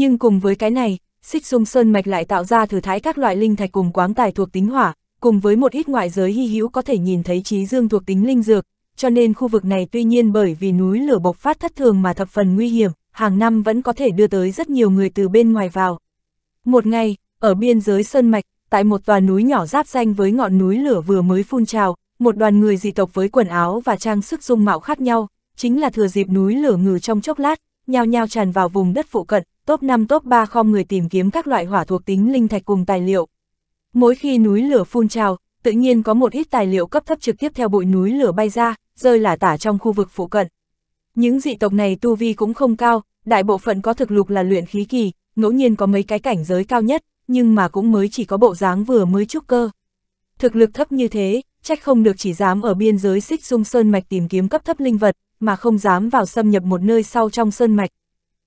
Nhưng cùng với cái này, Xích Dung Sơn Mạch lại tạo ra thử thái các loại linh thạch cùng quáng tài thuộc tính hỏa, cùng với một ít ngoại giới hy hữu có thể nhìn thấy trí dương thuộc tính linh dược, cho nên khu vực này tuy nhiên bởi vì núi lửa bộc phát thất thường mà thập phần nguy hiểm, hàng năm vẫn có thể đưa tới rất nhiều người từ bên ngoài vào. Một ngày, ở biên giới Sơn Mạch, tại một tòa núi nhỏ giáp danh với ngọn núi lửa vừa mới phun trào, một đoàn người dị tộc với quần áo và trang sức dung mạo khác nhau, chính là thừa dịp núi lửa ngừ trong chốc lát, nhao nhao tràn vào vùng đất phụ cận, top 5 top 3 khom người tìm kiếm các loại hỏa thuộc tính linh thạch cùng tài liệu. Mỗi khi núi lửa phun trào, tự nhiên có một ít tài liệu cấp thấp trực tiếp theo bụi núi lửa bay ra, rơi lả tả trong khu vực phụ cận. Những dị tộc này tu vi cũng không cao, đại bộ phận có thực lực là luyện khí kỳ, ngẫu nhiên có mấy cái cảnh giới cao nhất, nhưng mà cũng mới chỉ có bộ dáng vừa mới trúc cơ. Thực lực thấp như thế, trách không được chỉ dám ở biên giới Xích Dung Sơn Mạch tìm kiếm cấp thấp linh vật, mà không dám vào xâm nhập một nơi sâu trong sơn mạch.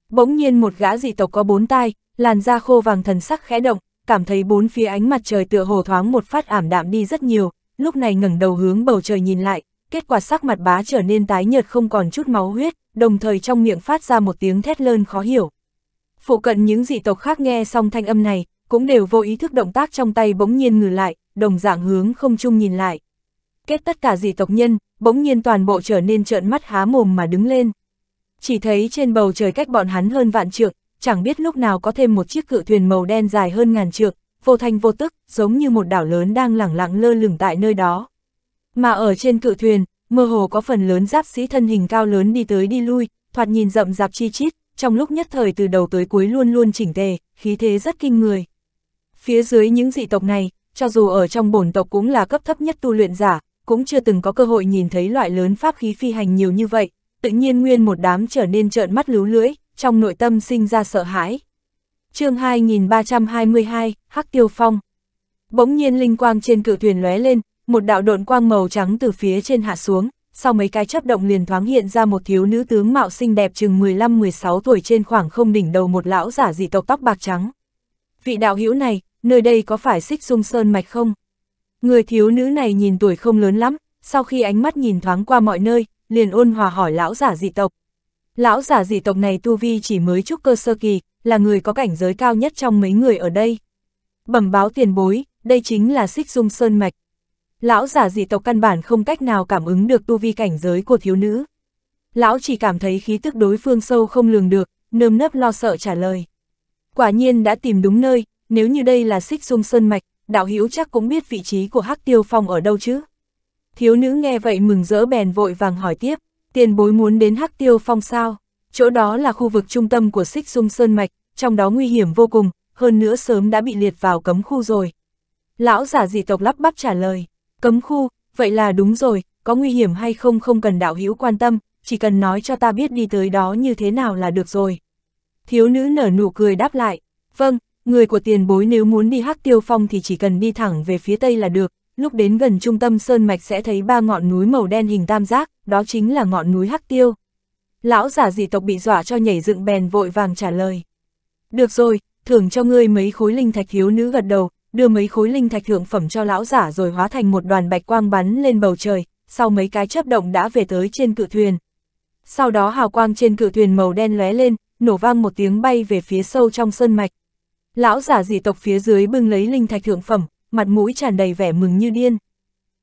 Bỗng nhiên một gã dị tộc có bốn tai, làn da khô vàng thần sắc khẽ động, cảm thấy bốn phía ánh mặt trời tựa hồ thoáng một phát ảm đạm đi rất nhiều, lúc này ngẩng đầu hướng bầu trời nhìn lại, kết quả sắc mặt bá trở nên tái nhợt không còn chút máu huyết, đồng thời trong miệng phát ra một tiếng thét lớn khó hiểu. Phụ cận những dị tộc khác nghe xong thanh âm này, cũng đều vô ý thức động tác trong tay bỗng nhiên ngừng lại, đồng dạng hướng không trung nhìn lại. Kết tất cả dị tộc nhân, bỗng nhiên toàn bộ trở nên trợn mắt há mồm mà đứng lên. Chỉ thấy trên bầu trời cách bọn hắn hơn vạn trượng, chẳng biết lúc nào có thêm một chiếc cự thuyền màu đen dài hơn ngàn trượng, vô thanh vô tức, giống như một đảo lớn đang lẳng lặng lơ lửng tại nơi đó. Mà ở trên cự thuyền, mơ hồ có phần lớn giáp sĩ thân hình cao lớn đi tới đi lui, thoạt nhìn rậm rạp chi chít, trong lúc nhất thời từ đầu tới cuối luôn luôn chỉnh tề, khí thế rất kinh người. Phía dưới những dị tộc này, cho dù ở trong bổn tộc cũng là cấp thấp nhất tu luyện giả, cũng chưa từng có cơ hội nhìn thấy loại lớn pháp khí phi hành nhiều như vậy, tự nhiên nguyên một đám trở nên trợn mắt lú lưỡi, trong nội tâm sinh ra sợ hãi. Chương 2322, Hắc Tiêu Phong. Bỗng nhiên linh quang trên cự thuyền lóe lên, một đạo độn quang màu trắng từ phía trên hạ xuống, sau mấy cái chớp động liền thoáng hiện ra một thiếu nữ tướng mạo xinh đẹp chừng 15-16 tuổi, trên khoảng không đỉnh đầu một lão giả dị tộc tóc bạc trắng. Vị đạo hữu này, nơi đây có phải Xích Dung Sơn Mạch không? Người thiếu nữ này nhìn tuổi không lớn lắm, sau khi ánh mắt nhìn thoáng qua mọi nơi, liền ôn hòa hỏi lão giả dị tộc. Lão giả dị tộc này tu vi chỉ mới trúc cơ sơ kỳ, là người có cảnh giới cao nhất trong mấy người ở đây. Bẩm báo tiền bối, đây chính là Xích Dung Sơn Mạch. Lão giả dị tộc căn bản không cách nào cảm ứng được tu vi cảnh giới của thiếu nữ. Lão chỉ cảm thấy khí tức đối phương sâu không lường được, nơm nớp lo sợ trả lời. Quả nhiên đã tìm đúng nơi, nếu như đây là Xích Dung Sơn Mạch, đạo hữu chắc cũng biết vị trí của Hắc Tiêu Phong ở đâu chứ? Thiếu nữ nghe vậy mừng rỡ bèn vội vàng hỏi tiếp, tiền bối muốn đến Hắc Tiêu Phong sao? Chỗ đó là khu vực trung tâm của Xích Dung Sơn Mạch, trong đó nguy hiểm vô cùng, hơn nữa sớm đã bị liệt vào cấm khu rồi. Lão giả dị tộc lắp bắp trả lời, cấm khu, vậy là đúng rồi, có nguy hiểm hay không không cần đạo hữu quan tâm, chỉ cần nói cho ta biết đi tới đó như thế nào là được rồi. Thiếu nữ nở nụ cười đáp lại, vâng, người của tiền bối nếu muốn đi Hắc Tiêu Phong thì chỉ cần đi thẳng về phía tây là được, lúc đến gần trung tâm Sơn Mạch sẽ thấy ba ngọn núi màu đen hình tam giác, đó chính là ngọn núi Hắc Tiêu. Lão giả dị tộc bị dọa cho nhảy dựng bèn vội vàng trả lời. Được rồi, thưởng cho ngươi mấy khối linh thạch. Thiếu nữ gật đầu, đưa mấy khối linh thạch thượng phẩm cho lão giả rồi hóa thành một đoàn bạch quang bắn lên bầu trời, sau mấy cái chớp động đã về tới trên cự thuyền. Sau đó hào quang trên cự thuyền màu đen lóe lên, nổ vang một tiếng bay về phía sâu trong sơn mạch. Lão giả dị tộc phía dưới bưng lấy linh thạch thượng phẩm, mặt mũi tràn đầy vẻ mừng như điên.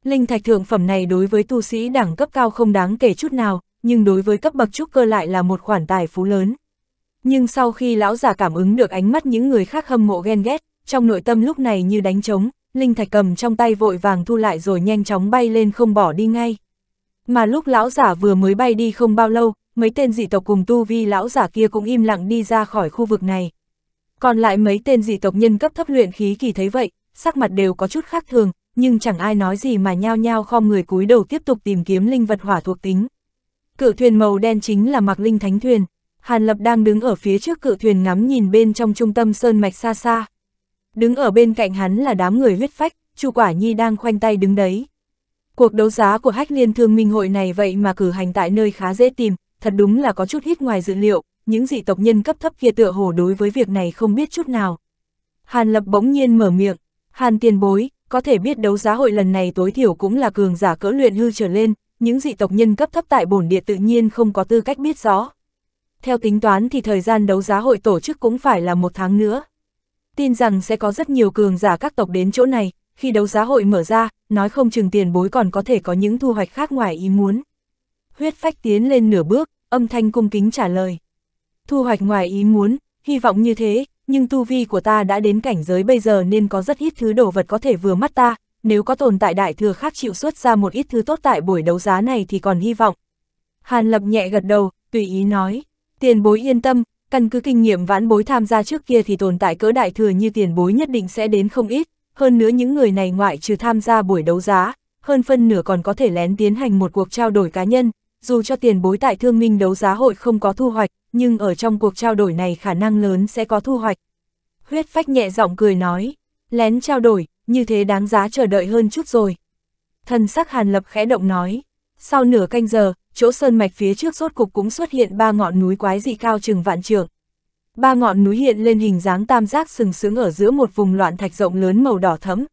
Linh thạch thượng phẩm này đối với tu sĩ đẳng cấp cao không đáng kể chút nào, nhưng đối với cấp bậc trúc cơ lại là một khoản tài phú lớn. Nhưng sau khi lão giả cảm ứng được ánh mắt những người khác hâm mộ ghen ghét, trong nội tâm lúc này như đánh trống, linh thạch cầm trong tay vội vàng thu lại rồi nhanh chóng bay lên không bỏ đi ngay. Mà lúc lão giả vừa mới bay đi không bao lâu, mấy tên dị tộc cùng tu vi lão giả kia cũng im lặng đi ra khỏi khu vực này. Còn lại mấy tên dị tộc nhân cấp thấp luyện khí kỳ thấy vậy, sắc mặt đều có chút khác thường, nhưng chẳng ai nói gì mà nhao nhao khom người cúi đầu tiếp tục tìm kiếm linh vật hỏa thuộc tính. Cự thuyền màu đen chính là Mạc Linh Thánh thuyền, Hàn Lập đang đứng ở phía trước cự thuyền ngắm nhìn bên trong trung tâm sơn mạch xa xa. Đứng ở bên cạnh hắn là đám người Huyết Phách, Chu Quả Nhi đang khoanh tay đứng đấy. Cuộc đấu giá của Hách Liên Thương Minh hội này vậy mà cử hành tại nơi khá dễ tìm, thật đúng là có chút hít ngoài dự liệu. Những dị tộc nhân cấp thấp kia tựa hồ đối với việc này không biết chút nào. Hàn Lập bỗng nhiên mở miệng, Hàn tiền bối, có thể biết đấu giá hội lần này tối thiểu cũng là cường giả cỡ luyện hư trở lên, những dị tộc nhân cấp thấp tại bổn địa tự nhiên không có tư cách biết rõ. theo tính toán thì thời gian đấu giá hội tổ chức cũng phải là 1 tháng nữa. Tin rằng sẽ có rất nhiều cường giả các tộc đến chỗ này, khi đấu giá hội mở ra, nói không chừng tiền bối còn có thể có những thu hoạch khác ngoài ý muốn. Huyết Phách tiến lên nửa bước, âm thanh cung kính trả lời. Thu hoạch ngoài ý muốn, hy vọng như thế, nhưng tu vi của ta đã đến cảnh giới bây giờ nên có rất ít thứ đồ vật có thể vừa mắt ta, nếu có tồn tại đại thừa khác chịu xuất ra một ít thứ tốt tại buổi đấu giá này thì còn hy vọng. Hàn Lập nhẹ gật đầu, tùy ý nói, tiền bối yên tâm, căn cứ kinh nghiệm vãn bối tham gia trước kia thì tồn tại cỡ đại thừa như tiền bối nhất định sẽ đến không ít, hơn nữa những người này ngoại trừ tham gia buổi đấu giá, hơn phân nửa còn có thể lén tiến hành một cuộc trao đổi cá nhân, dù cho tiền bối tại Thương Minh đấu giá hội không có thu hoạch, nhưng ở trong cuộc trao đổi này khả năng lớn sẽ có thu hoạch. Huyết Phách nhẹ giọng cười nói, lén trao đổi, như thế đáng giá chờ đợi hơn chút rồi. Thần sắc Hàn Lập khẽ động nói, sau nửa canh giờ, chỗ sơn mạch phía trước rốt cục cũng xuất hiện 3 ngọn núi quái dị cao chừng vạn trượng. 3 ngọn núi hiện lên hình dáng tam giác sừng sững ở giữa một vùng loạn thạch rộng lớn màu đỏ thẫm.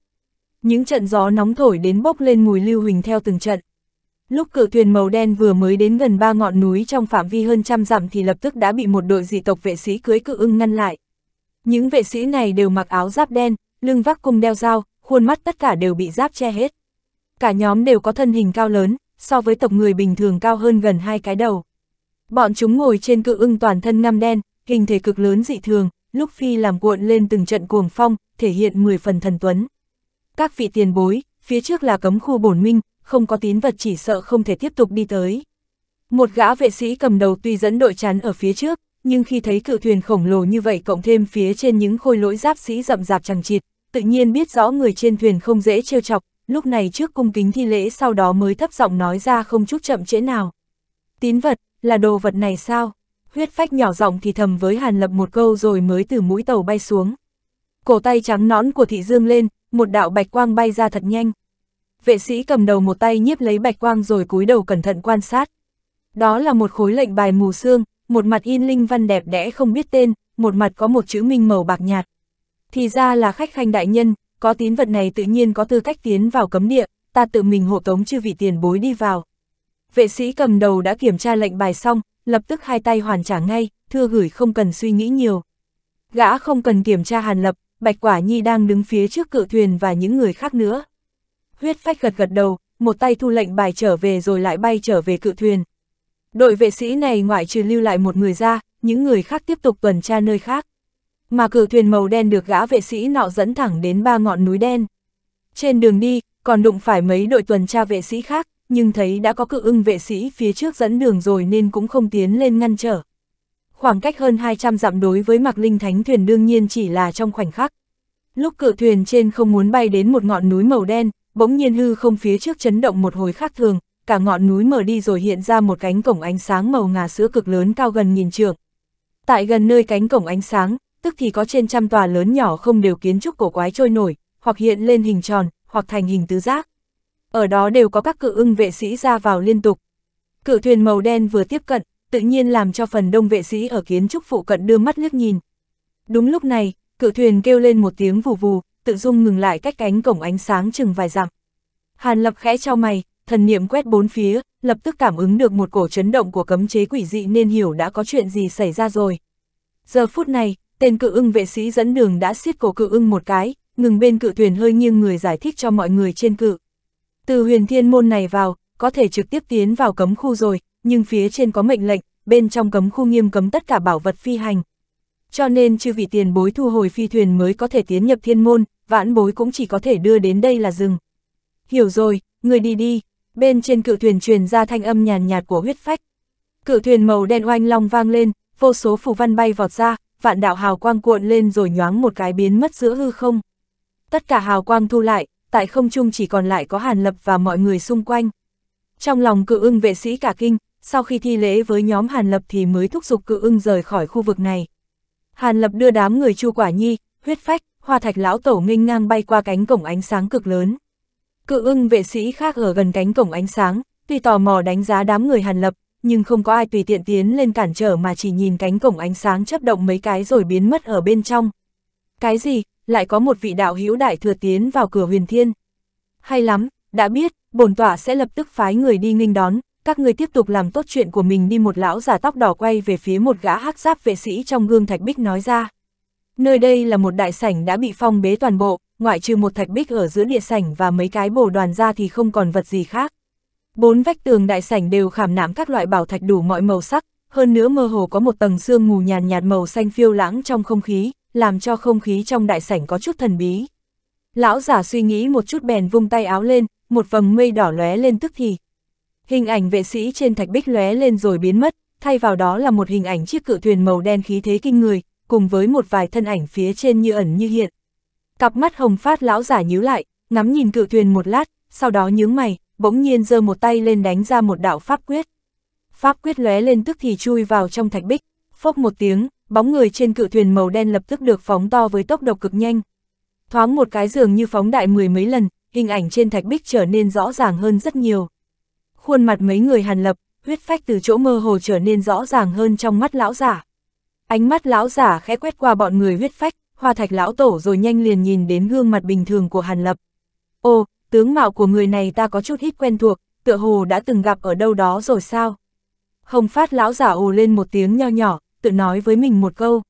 Những trận gió nóng thổi đến bốc lên mùi lưu huỳnh theo từng trận. Lúc cự thuyền màu đen vừa mới đến gần 3 ngọn núi trong phạm vi hơn 100 dặm thì lập tức đã bị một đội dị tộc vệ sĩ cưới cự ưng ngăn lại. Những vệ sĩ này đều mặc áo giáp đen, lưng vác cung đeo dao, khuôn mắt tất cả đều bị giáp che hết. Cả nhóm đều có thân hình cao lớn, so với tộc người bình thường cao hơn gần 2 cái đầu. Bọn chúng ngồi trên cự ưng toàn thân ngăm đen, hình thể cực lớn dị thường, lúc phi làm cuộn lên từng trận cuồng phong, thể hiện 10 phần thần tuấn. Các vị tiền bối, phía trước là cấm khu bổn minh, không có tín vật chỉ sợ không thể tiếp tục đi tới. Một gã vệ sĩ cầm đầu tuy dẫn đội chắn ở phía trước, nhưng khi thấy cự thuyền khổng lồ như vậy cộng thêm phía trên những khôi lỗi giáp sĩ rậm rạp chằng chịt, tự nhiên biết rõ người trên thuyền không dễ trêu chọc, lúc này trước cung kính thi lễ sau đó mới thấp giọng nói ra không chút chậm trễ nào. Tín vật, là đồ vật này sao? Huyết Phách nhỏ giọng thì thầm với Hàn Lập một câu rồi mới từ mũi tàu bay xuống. Cổ tay trắng nõn của thị dương lên, một đạo bạch quang bay ra thật nhanh. Vệ sĩ cầm đầu một tay nhiếp lấy bạch quang rồi cúi đầu cẩn thận quan sát. Đó là một khối lệnh bài mù sương, một mặt in linh văn đẹp đẽ không biết tên, một mặt có một chữ minh màu bạc nhạt. Thì ra là khách khanh đại nhân, có tín vật này tự nhiên có tư cách tiến vào cấm địa, ta tự mình hộ tống chư vị tiền bối đi vào. Vệ sĩ cầm đầu đã kiểm tra lệnh bài xong, lập tức hai tay hoàn trả ngay, thưa gửi không cần suy nghĩ nhiều. Gã không cần kiểm tra Hàn Lập, Bạch Quả Nhi đang đứng phía trước cự thuyền và những người khác nữa. Huyết Phách gật gật đầu, một tay thu lệnh bài trở về rồi lại bay trở về cự thuyền. Đội vệ sĩ này ngoại trừ lưu lại một người ra, những người khác tiếp tục tuần tra nơi khác. Mà cự thuyền màu đen được gã vệ sĩ nọ dẫn thẳng đến 3 ngọn núi đen. Trên đường đi, còn đụng phải mấy đội tuần tra vệ sĩ khác, nhưng thấy đã có cự ưng vệ sĩ phía trước dẫn đường rồi nên cũng không tiến lên ngăn trở. Khoảng cách hơn 200 dặm đối với Mạc Linh Thánh thuyền đương nhiên chỉ là trong khoảnh khắc. Lúc cự thuyền trên không muốn bay đến một ngọn núi màu đen, bỗng nhiên hư không phía trước chấn động một hồi khác thường, cả ngọn núi mở đi rồi hiện ra một cánh cổng ánh sáng màu ngà sữa cực lớn cao gần 1000 trượng. Tại gần nơi cánh cổng ánh sáng, tức thì có trên 100 tòa lớn nhỏ không đều kiến trúc cổ quái trôi nổi, hoặc hiện lên hình tròn, hoặc thành hình tứ giác. Ở đó đều có các cự ưng vệ sĩ ra vào liên tục. Cự thuyền màu đen vừa tiếp cận, tự nhiên làm cho phần đông vệ sĩ ở kiến trúc phụ cận đưa mắt liếc nhìn. Đúng lúc này, cự thuyền kêu lên một tiếng vù vù, tự dung ngừng lại cách cánh cổng ánh sáng chừng vài dặm. Hàn Lập khẽ chau mày, thần niệm quét bốn phía, lập tức cảm ứng được một cổ chấn động của cấm chế quỷ dị nên hiểu đã có chuyện gì xảy ra rồi. Giờ phút này, tên cự ưng vệ sĩ dẫn đường đã xiết cổ cự ưng một cái, ngừng bên cự thuyền hơi nghiêng người giải thích cho mọi người trên cự. Từ huyền thiên môn này vào, có thể trực tiếp tiến vào cấm khu rồi, nhưng phía trên có mệnh lệnh, bên trong cấm khu nghiêm cấm tất cả bảo vật phi hành. Cho nên chư vị tiền bối thu hồi phi thuyền mới có thể tiến nhập thiên môn, vãn bối cũng chỉ có thể đưa đến đây là dừng. Hiểu rồi, người đi đi, bên trên cự thuyền truyền ra thanh âm nhàn nhạt của Huyết Phách. Cự thuyền màu đen oanh long vang lên, vô số phù văn bay vọt ra. Vạn đạo hào quang cuộn lên rồi nhoáng một cái biến mất giữa hư không. Tất cả hào quang thu lại, tại không trung chỉ còn lại có Hàn Lập và mọi người xung quanh. Trong lòng cự ưng vệ sĩ cả kinh, sau khi thi lễ với nhóm Hàn Lập thì mới thúc giục cự ưng rời khỏi khu vực này. Hàn Lập đưa đám người Chu Quả Nhi, Huyết Phách, Hoa Thạch lão tổ nghênh ngang bay qua cánh cổng ánh sáng cực lớn. Cự ưng vệ sĩ khác ở gần cánh cổng ánh sáng, tuy tò mò đánh giá đám người Hàn Lập, nhưng không có ai tùy tiện tiến lên cản trở mà chỉ nhìn cánh cổng ánh sáng chớp động mấy cái rồi biến mất ở bên trong. Cái gì, lại có một vị đạo hữu đại thừa tiến vào cửa huyền thiên. Hay lắm, đã biết, bổn tọa sẽ lập tức phái người đi nghênh đón, các người tiếp tục làm tốt chuyện của mình đi. Một lão giả tóc đỏ quay về phía một gã hắc giáp vệ sĩ trong gương thạch bích nói ra. Nơi đây là một đại sảnh đã bị phong bế toàn bộ, ngoại trừ một thạch bích ở giữa địa sảnh và mấy cái bồ đoàn ra thì không còn vật gì khác. Bốn vách tường đại sảnh đều khảm nạm các loại bảo thạch đủ mọi màu sắc, hơn nữa mơ hồ có một tầng sương mù nhàn nhạt màu xanh phiêu lãng trong không khí, làm cho không khí trong đại sảnh có chút thần bí. Lão giả suy nghĩ một chút bèn vung tay áo lên, một vầng mây đỏ lóe lên tức thì. Hình ảnh vệ sĩ trên thạch bích lóe lên rồi biến mất, thay vào đó là một hình ảnh chiếc cự thuyền màu đen khí thế kinh người, cùng với một vài thân ảnh phía trên như ẩn như hiện. Cặp mắt hồng phát lão giả nhíu lại, ngắm nhìn cự thuyền một lát, sau đó nhướng mày, bỗng nhiên giơ một tay lên đánh ra một đạo pháp quyết. Pháp quyết lóe lên tức thì chui vào trong thạch bích, phốc một tiếng, bóng người trên cự thuyền màu đen lập tức được phóng to với tốc độ cực nhanh. Thoáng một cái dường như phóng đại mười mấy lần, hình ảnh trên thạch bích trở nên rõ ràng hơn rất nhiều. Khuôn mặt mấy người Hàn Lập, Huyết Phách từ chỗ mơ hồ trở nên rõ ràng hơn trong mắt lão giả. Ánh mắt lão giả khẽ quét qua bọn người Huyết Phách, Hoa Thạch lão tổ rồi nhanh liền nhìn đến gương mặt bình thường của Hàn Lập. Ô, tướng mạo của người này ta có chút ít quen thuộc, tựa hồ đã từng gặp ở đâu đó rồi sao? Hồng Phát lão giả ồ lên một tiếng nho nhỏ, tự nói với mình một câu.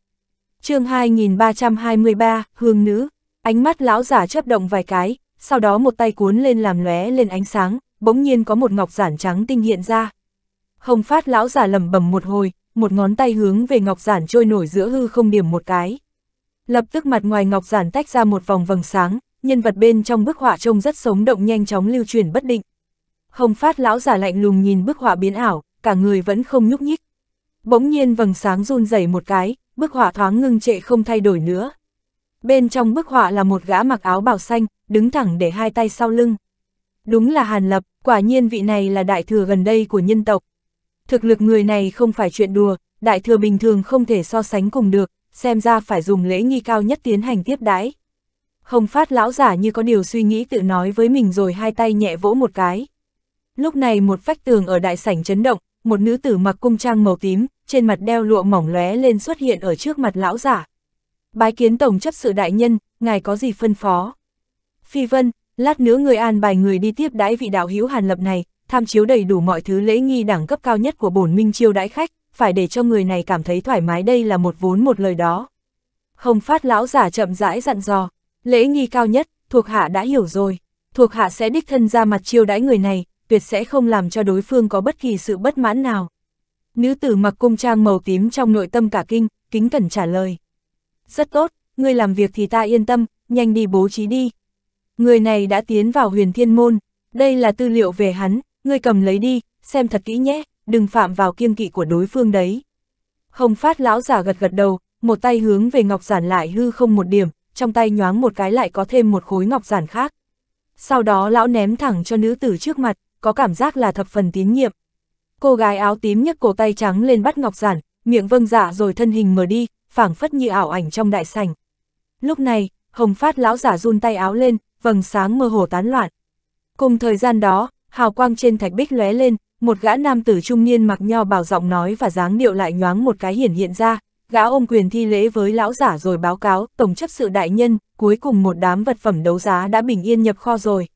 Chương 2323, Hương Nữ. Ánh mắt lão giả chớp động vài cái, sau đó một tay cuốn lên làm lóe lên ánh sáng, bỗng nhiên có một ngọc giản trắng tinh hiện ra. Hồng Phát lão giả lẩm bẩm một hồi, một ngón tay hướng về ngọc giản trôi nổi giữa hư không điểm một cái. Lập tức mặt ngoài ngọc giản tách ra một vòng vầng sáng, nhân vật bên trong bức họa trông rất sống động nhanh chóng lưu chuyển bất định. Hồng Phát lão giả lạnh lùng nhìn bức họa biến ảo, cả người vẫn không nhúc nhích. Bỗng nhiên vầng sáng run rẩy một cái, bức họa thoáng ngưng trệ không thay đổi nữa. Bên trong bức họa là một gã mặc áo bào xanh, đứng thẳng để hai tay sau lưng. Đúng là Hàn Lập, quả nhiên vị này là đại thừa gần đây của nhân tộc. Thực lực người này không phải chuyện đùa, đại thừa bình thường không thể so sánh cùng được, xem ra phải dùng lễ nghi cao nhất tiến hành tiếp đãi. Hồng Phát lão giả như có điều suy nghĩ tự nói với mình rồi hai tay nhẹ vỗ một cái. Lúc này một vách tường ở đại sảnh chấn động, một nữ tử mặc cung trang màu tím, trên mặt đeo lụa mỏng lóe lên xuất hiện ở trước mặt lão giả. Bái kiến tổng chấp sự đại nhân, ngài có gì phân phó? Phi Vân, lát nữa người an bài người đi tiếp đãi vị đạo hữu Hàn Lập này, tham chiếu đầy đủ mọi thứ lễ nghi đẳng cấp cao nhất của bổn minh chiêu đãi khách, phải để cho người này cảm thấy thoải mái, đây là một vốn một lời đó. Hồng Phát lão giả chậm rãi dặn dò, lễ nghi cao nhất, thuộc hạ đã hiểu rồi, thuộc hạ sẽ đích thân ra mặt chiêu đãi người này, tuyệt sẽ không làm cho đối phương có bất kỳ sự bất mãn nào. Nữ tử mặc cung trang màu tím trong nội tâm cả kinh, kính cẩn trả lời. Rất tốt, ngươi làm việc thì ta yên tâm, nhanh đi bố trí đi. Người này đã tiến vào huyền thiên môn, đây là tư liệu về hắn, ngươi cầm lấy đi, xem thật kỹ nhé, đừng phạm vào kiêng kỵ của đối phương đấy. Hồng Phát lão giả gật gật đầu, một tay hướng về ngọc giản lại hư không một điểm, trong tay nhoáng một cái lại có thêm một khối ngọc giản khác. Sau đó lão ném thẳng cho nữ tử trước mặt, có cảm giác là thập phần tín nhiệm. Cô gái áo tím nhấc cổ tay trắng lên bắt ngọc giản, miệng vâng dạ rồi thân hình mở đi, phảng phất như ảo ảnh trong đại sảnh. Lúc này, Hồng Phát lão giả run tay áo lên, vầng sáng mơ hồ tán loạn. Cùng thời gian đó, hào quang trên thạch bích lóe lên, một gã nam tử trung niên mặc nho bào giọng nói và dáng điệu lại nhoáng một cái hiện ra, gã ôm quyền thi lễ với lão giả rồi báo cáo, tổng chấp sự đại nhân, cuối cùng một đám vật phẩm đấu giá đã bình yên nhập kho rồi.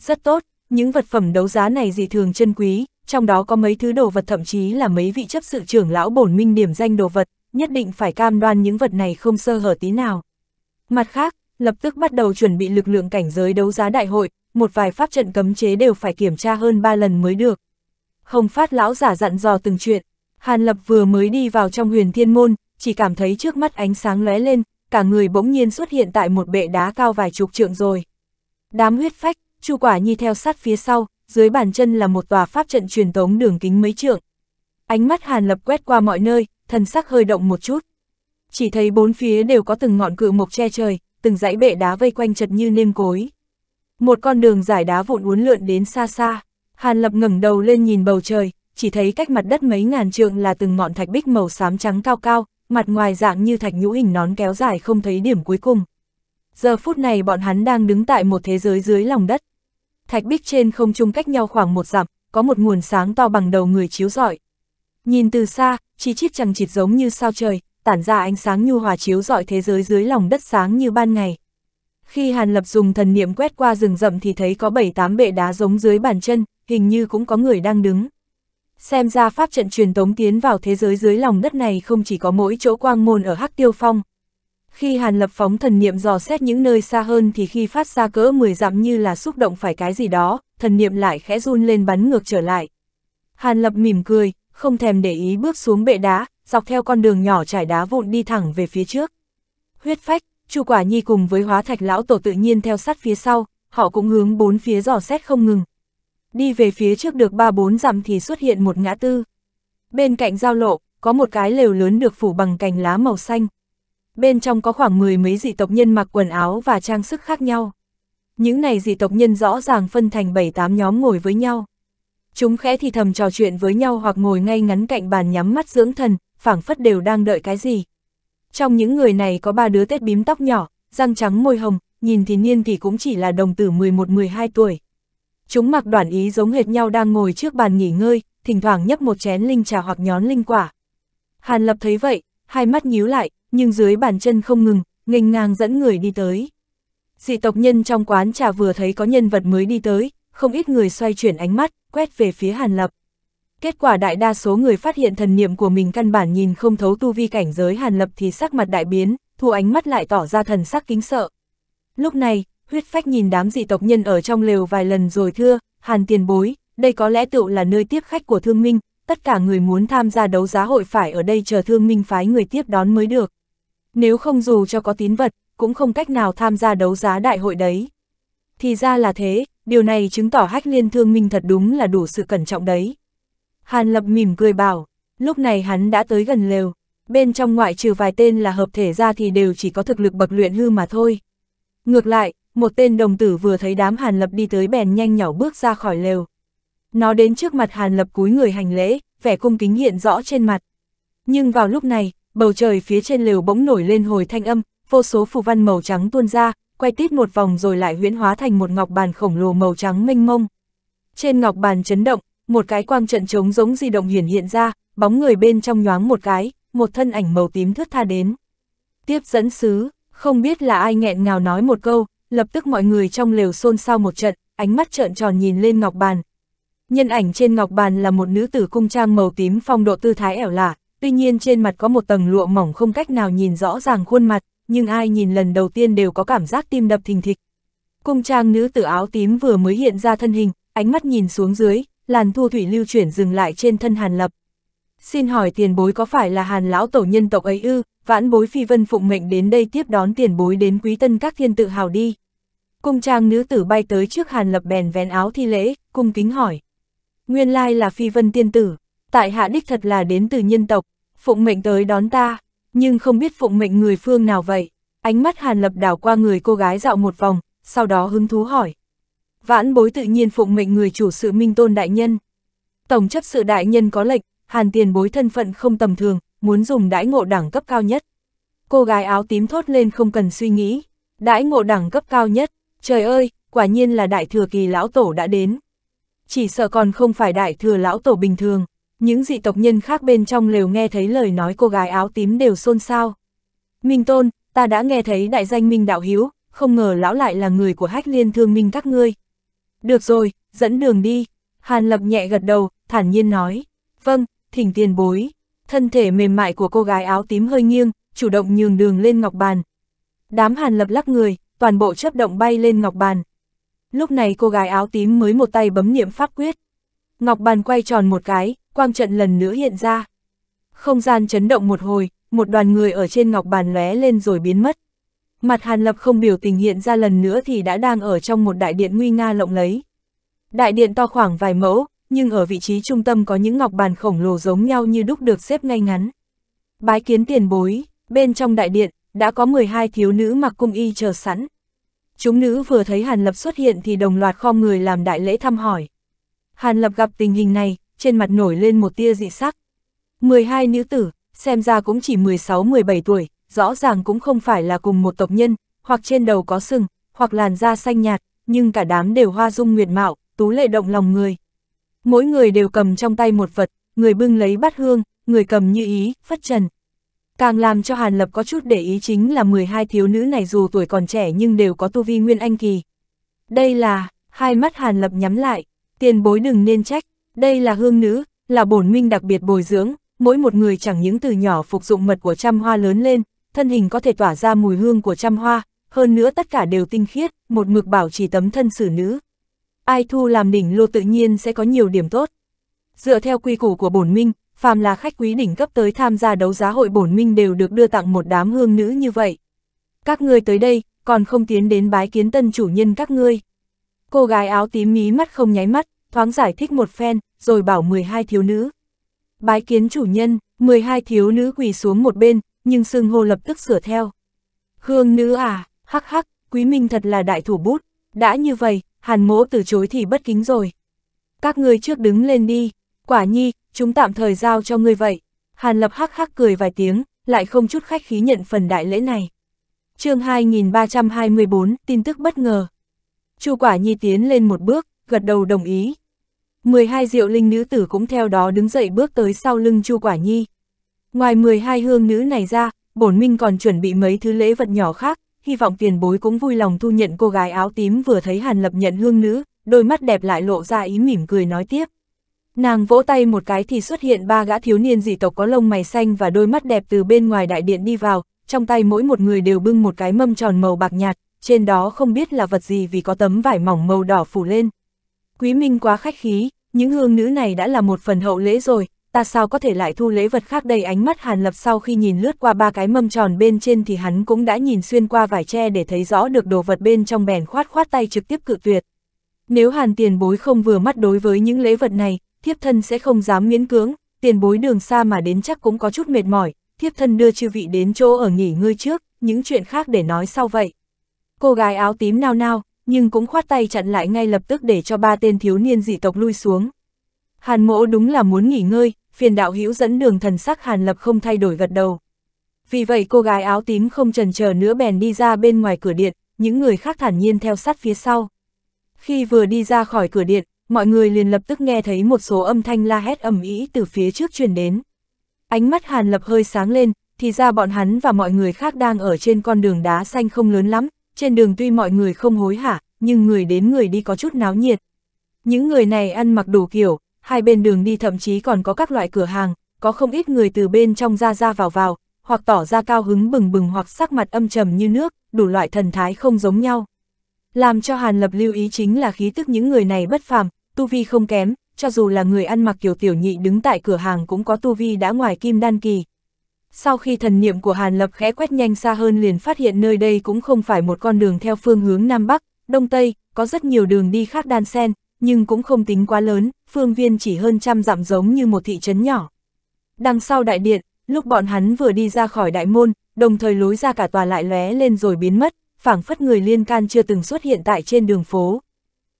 Rất tốt, những vật phẩm đấu giá này dị thường chân quý, trong đó có mấy thứ đồ vật thậm chí là mấy vị chấp sự trưởng lão bổn minh điểm danh đồ vật, nhất định phải cam đoan những vật này không sơ hở tí nào. Mặt khác, lập tức bắt đầu chuẩn bị lực lượng cảnh giới đấu giá đại hội, một vài pháp trận cấm chế đều phải kiểm tra hơn 3 lần mới được. Hồng Phát lão giả dặn dò từng chuyện. Hàn Lập vừa mới đi vào trong huyền thiên môn, chỉ cảm thấy trước mắt ánh sáng lóe lên, cả người bỗng nhiên xuất hiện tại một bệ đá cao vài chục trượng rồi. Đám Huyết Phách, Chu Quả Nhi theo sát phía sau, dưới bàn chân là một tòa pháp trận truyền tống đường kính mấy trượng. Ánh mắt Hàn Lập quét qua mọi nơi, thần sắc hơi động một chút. Chỉ thấy bốn phía đều có từng ngọn cự mộc che trời, từng dãy bệ đá vây quanh chật như nêm cối. Một con đường dải đá vụn uốn lượn đến xa xa. Hàn Lập ngẩng đầu lên nhìn bầu trời, chỉ thấy cách mặt đất mấy ngàn trượng là từng ngọn thạch bích màu xám trắng cao cao, mặt ngoài dạng như thạch nhũ hình nón kéo dài không thấy điểm cuối cùng. Giờ phút này bọn hắn đang đứng tại một thế giới dưới lòng đất. Thạch bích trên không trung cách nhau khoảng một dặm, có một nguồn sáng to bằng đầu người chiếu rọi. Nhìn từ xa, chi chít chằng chịt giống như sao trời, tản ra ánh sáng nhu hòa chiếu rọi thế giới dưới lòng đất sáng như ban ngày. Khi Hàn Lập dùng thần niệm quét qua rừng rậm thì thấy có 7-8 bệ đá giống dưới bàn chân, hình như cũng có người đang đứng. xem ra pháp trận truyền tống tiến vào thế giới dưới lòng đất này không chỉ có mỗi chỗ quang môn ở Hắc Tiêu Phong. Khi Hàn Lập phóng thần niệm dò xét những nơi xa hơn thì khi phát ra cỡ 10 dặm như là xúc động phải cái gì đó, thần niệm lại khẽ run lên bắn ngược trở lại. Hàn Lập mỉm cười, không thèm để ý bước xuống bệ đá, dọc theo con đường nhỏ trải đá vụn đi thẳng về phía trước. Huyết Phách, Chu Quả Nhi cùng với Hóa Thạch lão tổ tự nhiên theo sát phía sau, họ cũng hướng bốn phía dò xét không ngừng. Đi về phía trước được 3-4 dặm thì xuất hiện một ngã tư. Bên cạnh giao lộ, có một cái lều lớn được phủ bằng cành lá màu xanh. Bên trong có khoảng 10 mấy dị tộc nhân mặc quần áo và trang sức khác nhau. Những này dị tộc nhân rõ ràng phân thành 7-8 nhóm ngồi với nhau. Chúng khẽ thì thầm trò chuyện với nhau hoặc ngồi ngay ngắn cạnh bàn nhắm mắt dưỡng thần, phảng phất đều đang đợi cái gì. Trong những người này có 3 đứa tết bím tóc nhỏ, răng trắng môi hồng, nhìn thì niên thì cũng chỉ là đồng tử 11-12 tuổi. Chúng mặc đoản ý giống hệt nhau đang ngồi trước bàn nghỉ ngơi, thỉnh thoảng nhấp một chén linh trà hoặc nhón linh quả. Hàn Lập thấy vậy, hai mắt nhíu lại, nhưng dưới bàn chân không ngừng, nghênh ngang dẫn người đi tới. Dị tộc nhân trong quán trà vừa thấy có nhân vật mới đi tới, không ít người xoay chuyển ánh mắt, quét về phía Hàn Lập. Kết quả đại đa số người phát hiện thần niệm của mình căn bản nhìn không thấu tu vi cảnh giới Hàn Lập thì sắc mặt đại biến, thu ánh mắt lại tỏ ra thần sắc kính sợ. Lúc này, Huyết Phách nhìn đám dị tộc nhân ở trong lều vài lần rồi thưa, Hàn tiền bối, đây có lẽ tựu là nơi tiếp khách của Thương Minh, tất cả người muốn tham gia đấu giá hội phải ở đây chờ Thương Minh phái người tiếp đón mới được. Nếu không dù cho có tín vật, cũng không cách nào tham gia đấu giá đại hội đấy. Thì ra là thế, điều này chứng tỏ Hách Liên Thương Minh thật đúng là đủ sự cẩn trọng đấy. Hàn Lập mỉm cười bảo, lúc này hắn đã tới gần lều, bên trong ngoại trừ vài tên là hợp thể ra thì đều chỉ có thực lực bậc luyện hư mà thôi. Ngược lại, một tên đồng tử vừa thấy đám Hàn Lập đi tới bèn nhanh nhỏ bước ra khỏi lều. Nó đến trước mặt Hàn Lập cúi người hành lễ, vẻ cung kính hiện rõ trên mặt. Nhưng vào lúc này, bầu trời phía trên lều bỗng nổi lên hồi thanh âm, vô số phù văn màu trắng tuôn ra, quay tít một vòng rồi lại huyễn hóa thành một ngọc bàn khổng lồ màu trắng mênh mông. Trên ngọc bàn chấn động, một cái quang trận trống giống di động hiện ra, bóng người bên trong nhoáng một cái, một thân ảnh màu tím thướt tha đến. Tiếp dẫn sứ, không biết là ai nghẹn ngào nói một câu, lập tức mọi người trong lều xôn xao một trận, ánh mắt trợn tròn nhìn lên ngọc bàn. Nhân ảnh trên ngọc bàn là một nữ tử cung trang màu tím phong độ tư thái ẻo lả, tuy nhiên trên mặt có một tầng lụa mỏng không cách nào nhìn rõ ràng khuôn mặt, nhưng ai nhìn lần đầu tiên đều có cảm giác tim đập thình thịch. Cung trang nữ tử áo tím vừa mới hiện ra thân hình, ánh mắt nhìn xuống dưới, làn thu thủy lưu chuyển dừng lại trên thân Hàn Lập. Xin hỏi tiền bối có phải là Hàn lão tổ nhân tộc ấy ư? Vãn bối Phi Vân phụng mệnh đến đây tiếp đón tiền bối đến Quý Tân Các thiên tự hào đi. Cung trang nữ tử bay tới trước Hàn Lập bèn vén áo thi lễ, cung kính hỏi. Nguyên lai là Phi Vân tiên tử, tại hạ đích thật là đến từ nhân tộc, phụng mệnh tới đón ta, nhưng không biết phụng mệnh người phương nào vậy. Ánh mắt Hàn Lập đảo qua người cô gái dạo một vòng, sau đó hứng thú hỏi. Vãn bối tự nhiên phụng mệnh người chủ sự Minh Tôn đại nhân. Tổng chấp sự đại nhân có lệnh, Hàn tiền bối thân phận không tầm thường, muốn dùng đãi ngộ đẳng cấp cao nhất. Cô gái áo tím thốt lên không cần suy nghĩ, đãi ngộ đẳng cấp cao nhất, trời ơi, quả nhiên là Đại Thừa Kỳ lão tổ đã đến. Chỉ sợ còn không phải Đại Thừa lão tổ bình thường. Những dị tộc nhân khác bên trong lều nghe thấy lời nói cô gái áo tím đều xôn xao. Minh Tôn, ta đã nghe thấy đại danh Minh đạo hữu, không ngờ lão lại là người của Hách Liên Thương Minh các ngươi. Được rồi, dẫn đường đi. Hàn Lập nhẹ gật đầu, thản nhiên nói. Vâng, thỉnh tiền bối. Thân thể mềm mại của cô gái áo tím hơi nghiêng, chủ động nhường đường lên ngọc bàn. Đám Hàn Lập lắc người, toàn bộ chớp động bay lên ngọc bàn. Lúc này cô gái áo tím mới một tay bấm niệm pháp quyết. Ngọc bàn quay tròn một cái, quang trận lần nữa hiện ra. Không gian chấn động một hồi, một đoàn người ở trên ngọc bàn lóe lên rồi biến mất. Mặt Hàn Lập không biểu tình hiện ra lần nữa thì đã đang ở trong một đại điện nguy nga lộng lẫy. Đại điện to khoảng vài mẫu, nhưng ở vị trí trung tâm có những ngọc bàn khổng lồ giống nhau như đúc được xếp ngay ngắn. Bái kiến tiền bối, bên trong đại điện đã có 12 thiếu nữ mặc cung y chờ sẵn. Chúng nữ vừa thấy Hàn Lập xuất hiện thì đồng loạt khom người làm đại lễ thăm hỏi. Hàn Lập gặp tình hình này, trên mặt nổi lên một tia dị sắc. 12 nữ tử, xem ra cũng chỉ 16-17 tuổi, rõ ràng cũng không phải là cùng một tộc nhân, hoặc trên đầu có sừng, hoặc làn da xanh nhạt, nhưng cả đám đều hoa dung nguyệt mạo, tú lệ động lòng người. Mỗi người đều cầm trong tay một vật, người bưng lấy bát hương, người cầm như ý, phất trần. Càng làm cho Hàn Lập có chút để ý chính là 12 thiếu nữ này dù tuổi còn trẻ nhưng đều có tu vi nguyên anh kỳ. Đây là, hai mắt Hàn Lập nhắm lại, tiền bối đừng nên trách, đây là hương nữ, là bổn minh đặc biệt bồi dưỡng, mỗi một người chẳng những từ nhỏ phục dụng mật của trăm hoa lớn lên, thân hình có thể tỏa ra mùi hương của trăm hoa, hơn nữa tất cả đều tinh khiết, một mực bảo trì tấm thân xử nữ. Ai thu làm đỉnh lô tự nhiên sẽ có nhiều điểm tốt. Dựa theo quy củ của bổn minh, phàm là khách quý đỉnh cấp tới tham gia đấu giá hội bổn minh đều được đưa tặng một đám hương nữ như vậy. Các ngươi tới đây, còn không tiến đến bái kiến tân chủ nhân các ngươi. Cô gái áo tím mí mắt không nháy mắt, thoáng giải thích một phen, rồi bảo 12 thiếu nữ. Bái kiến chủ nhân, 12 thiếu nữ quỳ xuống một bên, nhưng xưng hô lập tức sửa theo. Hương nữ à, hắc hắc, Quý Minh thật là đại thủ bút, đã như vậy, Hàn mỗ từ chối thì bất kính rồi. Các ngươi trước đứng lên đi, Quả Nhi, chúng tạm thời giao cho ngươi vậy. Hàn Lập hắc hắc cười vài tiếng, lại không chút khách khí nhận phần đại lễ này. Chương 2324, tin tức bất ngờ. Chu Quả Nhi tiến lên một bước, gật đầu đồng ý. 12 diệu linh nữ tử cũng theo đó đứng dậy bước tới sau lưng Chu Quả Nhi. Ngoài 12 hương nữ này ra, bổn minh còn chuẩn bị mấy thứ lễ vật nhỏ khác, hy vọng tiền bối cũng vui lòng thu nhận. Cô gái áo tím vừa thấy Hàn Lập nhận hương nữ, đôi mắt đẹp lại lộ ra ý mỉm cười nói tiếp. Nàng vỗ tay một cái thì xuất hiện 3 gã thiếu niên dị tộc có lông mày xanh và đôi mắt đẹp từ bên ngoài đại điện đi vào, trong tay mỗi một người đều bưng một cái mâm tròn màu bạc nhạt, trên đó không biết là vật gì vì có tấm vải mỏng màu đỏ phủ lên. Quý Minh quá khách khí, những hương nữ này đã là một phần hậu lễ rồi, ta sao có thể lại thu lễ vật khác đây? Ánh mắt Hàn Lập sau khi nhìn lướt qua 3 cái mâm tròn bên trên thì hắn cũng đã nhìn xuyên qua vải tre để thấy rõ được đồ vật bên trong, bèn khoát khoát tay trực tiếp cự tuyệt. Nếu Hàn tiền bối không vừa mắt đối với những lễ vật này, thiếp thân sẽ không dám miễn cưỡng, tiền bối đường xa mà đến chắc cũng có chút mệt mỏi, thiếp thân đưa chư vị đến chỗ ở nghỉ ngơi trước, những chuyện khác để nói sau vậy. Cô gái áo tím nao nao, nhưng cũng khoát tay chặn lại ngay lập tức để cho 3 tên thiếu niên dị tộc lui xuống. Hàn mỗ đúng là muốn nghỉ ngơi, phiền đạo hữu dẫn đường. Thần sắc Hàn Lập không thay đổi gật đầu. Vì vậy cô gái áo tím không chần chờ nữa bèn đi ra bên ngoài cửa điện, những người khác thản nhiên theo sát phía sau. Khi vừa đi ra khỏi cửa điện, mọi người liền lập tức nghe thấy một số âm thanh la hét ầm ĩ từ phía trước truyền đến. Ánh mắt Hàn Lập hơi sáng lên, thì ra bọn hắn và mọi người khác đang ở trên con đường đá xanh không lớn lắm, trên đường tuy mọi người không hối hả, nhưng người đến người đi có chút náo nhiệt. Những người này ăn mặc đủ kiểu, hai bên đường đi thậm chí còn có các loại cửa hàng, có không ít người từ bên trong ra vào, hoặc tỏ ra cao hứng bừng bừng hoặc sắc mặt âm trầm như nước, đủ loại thần thái không giống nhau. Làm cho Hàn Lập lưu ý chính là khí tức những người này bất phàm, tu vi không kém, cho dù là người ăn mặc kiểu tiểu nhị đứng tại cửa hàng cũng có tu vi đã ngoài kim đan kỳ. Sau khi thần niệm của Hàn Lập khẽ quét nhanh xa hơn liền phát hiện nơi đây cũng không phải một con đường theo phương hướng Nam Bắc, Đông Tây, có rất nhiều đường đi khác đan xen, nhưng cũng không tính quá lớn, phương viên chỉ hơn 100 dặm giống như một thị trấn nhỏ. Đằng sau đại điện, lúc bọn hắn vừa đi ra khỏi đại môn, đồng thời lối ra cả tòa lại lóe lên rồi biến mất, phảng phất người liên can chưa từng xuất hiện tại trên đường phố.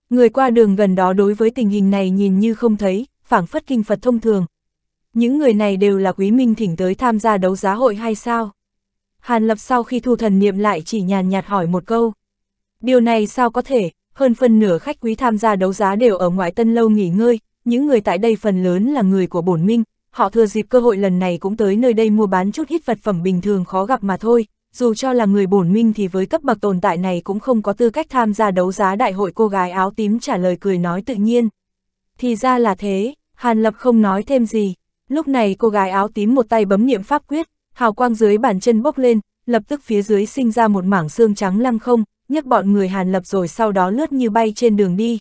Người qua đường gần đó đối với tình hình này nhìn như không thấy, phảng phất kinh Phật thông thường. Những người này đều là Quý Minh thỉnh tới tham gia đấu giá hội hay sao? Hàn Lập sau khi thu thần niệm lại chỉ nhàn nhạt hỏi một câu. Điều này sao có thể, hơn phân nửa khách quý tham gia đấu giá đều ở ngoại tân lâu nghỉ ngơi, những người tại đây phần lớn là người của bổn minh, họ thừa dịp cơ hội lần này cũng tới nơi đây mua bán chút ít vật phẩm bình thường khó gặp mà thôi, dù cho là người bổn minh thì với cấp bậc tồn tại này cũng không có tư cách tham gia đấu giá đại hội. Cô gái áo tím trả lời cười nói tự nhiên. Thì ra là thế, Hàn Lập không nói thêm gì. Lúc này cô gái áo tím một tay bấm niệm pháp quyết, hào quang dưới bàn chân bốc lên, lập tức phía dưới sinh ra một mảng xương trắng lăng không, nhấc bọn người Hàn Lập rồi sau đó lướt như bay trên đường đi.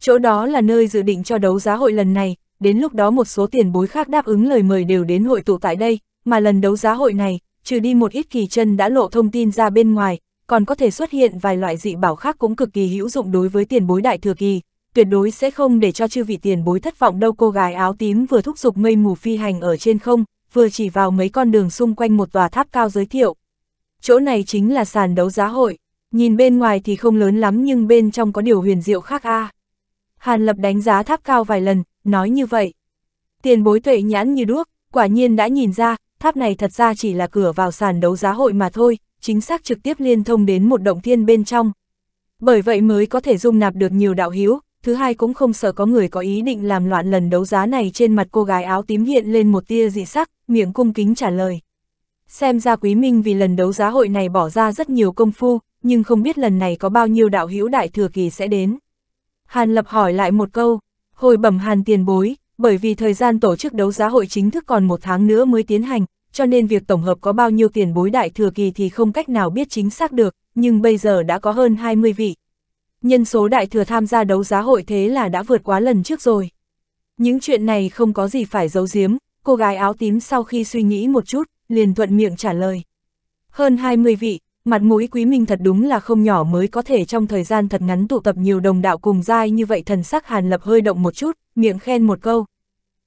Chỗ đó là nơi dự định cho đấu giá hội lần này, đến lúc đó một số tiền bối khác đáp ứng lời mời đều đến hội tụ tại đây, mà lần đấu giá hội này, trừ đi một ít kỳ chân đã lộ thông tin ra bên ngoài, còn có thể xuất hiện vài loại dị bảo khác cũng cực kỳ hữu dụng đối với tiền bối đại thừa kỳ. Tuyệt đối sẽ không để cho chư vị tiền bối thất vọng đâu. Cô gái áo tím vừa thúc giục mây mù phi hành ở trên không, vừa chỉ vào mấy con đường xung quanh một tòa tháp cao giới thiệu. Chỗ này chính là sàn đấu giá hội, nhìn bên ngoài thì không lớn lắm nhưng bên trong có điều huyền diệu khác a. Hàn Lập đánh giá tháp cao vài lần, nói như vậy. Tiền bối tuệ nhãn như đuốc, quả nhiên đã nhìn ra, tháp này thật ra chỉ là cửa vào sàn đấu giá hội mà thôi, chính xác trực tiếp liên thông đến một động thiên bên trong. Bởi vậy mới có thể dung nạp được nhiều đạo hữu. Thứ hai cũng không sợ có người có ý định làm loạn lần đấu giá này. Trên mặt cô gái áo tím hiện lên một tia dị sắc, miệng cung kính trả lời. Xem ra Quý Minh vì lần đấu giá hội này bỏ ra rất nhiều công phu, nhưng không biết lần này có bao nhiêu đạo hữu đại thừa kỳ sẽ đến. Hàn Lập hỏi lại một câu, hồi bẩm Hàn tiền bối, Bởi vì thời gian tổ chức đấu giá hội chính thức còn một tháng nữa mới tiến hành, cho nên việc tổng hợp có bao nhiêu tiền bối đại thừa kỳ thì không cách nào biết chính xác được, nhưng bây giờ đã có hơn 20 vị. Nhân số đại thừa tham gia đấu giá hội thế là đã vượt quá lần trước rồi. Những chuyện này không có gì phải giấu giếm, cô gái áo tím sau khi suy nghĩ một chút, liền thuận miệng trả lời. Hơn 20 vị, mặt mũi Quý Minh thật đúng là không nhỏ mới có thể trong thời gian thật ngắn tụ tập nhiều đồng đạo cùng giai như vậy. Thần sắc Hàn Lập hơi động một chút, miệng khen một câu.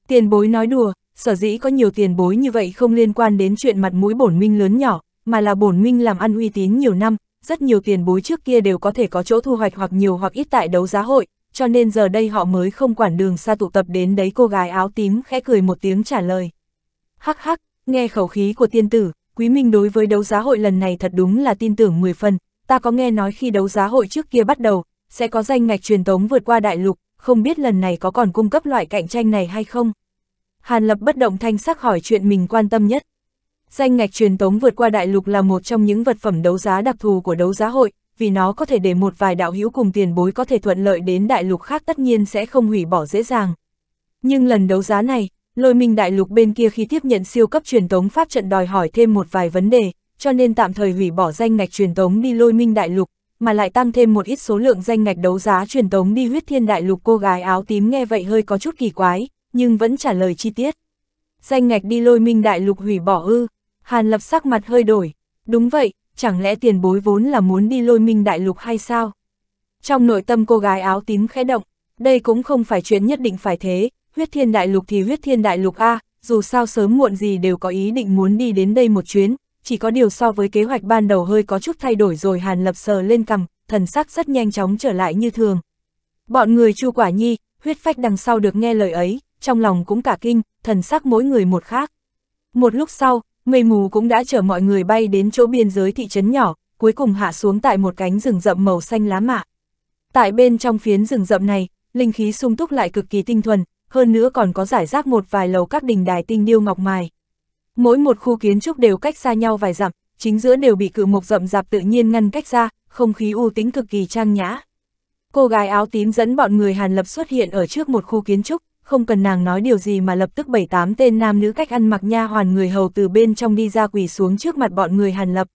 Tiền bối nói đùa, sở dĩ có nhiều tiền bối như vậy không liên quan đến chuyện mặt mũi bổn minh lớn nhỏ, mà là bổn minh làm ăn uy tín nhiều năm, rất nhiều tiền bối trước kia đều có thể có chỗ thu hoạch hoặc nhiều hoặc ít tại đấu giá hội, cho nên giờ đây họ mới không quản đường xa tụ tập đến đấy. Cô gái áo tím khẽ cười một tiếng trả lời. Hắc hắc, nghe khẩu khí của tiên tử, Quý Minh đối với đấu giá hội lần này thật đúng là tin tưởng 10 phần, ta có nghe nói khi đấu giá hội trước kia bắt đầu, sẽ có danh ngạch truyền tống vượt qua đại lục, không biết lần này có còn cung cấp loại cạnh tranh này hay không? Hàn Lập bất động thanh sắc hỏi chuyện mình quan tâm nhất. Danh ngạch truyền tống vượt qua đại lục là một trong những vật phẩm đấu giá đặc thù của đấu giá hội, vì nó có thể để một vài đạo hữu cùng tiền bối có thể thuận lợi đến đại lục khác, tất nhiên sẽ không hủy bỏ dễ dàng. Nhưng lần đấu giá này, Lôi Minh Đại Lục bên kia khi tiếp nhận siêu cấp truyền tống pháp trận đòi hỏi thêm một vài vấn đề, cho nên tạm thời hủy bỏ danh ngạch truyền tống đi Lôi Minh Đại Lục, mà lại tăng thêm một ít số lượng danh ngạch đấu giá truyền tống đi Huyết Thiên Đại Lục. Cô gái áo tím nghe vậy hơi có chút kỳ quái, nhưng vẫn trả lời chi tiết. Danh ngạch đi Lôi Minh Đại Lục hủy bỏ ư? Hàn Lập sắc mặt hơi đổi. Đúng vậy, chẳng lẽ tiền bối vốn là muốn đi Lôi Minh Đại Lục hay sao? Trong nội tâm cô gái áo tím khẽ động, đây cũng không phải chuyện nhất định phải thế. Huyết Thiên Đại Lục thì Huyết Thiên Đại Lục a, dù sao sớm muộn gì đều có ý định muốn đi đến đây một chuyến, chỉ có điều so với kế hoạch ban đầu hơi có chút thay đổi rồi. Hàn Lập sờ lên cằm, thần sắc rất nhanh chóng trở lại như thường. Bọn người Chu Quả Nhi, Huyết Phách đằng sau được nghe lời ấy, trong lòng cũng cả kinh, thần sắc mỗi người một khác. Một lúc sau, mây mù cũng đã chở mọi người bay đến chỗ biên giới thị trấn nhỏ, cuối cùng hạ xuống tại một cánh rừng rậm màu xanh lá mạ. Tại bên trong phiến rừng rậm này, linh khí sung túc lại cực kỳ tinh thuần, hơn nữa còn có rải rác một vài lầu các đình đài tinh điêu ngọc mài. Mỗi một khu kiến trúc đều cách xa nhau vài dặm, chính giữa đều bị cự mộc rậm rạp tự nhiên ngăn cách ra, không khí u tĩnh cực kỳ trang nhã. Cô gái áo tím dẫn bọn người Hàn Lập xuất hiện ở trước một khu kiến trúc, không cần nàng nói điều gì mà lập tức 7-8 tên nam nữ cách ăn mặc nha hoàn người hầu từ bên trong đi ra quỳ xuống trước mặt bọn người Hàn Lập.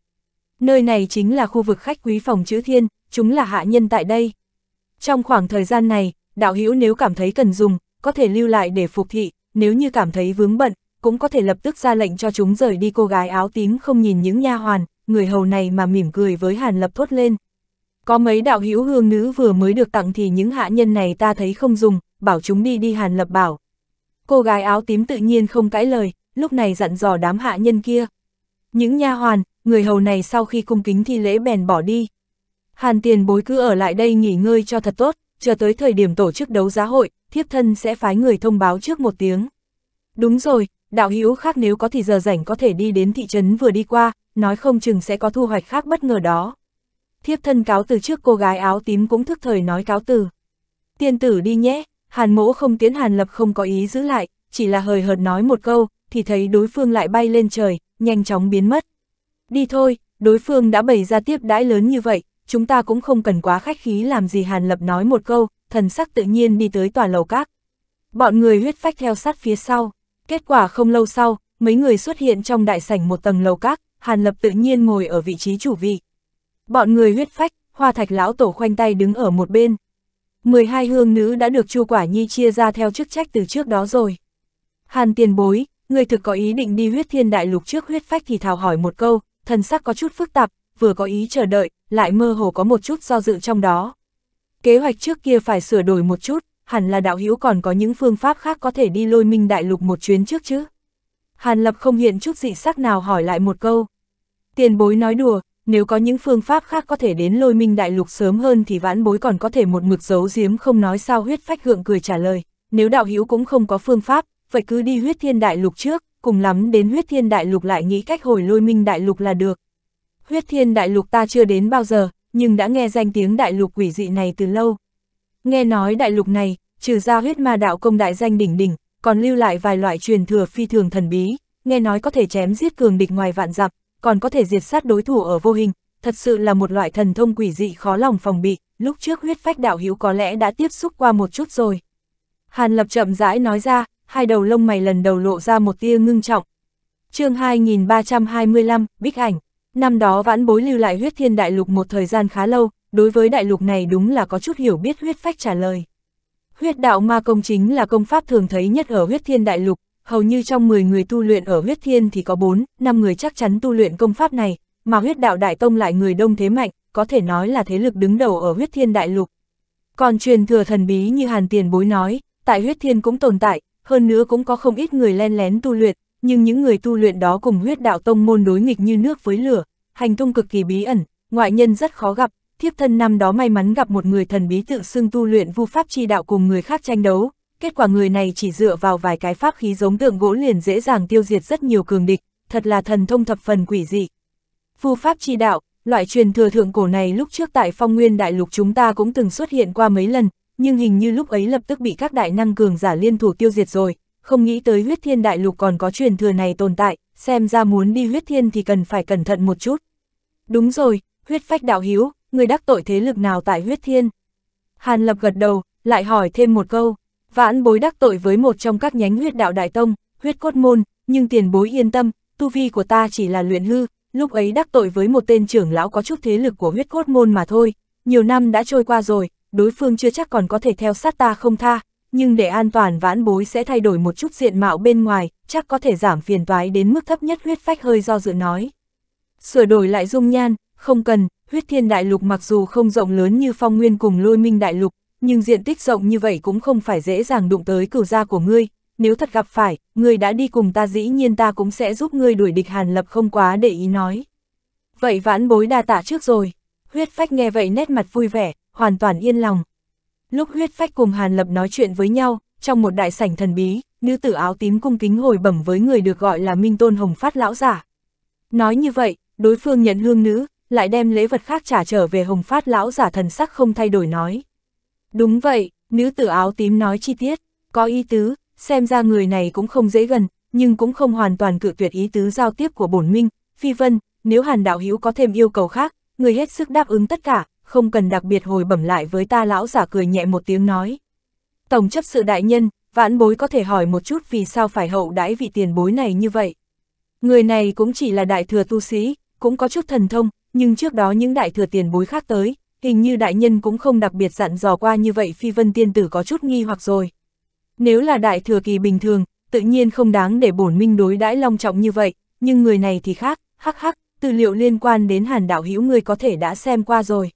Nơi này chính là khu vực khách quý phòng chữ thiên, chúng là hạ nhân tại đây. Trong khoảng thời gian này, đạo hữu nếu cảm thấy cần dùng, có thể lưu lại để phục thị, nếu như cảm thấy vướng bận, cũng có thể lập tức ra lệnh cho chúng rời đi. Cô gái áo tím không nhìn những nha hoàn, người hầu này mà mỉm cười với Hàn Lập thốt lên. Có mấy đạo hữu hương nữ vừa mới được tặng thì những hạ nhân này ta thấy không dùng, bảo chúng đi đi, Hàn Lập bảo. Cô gái áo tím tự nhiên không cãi lời, lúc này dặn dò đám hạ nhân kia. Những nha hoàn, người hầu này sau khi cung kính thi lễ bèn bỏ đi. Hàn tiền bối cứ ở lại đây nghỉ ngơi cho thật tốt, chờ tới thời điểm tổ chức đấu giá hội, thiếp thân sẽ phái người thông báo trước một tiếng. Đúng rồi, đạo hữu khác nếu có thì giờ rảnh có thể đi đến thị trấn vừa đi qua, nói không chừng sẽ có thu hoạch khác bất ngờ đó. Thiếp thân cáo từ trước. Cô gái áo tím cũng thức thời nói cáo từ. Tiên tử đi nhé, Hàn mỗ không tiến. Hàn Lập không có ý giữ lại, chỉ là hời hợt nói một câu, thì thấy đối phương lại bay lên trời, nhanh chóng biến mất. Đi thôi, đối phương đã bày ra tiếp đãi lớn như vậy, chúng ta cũng không cần quá khách khí làm gì. Hàn Lập nói một câu, thần sắc tự nhiên đi tới tòa lầu các. Bọn người Huyết Phách theo sát phía sau. Kết quả không lâu sau, mấy người xuất hiện trong đại sảnh một tầng lầu các, Hàn Lập tự nhiên ngồi ở vị trí chủ vị. Bọn người Huyết Phách, Hoa Thạch lão tổ khoanh tay đứng ở một bên. 12 hương nữ đã được Chu Quả Nhi chia ra theo chức trách từ trước đó rồi. Hàn tiền bối, người thực có ý định đi Huyết Thiên Đại Lục trước? Huyết Phách thì thào hỏi một câu, thần sắc có chút phức tạp, vừa có ý chờ đợi, lại mơ hồ có một chút do dự trong đó. Kế hoạch trước kia phải sửa đổi một chút, hẳn là đạo hữu còn có những phương pháp khác có thể đi Lôi Minh Đại Lục một chuyến trước chứ? Hàn Lập không hiện chút dị sắc nào hỏi lại một câu. Tiền bối nói đùa, nếu có những phương pháp khác có thể đến Lôi Minh Đại Lục sớm hơn thì vãn bối còn có thể một mực giấu giếm không nói sao? Huyết Phách gượng cười trả lời. Nếu đạo hữu cũng không có phương pháp, vậy cứ đi Huyết Thiên Đại Lục trước, cùng lắm đến Huyết Thiên Đại Lục lại nghĩ cách hồi Lôi Minh Đại Lục là được. Huyết Thiên Đại Lục ta chưa đến bao giờ, nhưng đã nghe danh tiếng đại lục quỷ dị này từ lâu. Nghe nói đại lục này, trừ ra huyết ma đạo công đại danh đỉnh đỉnh, còn lưu lại vài loại truyền thừa phi thường thần bí, nghe nói có thể chém giết cường địch ngoài vạn dặm, còn có thể diệt sát đối thủ ở vô hình, thật sự là một loại thần thông quỷ dị khó lòng phòng bị. Lúc trước Huyết Phách đạo hữu có lẽ đã tiếp xúc qua một chút rồi. Hàn Lập chậm rãi nói ra, hai đầu lông mày lần đầu lộ ra một tia ngưng trọng. Chương 2325, Bích Ảnh. Năm đó vãn bối lưu lại Huyết Thiên Đại Lục một thời gian khá lâu, đối với đại lục này đúng là có chút hiểu biết. Huyết Phách trả lời. Huyết đạo ma công chính là công pháp thường thấy nhất ở Huyết Thiên Đại Lục, hầu như trong 10 người tu luyện ở Huyết Thiên thì có 4-5 người chắc chắn tu luyện công pháp này, mà Huyết đạo Đại Tông lại người đông thế mạnh, có thể nói là thế lực đứng đầu ở Huyết Thiên Đại Lục. Còn truyền thừa thần bí như Hàn tiền bối nói, tại Huyết Thiên cũng tồn tại, hơn nữa cũng có không ít người len lén tu luyện, nhưng những người tu luyện đó cùng Huyết đạo tông môn đối nghịch như nước với lửa, hành tung cực kỳ bí ẩn, ngoại nhân rất khó gặp. Thiếp thân năm đó may mắn gặp một người thần bí tự xưng tu luyện vu pháp chi đạo cùng người khác tranh đấu, kết quả người này chỉ dựa vào vài cái pháp khí giống tượng gỗ liền dễ dàng tiêu diệt rất nhiều cường địch, thật là thần thông thập phần quỷ dị. Vu pháp chi đạo, loại truyền thừa thượng cổ này lúc trước tại Phong Nguyên Đại Lục chúng ta cũng từng xuất hiện qua mấy lần, nhưng hình như lúc ấy lập tức bị các đại năng cường giả liên thủ tiêu diệt rồi, không nghĩ tới Huyết Thiên Đại Lục còn có truyền thừa này tồn tại, xem ra muốn đi Huyết Thiên thì cần phải cẩn thận một chút. Đúng rồi, Huyết Phách đạo hữu, người đắc tội thế lực nào tại Huyết Thiên? Hàn Lập gật đầu, lại hỏi thêm một câu, vãn bối đắc tội với một trong các nhánh Huyết đạo Đại Tông, Huyết cốt môn, nhưng tiền bối yên tâm, tu vi của ta chỉ là luyện hư, lúc ấy đắc tội với một tên trưởng lão có chút thế lực của Huyết cốt môn mà thôi, nhiều năm đã trôi qua rồi, đối phương chưa chắc còn có thể theo sát ta không tha, nhưng để an toàn vãn bối sẽ thay đổi một chút diện mạo bên ngoài, chắc có thể giảm phiền toái đến mức thấp nhất. Huyết Phách hơi do dự nói. Sửa đổi lại dung nhan, không cần. Huyết Thiên Đại Lục mặc dù không rộng lớn như Phong Nguyên cùng Lôi Minh Đại Lục, nhưng diện tích rộng như vậy cũng không phải dễ dàng đụng tới cửu gia của ngươi, nếu thật gặp phải, ngươi đã đi cùng ta, dĩ nhiên ta cũng sẽ giúp ngươi đuổi địch. Hàn Lập không quá để ý nói. Vậy vãn bối đa tạ trước rồi. Huyết Phách nghe vậy nét mặt vui vẻ, hoàn toàn yên lòng. Lúc Huyết Phách cùng Hàn Lập nói chuyện với nhau, trong một đại sảnh thần bí, nữ tử áo tím cung kính hồi bẩm với người được gọi là Minh Tôn Hồng Phát lão giả. Nói như vậy, đối phương nhận hương nữ, lại đem lễ vật khác trả trở về. Hồng Phát lão giả thần sắc không thay đổi nói. Đúng vậy, nữ tử áo tím nói chi tiết, có ý tứ, xem ra người này cũng không dễ gần, nhưng cũng không hoàn toàn cự tuyệt ý tứ giao tiếp của bổn minh. Phi Vân, nếu Hàn đạo hữu có thêm yêu cầu khác, người hết sức đáp ứng tất cả, không cần đặc biệt hồi bẩm lại với ta. Lão giả cười nhẹ một tiếng nói. Tổng chấp sự đại nhân, vãn bối có thể hỏi một chút vì sao phải hậu đãi vị tiền bối này như vậy? Người này cũng chỉ là đại thừa tu sĩ, cũng có chút thần thông, nhưng trước đó những đại thừa tiền bối khác tới, hình như đại nhân cũng không đặc biệt dặn dò qua như vậy. Phi Vân tiên tử có chút nghi hoặc rồi. Nếu là đại thừa kỳ bình thường, tự nhiên không đáng để bổn minh đối đãi long trọng như vậy, nhưng người này thì khác. Hắc hắc, tư liệu liên quan đến Hàn đạo hữu người có thể đã xem qua rồi.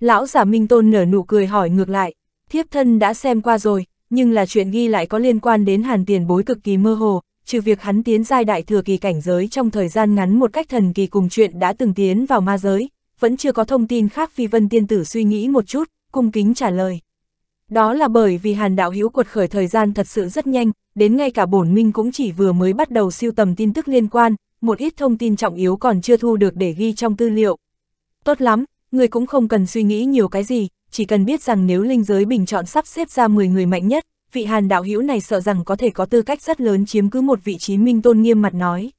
Lão giả Minh Tôn nở nụ cười hỏi ngược lại. Thiếp thân đã xem qua rồi, nhưng là chuyện ghi lại có liên quan đến Hàn tiền bối cực kỳ mơ hồ, trừ việc hắn tiến giai đại thừa kỳ cảnh giới trong thời gian ngắn một cách thần kỳ cùng chuyện đã từng tiến vào ma giới, vẫn chưa có thông tin khác. Phi Vân tiên tử suy nghĩ một chút, cung kính trả lời. Đó là bởi vì Hàn đạo hữu cuộc khởi thời gian thật sự rất nhanh, đến ngay cả bổn minh cũng chỉ vừa mới bắt đầu siêu tầm tin tức liên quan, một ít thông tin trọng yếu còn chưa thu được để ghi trong tư liệu. Tốt lắm, người cũng không cần suy nghĩ nhiều cái gì, chỉ cần biết rằng nếu linh giới bình chọn sắp xếp ra 10 người mạnh nhất, vị Hàn đạo hữu này sợ rằng có thể có tư cách rất lớn chiếm cứ một vị trí. Minh Tôn nghiêm mặt nói.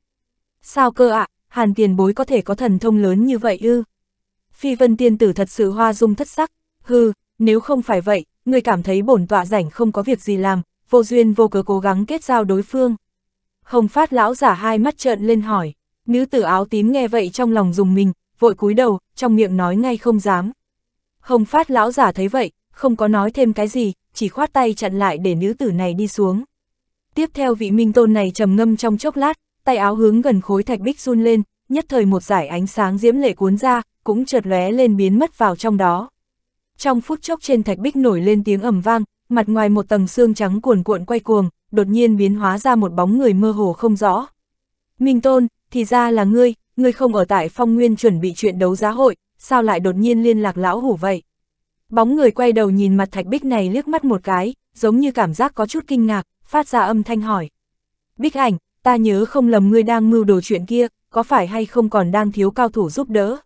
Sao cơ ạ, Hàn tiền bối có thể có thần thông lớn như vậy ư? Phi Vân tiên tử thật sự hoa dung thất sắc. Hừ, nếu không phải vậy, người cảm thấy bổn tọa rảnh không có việc gì làm, vô duyên vô cớ cố gắng kết giao đối phương? Hồng Phát lão giả hai mắt trợn lên hỏi. Nữ tử áo tím nghe vậy trong lòng dùng mình, vội cúi đầu, trong miệng nói ngay không dám. Hồng Phát lão giả thấy vậy, không có nói thêm cái gì, chỉ khoát tay chặn lại để nữ tử này đi xuống. Tiếp theo vị Minh Tôn này trầm ngâm trong chốc lát, tay áo hướng gần khối thạch bích run lên, nhất thời một dải ánh sáng diễm lệ cuốn ra, cũng chợt lóe lên biến mất vào trong đó. Trong phút chốc trên thạch bích nổi lên tiếng ầm vang, mặt ngoài một tầng xương trắng cuồn cuộn quay cuồng, đột nhiên biến hóa ra một bóng người mơ hồ không rõ. Minh Tôn, thì ra là ngươi, ngươi không ở tại Phong Nguyên chuẩn bị chuyện đấu giá hội, sao lại đột nhiên liên lạc lão hủ vậy? Bóng người quay đầu nhìn mặt thạch bích này liếc mắt một cái, giống như cảm giác có chút kinh ngạc, phát ra âm thanh hỏi. Bích Ảnh, ta nhớ không lầm ngươi đang mưu đồ chuyện kia, có phải hay không còn đang thiếu cao thủ giúp đỡ?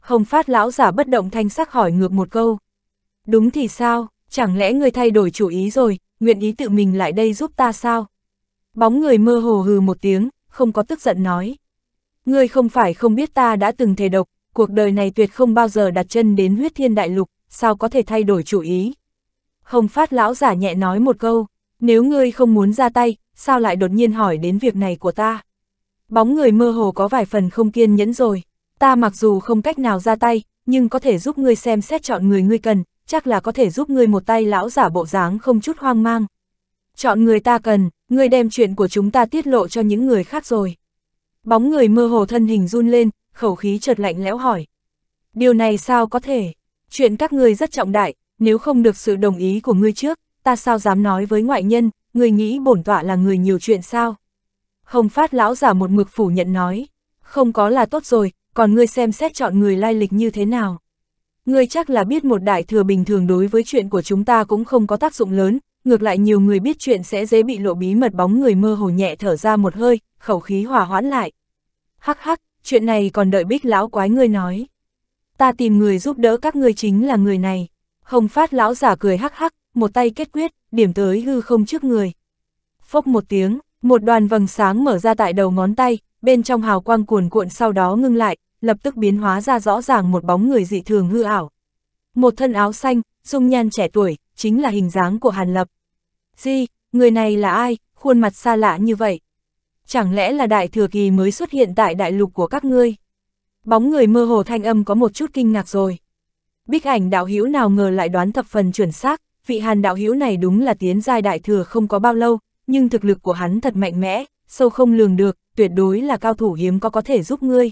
Hồng Phát lão giả bất động thanh sắc hỏi ngược một câu. Đúng thì sao, chẳng lẽ ngươi thay đổi chủ ý rồi, nguyện ý tự mình lại đây giúp ta sao? Bóng người mơ hồ hừ một tiếng, không có tức giận nói. Ngươi không phải không biết ta đã từng thề độc, cuộc đời này tuyệt không bao giờ đặt chân đến Huyết Thiên Đại Lục, sao có thể thay đổi chủ ý? Không Phát lão giả nhẹ nói một câu, nếu ngươi không muốn ra tay, sao lại đột nhiên hỏi đến việc này của ta? Bóng người mơ hồ có vài phần không kiên nhẫn rồi, ta mặc dù không cách nào ra tay, nhưng có thể giúp ngươi xem xét chọn người ngươi cần, chắc là có thể giúp ngươi một tay. Lão giả bộ dáng không chút hoang mang. Chọn người ta cần, ngươi đem chuyện của chúng ta tiết lộ cho những người khác rồi. Bóng người mơ hồ thân hình run lên, khẩu khí chợt lạnh lẽo hỏi. Điều này sao có thể? Chuyện các ngươi rất trọng đại, nếu không được sự đồng ý của ngươi trước, ta sao dám nói với ngoại nhân, ngươi nghĩ bổn tọa là người nhiều chuyện sao? Không Phát lão giả một mực phủ nhận nói, không có là tốt rồi, còn ngươi xem xét chọn người lai lịch như thế nào? Ngươi chắc là biết một đại thừa bình thường đối với chuyện của chúng ta cũng không có tác dụng lớn, ngược lại nhiều người biết chuyện sẽ dễ bị lộ bí mật. Bóng người mơ hồ nhẹ thở ra một hơi, khẩu khí hòa hoãn lại. Hắc hắc, chuyện này còn đợi Bích lão quái ngươi nói. Ta tìm người giúp đỡ các ngươi chính là người này. Không Phát lão giả cười hắc hắc, một tay kết quyết, điểm tới hư không trước người. Phốc một tiếng, một đoàn vầng sáng mở ra tại đầu ngón tay, bên trong hào quang cuồn cuộn sau đó ngưng lại, lập tức biến hóa ra rõ ràng một bóng người dị thường hư ảo. Một thân áo xanh, dung nhan trẻ tuổi, chính là hình dáng của Hàn Lập. Gì, người này là ai, khuôn mặt xa lạ như vậy? Chẳng lẽ là đại thừa kỳ mới xuất hiện tại đại lục của các ngươi? Bóng người mơ hồ thanh âm có một chút kinh ngạc rồi. Bích Ảnh đạo hữu nào ngờ lại đoán thập phần chuẩn xác, vị Hàn đạo hữu này đúng là tiến giai đại thừa không có bao lâu, nhưng thực lực của hắn thật mạnh mẽ, sâu không lường được, tuyệt đối là cao thủ hiếm có thể giúp ngươi.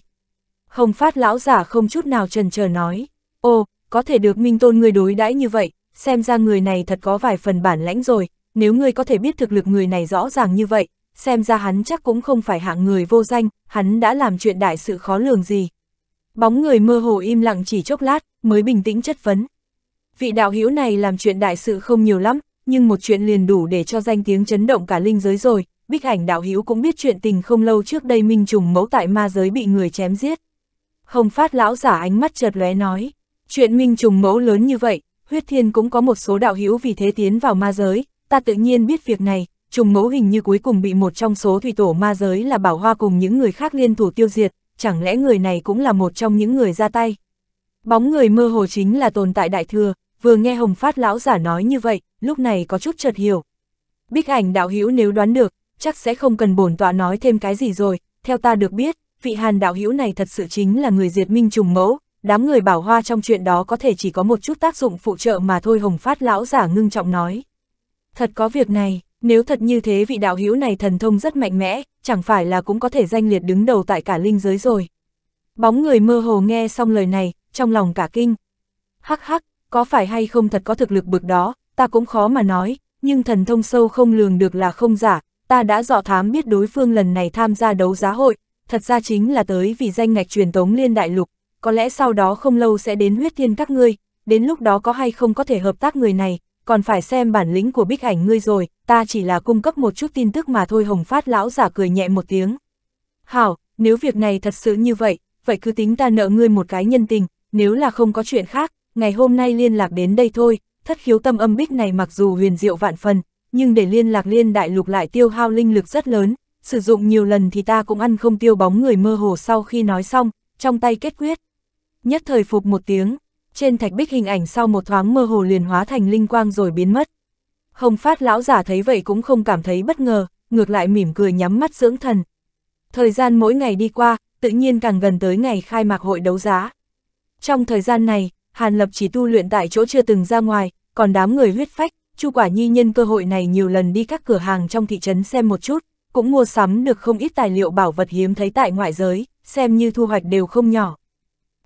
Không Phát lão giả không chút nào chần chờ nói, ồ, có thể được Minh Tôn ngươi đối đãi như vậy, xem ra người này thật có vài phần bản lãnh rồi, nếu ngươi có thể biết thực lực người này rõ ràng như vậy, xem ra hắn chắc cũng không phải hạng người vô danh, hắn đã làm chuyện đại sự khó lường gì. Bóng người mơ hồ im lặng chỉ chốc lát, mới bình tĩnh chất vấn. Vị đạo hữu này làm chuyện đại sự không nhiều lắm, nhưng một chuyện liền đủ để cho danh tiếng chấn động cả linh giới rồi. Bích Ảnh đạo hữu cũng biết chuyện tình không lâu trước đây Minh Trùng Mẫu tại ma giới bị người chém giết. Không Phát lão giả ánh mắt chợt lóe nói, chuyện Minh Trùng Mẫu lớn như vậy, Huyết Thiên cũng có một số đạo hữu vì thế tiến vào ma giới, ta tự nhiên biết việc này. Trùng Mẫu hình như cuối cùng bị một trong số thủy tổ ma giới là Bảo Hoa cùng những người khác liên thủ tiêu diệt, chẳng lẽ người này cũng là một trong những người ra tay? Bóng người mơ hồ chính là tồn tại đại thừa, vừa nghe Hồng Phát lão giả nói như vậy, lúc này có chút chợt hiểu. Bích Ảnh đạo hữu nếu đoán được, chắc sẽ không cần bổn tọa nói thêm cái gì rồi, theo ta được biết, vị Hàn đạo hữu này thật sự chính là người diệt Minh Trùng Mẫu, đám người Bảo Hoa trong chuyện đó có thể chỉ có một chút tác dụng phụ trợ mà thôi. Hồng Phát lão giả ngưng trọng nói. Thật có việc này, nếu thật như thế vị đạo hữu này thần thông rất mạnh mẽ, chẳng phải là cũng có thể danh liệt đứng đầu tại cả linh giới rồi. Bóng người mơ hồ nghe xong lời này, trong lòng cả kinh. Hắc hắc, có phải hay không thật có thực lực bực đó, ta cũng khó mà nói, nhưng thần thông sâu không lường được là không giả, ta đã dò thám biết đối phương lần này tham gia đấu giá hội, thật ra chính là tới vì danh ngạch truyền tống liên đại lục, có lẽ sau đó không lâu sẽ đến Huyết Thiên các ngươi, đến lúc đó có hay không có thể hợp tác người này, còn phải xem bản lĩnh của Bích Ảnh ngươi rồi, ta chỉ là cung cấp một chút tin tức mà thôi. Hồng Phát lão giả cười nhẹ một tiếng. Hảo, nếu việc này thật sự như vậy, vậy cứ tính ta nợ ngươi một cái nhân tình, nếu là không có chuyện khác, ngày hôm nay liên lạc đến đây thôi. Thất khiếu tâm âm bích này mặc dù huyền diệu vạn phần, nhưng để liên lạc liên đại lục lại tiêu hao linh lực rất lớn, sử dụng nhiều lần thì ta cũng ăn không tiêu. Bóng người mơ hồ sau khi nói xong, trong tay kết quyết. Nhất thời phục một tiếng, trên thạch bích hình ảnh sau một thoáng mơ hồ liền hóa thành linh quang rồi biến mất. Hồng Phát lão giả thấy vậy cũng không cảm thấy bất ngờ, ngược lại mỉm cười nhắm mắt dưỡng thần. Thời gian mỗi ngày đi qua, tự nhiên càng gần tới ngày khai mạc hội đấu giá. Trong thời gian này, Hàn Lập chỉ tu luyện tại chỗ chưa từng ra ngoài, còn đám người Huyết Phách, Chu Quả Nhi nhân cơ hội này nhiều lần đi các cửa hàng trong thị trấn xem một chút, cũng mua sắm được không ít tài liệu bảo vật hiếm thấy tại ngoại giới, xem như thu hoạch đều không nhỏ.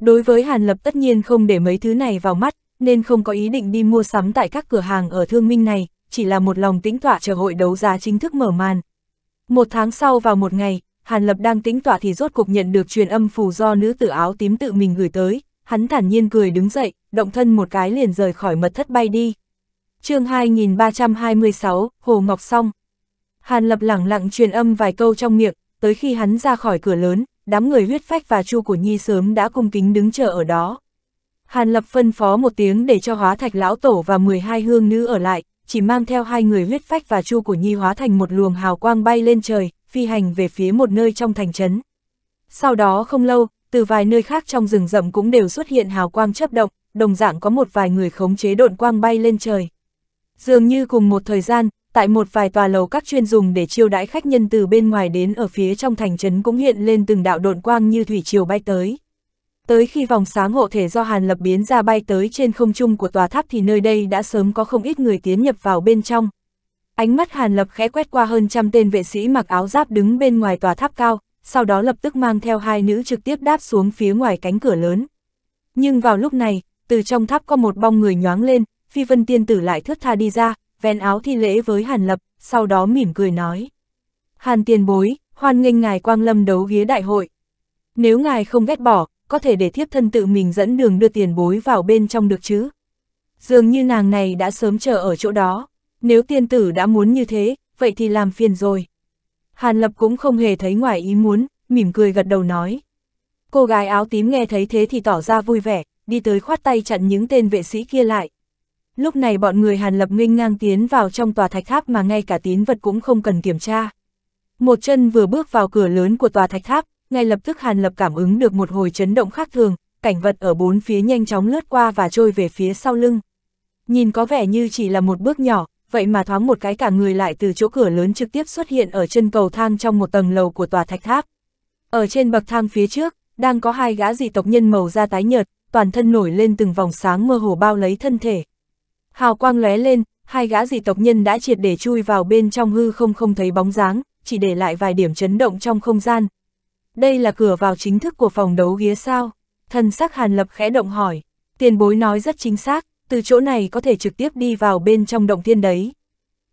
Đối với Hàn Lập tất nhiên không để mấy thứ này vào mắt, nên không có ý định đi mua sắm tại các cửa hàng ở Thương Minh này, chỉ là một lòng tĩnh tọa chờ hội đấu giá chính thức mở màn. Một tháng sau vào một ngày, Hàn Lập đang tĩnh tọa thì rốt cục nhận được truyền âm phù do nữ tử áo tím tự mình gửi tới, hắn thản nhiên cười đứng dậy, động thân một cái liền rời khỏi mật thất bay đi. Chương 2326, Hồ Ngọc Song. Hàn Lập lẳng lặng truyền âm vài câu trong miệng, tới khi hắn ra khỏi cửa lớn, đám người Huyết Phách và Chu Cổ Nhi sớm đã cung kính đứng chờ ở đó. Hàn Lập phân phó một tiếng để cho Hóa Thạch lão tổ và 12 hương nữ ở lại, chỉ mang theo hai người Huyết Phách và Chu Cổ Nhi hóa thành một luồng hào quang bay lên trời, phi hành về phía một nơi trong thành trấn. Sau đó không lâu, từ vài nơi khác trong rừng rậm cũng đều xuất hiện hào quang chớp động, đồng dạng có một vài người khống chế độn quang bay lên trời. Dường như cùng một thời gian, tại một vài tòa lầu các chuyên dùng để chiêu đãi khách nhân từ bên ngoài đến ở phía trong thành trấn cũng hiện lên từng đạo độn quang như thủy triều bay tới. Tới khi vòng sáng hộ thể do Hàn Lập biến ra bay tới trên không trung của tòa tháp thì nơi đây đã sớm có không ít người tiến nhập vào bên trong. Ánh mắt Hàn Lập khẽ quét qua hơn trăm tên vệ sĩ mặc áo giáp đứng bên ngoài tòa tháp cao, sau đó lập tức mang theo hai nữ trực tiếp đáp xuống phía ngoài cánh cửa lớn. Nhưng vào lúc này, từ trong tháp có một bóng người nhoáng lên, Phi Vân tiên tử lại thướt tha đi ra, vén áo thi lễ với Hàn Lập, sau đó mỉm cười nói: "Hàn tiền bối, hoan nghênh ngài quang lâm đấu ghế đại hội. Nếu ngài không ghét bỏ, có thể để thiếp thân tự mình dẫn đường đưa tiền bối vào bên trong được chứ?" Dường như nàng này đã sớm chờ ở chỗ đó. Nếu tiên tử đã muốn như thế, vậy thì làm phiền rồi. Hàn Lập cũng không hề thấy ngoài ý muốn, mỉm cười gật đầu nói. Cô gái áo tím nghe thấy thế thì tỏ ra vui vẻ, đi tới khoát tay chặn những tên vệ sĩ kia lại. Lúc này bọn người Hàn Lập nghênh ngang tiến vào trong tòa thạch tháp mà ngay cả tín vật cũng không cần kiểm tra. Một chân vừa bước vào cửa lớn của tòa thạch tháp, ngay lập tức Hàn Lập cảm ứng được một hồi chấn động khác thường, cảnh vật ở bốn phía nhanh chóng lướt qua và trôi về phía sau lưng. Nhìn có vẻ như chỉ là một bước nhỏ, vậy mà thoáng một cái cả người lại từ chỗ cửa lớn trực tiếp xuất hiện ở chân cầu thang trong một tầng lầu của tòa thạch tháp. Ở trên bậc thang phía trước, đang có hai gã dị tộc nhân màu da tái nhợt, toàn thân nổi lên từng vòng sáng mơ hồ bao lấy thân thể. Hào quang lóe lên, hai gã dị tộc nhân đã triệt để chui vào bên trong hư không không thấy bóng dáng, chỉ để lại vài điểm chấn động trong không gian. Đây là cửa vào chính thức của phòng đấu ghế sao? Thần sắc Hàn Lập khẽ động hỏi. Tiền bối nói rất chính xác, từ chỗ này có thể trực tiếp đi vào bên trong động thiên đấy.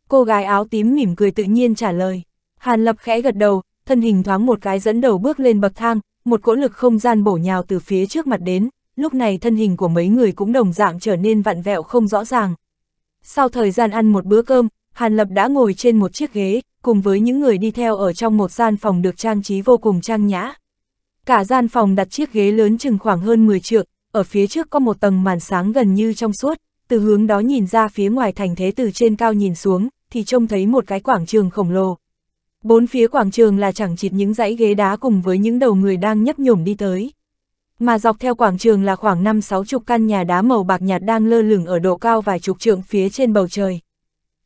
Cô gái áo tím mỉm cười tự nhiên trả lời. Hàn Lập khẽ gật đầu, thân hình thoáng một cái dẫn đầu bước lên bậc thang, một cỗ lực không gian bổ nhào từ phía trước mặt đến, lúc này thân hình của mấy người cũng đồng dạng trở nên vặn vẹo không rõ ràng. Sau thời gian ăn một bữa cơm, Hàn Lập đã ngồi trên một chiếc ghế, cùng với những người đi theo ở trong một gian phòng được trang trí vô cùng trang nhã. Cả gian phòng đặt chiếc ghế lớn chừng khoảng hơn 10 trượng, ở phía trước có một tầng màn sáng gần như trong suốt, từ hướng đó nhìn ra phía ngoài thành thế từ trên cao nhìn xuống, thì trông thấy một cái quảng trường khổng lồ. Bốn phía quảng trường là chẳng chịt những dãy ghế đá cùng với những đầu người đang nhấp nhổm đi tới. Mà dọc theo quảng trường là khoảng 5-60 căn nhà đá màu bạc nhạt đang lơ lửng ở độ cao vài chục trượng phía trên bầu trời.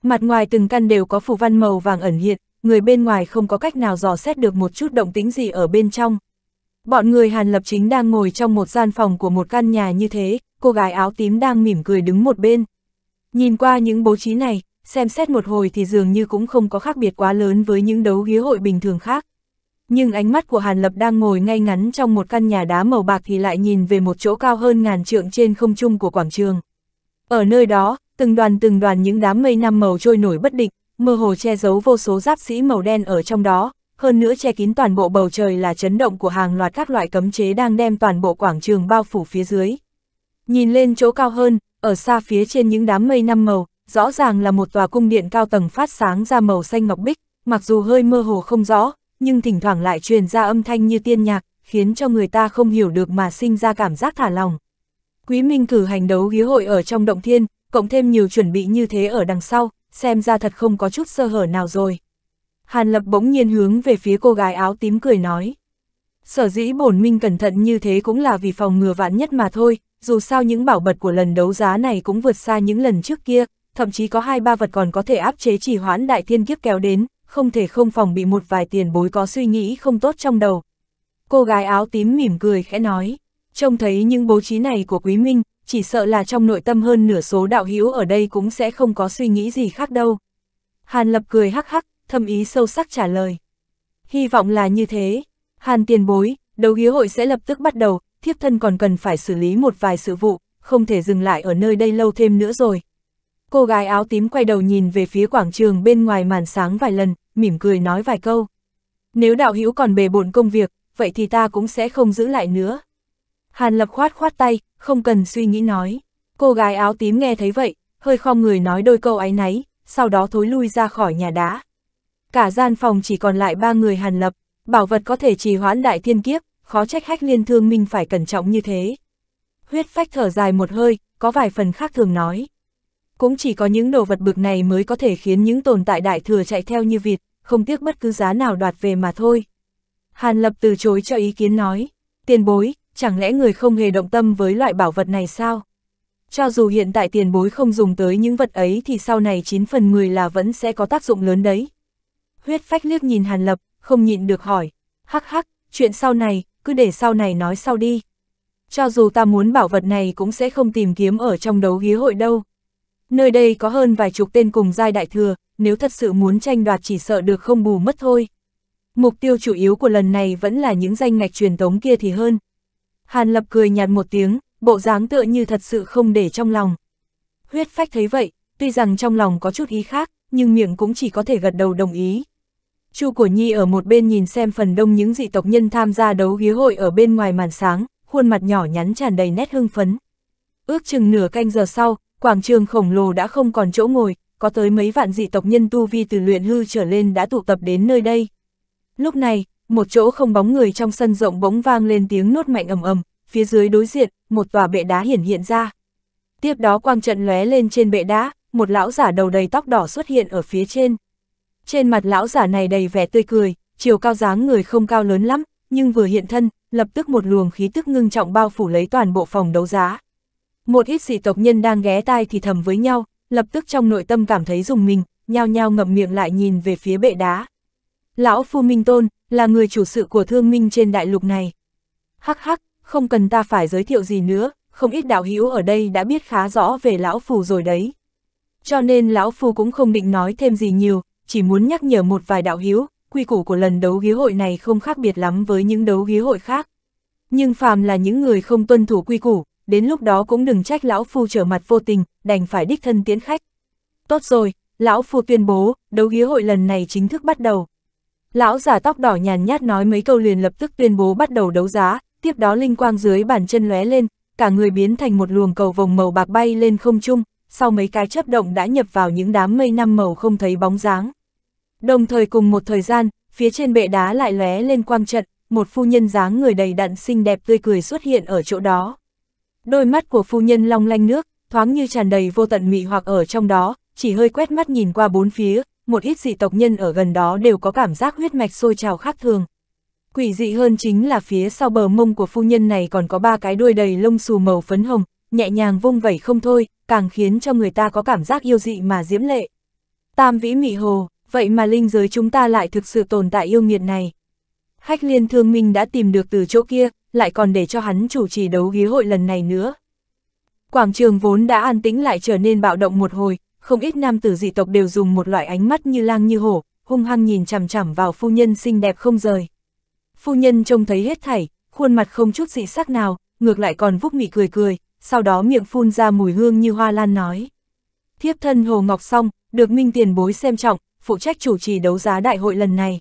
Mặt ngoài từng căn đều có phù văn màu vàng ẩn hiện, người bên ngoài không có cách nào dò xét được một chút động tĩnh gì ở bên trong. Bọn người Hàn Lập chính đang ngồi trong một gian phòng của một căn nhà như thế, cô gái áo tím đang mỉm cười đứng một bên. Nhìn qua những bố trí này, xem xét một hồi thì dường như cũng không có khác biệt quá lớn với những đấu ghế hội bình thường khác. Nhưng ánh mắt của Hàn Lập đang ngồi ngay ngắn trong một căn nhà đá màu bạc thì lại nhìn về một chỗ cao hơn ngàn trượng trên không trung của quảng trường. Ở nơi đó, từng đoàn những đám mây năm màu trôi nổi bất định, mơ hồ che giấu vô số giáp sĩ màu đen ở trong đó. Hơn nữa che kín toàn bộ bầu trời là chấn động của hàng loạt các loại cấm chế đang đem toàn bộ quảng trường bao phủ phía dưới. Nhìn lên chỗ cao hơn, ở xa phía trên những đám mây năm màu, rõ ràng là một tòa cung điện cao tầng phát sáng ra màu xanh ngọc bích, mặc dù hơi mơ hồ không rõ, nhưng thỉnh thoảng lại truyền ra âm thanh như tiên nhạc, khiến cho người ta không hiểu được mà sinh ra cảm giác thả lòng. Quý Minh cử hành đấu ghế hội ở trong động thiên, cộng thêm nhiều chuẩn bị như thế ở đằng sau, xem ra thật không có chút sơ hở nào rồi. Hàn Lập bỗng nhiên hướng về phía cô gái áo tím cười nói. Sở dĩ bổn minh cẩn thận như thế cũng là vì phòng ngừa vạn nhất mà thôi, dù sao những bảo vật của lần đấu giá này cũng vượt xa những lần trước kia, thậm chí có 2-3 vật còn có thể áp chế trì hoãn đại thiên kiếp kéo đến, không thể không phòng bị một vài tiền bối có suy nghĩ không tốt trong đầu. Cô gái áo tím mỉm cười khẽ nói, trông thấy những bố trí này của Quý Minh, chỉ sợ là trong nội tâm hơn nửa số đạo hữu ở đây cũng sẽ không có suy nghĩ gì khác đâu. Hàn Lập cười hắc hắc, thâm ý sâu sắc trả lời. Hy vọng là như thế. Hàn tiền bối, đấu ghế hội sẽ lập tức bắt đầu, thiếp thân còn cần phải xử lý một vài sự vụ, không thể dừng lại ở nơi đây lâu thêm nữa rồi. Cô gái áo tím quay đầu nhìn về phía quảng trường bên ngoài màn sáng vài lần, mỉm cười nói vài câu. Nếu đạo hữu còn bề bộn công việc, vậy thì ta cũng sẽ không giữ lại nữa. Hàn Lập khoát tay, không cần suy nghĩ nói. Cô gái áo tím nghe thấy vậy, hơi khom người nói đôi câu áy náy, sau đó thối lui ra khỏi nhà đá. Cả gian phòng chỉ còn lại ba người Hàn Lập, bảo vật có thể trì hoãn đại thiên kiếp, khó trách Hách Liên Thương Minh phải cẩn trọng như thế. Huyết Phách thở dài một hơi, có vài phần khác thường nói. Cũng chỉ có những đồ vật bực này mới có thể khiến những tồn tại đại thừa chạy theo như vịt, không tiếc bất cứ giá nào đoạt về mà thôi. Hàn Lập từ chối cho ý kiến nói, tiền bối, chẳng lẽ người không hề động tâm với loại bảo vật này sao? Cho dù hiện tại tiền bối không dùng tới những vật ấy thì sau này 9 phần 10 là vẫn sẽ có tác dụng lớn đấy. Huyết Phách liếc nhìn Hàn Lập, không nhịn được hỏi, hắc hắc, chuyện sau này, cứ để sau này nói sau đi. Cho dù ta muốn bảo vật này cũng sẽ không tìm kiếm ở trong đấu hí hội đâu. Nơi đây có hơn vài chục tên cùng giai đại thừa, nếu thật sự muốn tranh đoạt chỉ sợ được không bù mất thôi. Mục tiêu chủ yếu của lần này vẫn là những danh ngạch truyền tống kia thì hơn. Hàn Lập cười nhạt một tiếng, bộ dáng tựa như thật sự không để trong lòng. Huyết Phách thấy vậy, tuy rằng trong lòng có chút ý khác, nhưng miệng cũng chỉ có thể gật đầu đồng ý. Chu Quả Nhi ở một bên nhìn xem phần đông những dị tộc nhân tham gia đấu hí hội ở bên ngoài màn sáng, khuôn mặt nhỏ nhắn tràn đầy nét hưng phấn. Ước chừng nửa canh giờ sau, quảng trường khổng lồ đã không còn chỗ ngồi, có tới mấy vạn dị tộc nhân tu vi từ luyện hư trở lên đã tụ tập đến nơi đây. Lúc này, một chỗ không bóng người trong sân rộng bỗng vang lên tiếng nốt mạnh ầm ầm, phía dưới đối diện, một tòa bệ đá hiện ra. Tiếp đó quang trận lóe lên trên bệ đá, một lão giả đầu đầy tóc đỏ xuất hiện ở phía trên. Trên mặt lão giả này đầy vẻ tươi cười, chiều cao dáng người không cao lớn lắm, nhưng vừa hiện thân, lập tức một luồng khí tức ngưng trọng bao phủ lấy toàn bộ phòng đấu giá. Một ít dị tộc nhân đang ghé tai thì thầm với nhau, lập tức trong nội tâm cảm thấy rùng mình, nhao nhao ngậm miệng lại nhìn về phía bệ đá. Lão Phu Minh Tôn, là người chủ sự của thương minh trên đại lục này. Hắc hắc, không cần ta phải giới thiệu gì nữa, không ít đạo hữu ở đây đã biết khá rõ về Lão Phu rồi đấy. Cho nên Lão Phu cũng không định nói thêm gì nhiều, chỉ muốn nhắc nhở một vài đạo hữu, quy củ của lần đấu hí hội này không khác biệt lắm với những đấu hí hội khác. Nhưng phàm là những người không tuân thủ quy củ, đến lúc đó cũng đừng trách Lão Phu trở mặt vô tình, đành phải đích thân tiễn khách. Tốt rồi, Lão Phu tuyên bố, đấu hí hội lần này chính thức bắt đầu. Lão giả tóc đỏ nhàn nhát nói mấy câu liền lập tức tuyên bố bắt đầu đấu giá, tiếp đó linh quang dưới bàn chân lóe lên, cả người biến thành một luồng cầu vồng màu bạc bay lên không trung, sau mấy cái chớp động đã nhập vào những đám mây năm màu không thấy bóng dáng. Đồng thời cùng một thời gian, phía trên bệ đá lại lóe lên quang trận, một phu nhân dáng người đầy đặn xinh đẹp tươi cười xuất hiện ở chỗ đó. Đôi mắt của phu nhân long lanh nước, thoáng như tràn đầy vô tận mị hoặc ở trong đó, chỉ hơi quét mắt nhìn qua bốn phía. Một ít dị tộc nhân ở gần đó đều có cảm giác huyết mạch sôi trào khác thường. Quỷ dị hơn chính là phía sau bờ mông của phu nhân này còn có ba cái đuôi đầy lông xù màu phấn hồng, nhẹ nhàng vung vẩy không thôi, càng khiến cho người ta có cảm giác yêu dị mà diễm lệ. Tam vĩ mị hồ, vậy mà linh giới chúng ta lại thực sự tồn tại yêu nghiệt này. Hách Liên Thương Minh đã tìm được từ chỗ kia, lại còn để cho hắn chủ trì đấu hí hội lần này nữa. Quảng trường vốn đã an tĩnh lại trở nên bạo động một hồi. Không ít nam tử dị tộc đều dùng một loại ánh mắt như lang như hổ, hung hăng nhìn chằm chằm vào phu nhân xinh đẹp không rời. Phu nhân trông thấy hết thảy, khuôn mặt không chút dị sắc nào, ngược lại còn vúc mị cười, sau đó miệng phun ra mùi hương như hoa lan nói. Thiếp thân Hồ Ngọc Song, được Minh tiền bối xem trọng, phụ trách chủ trì đấu giá đại hội lần này.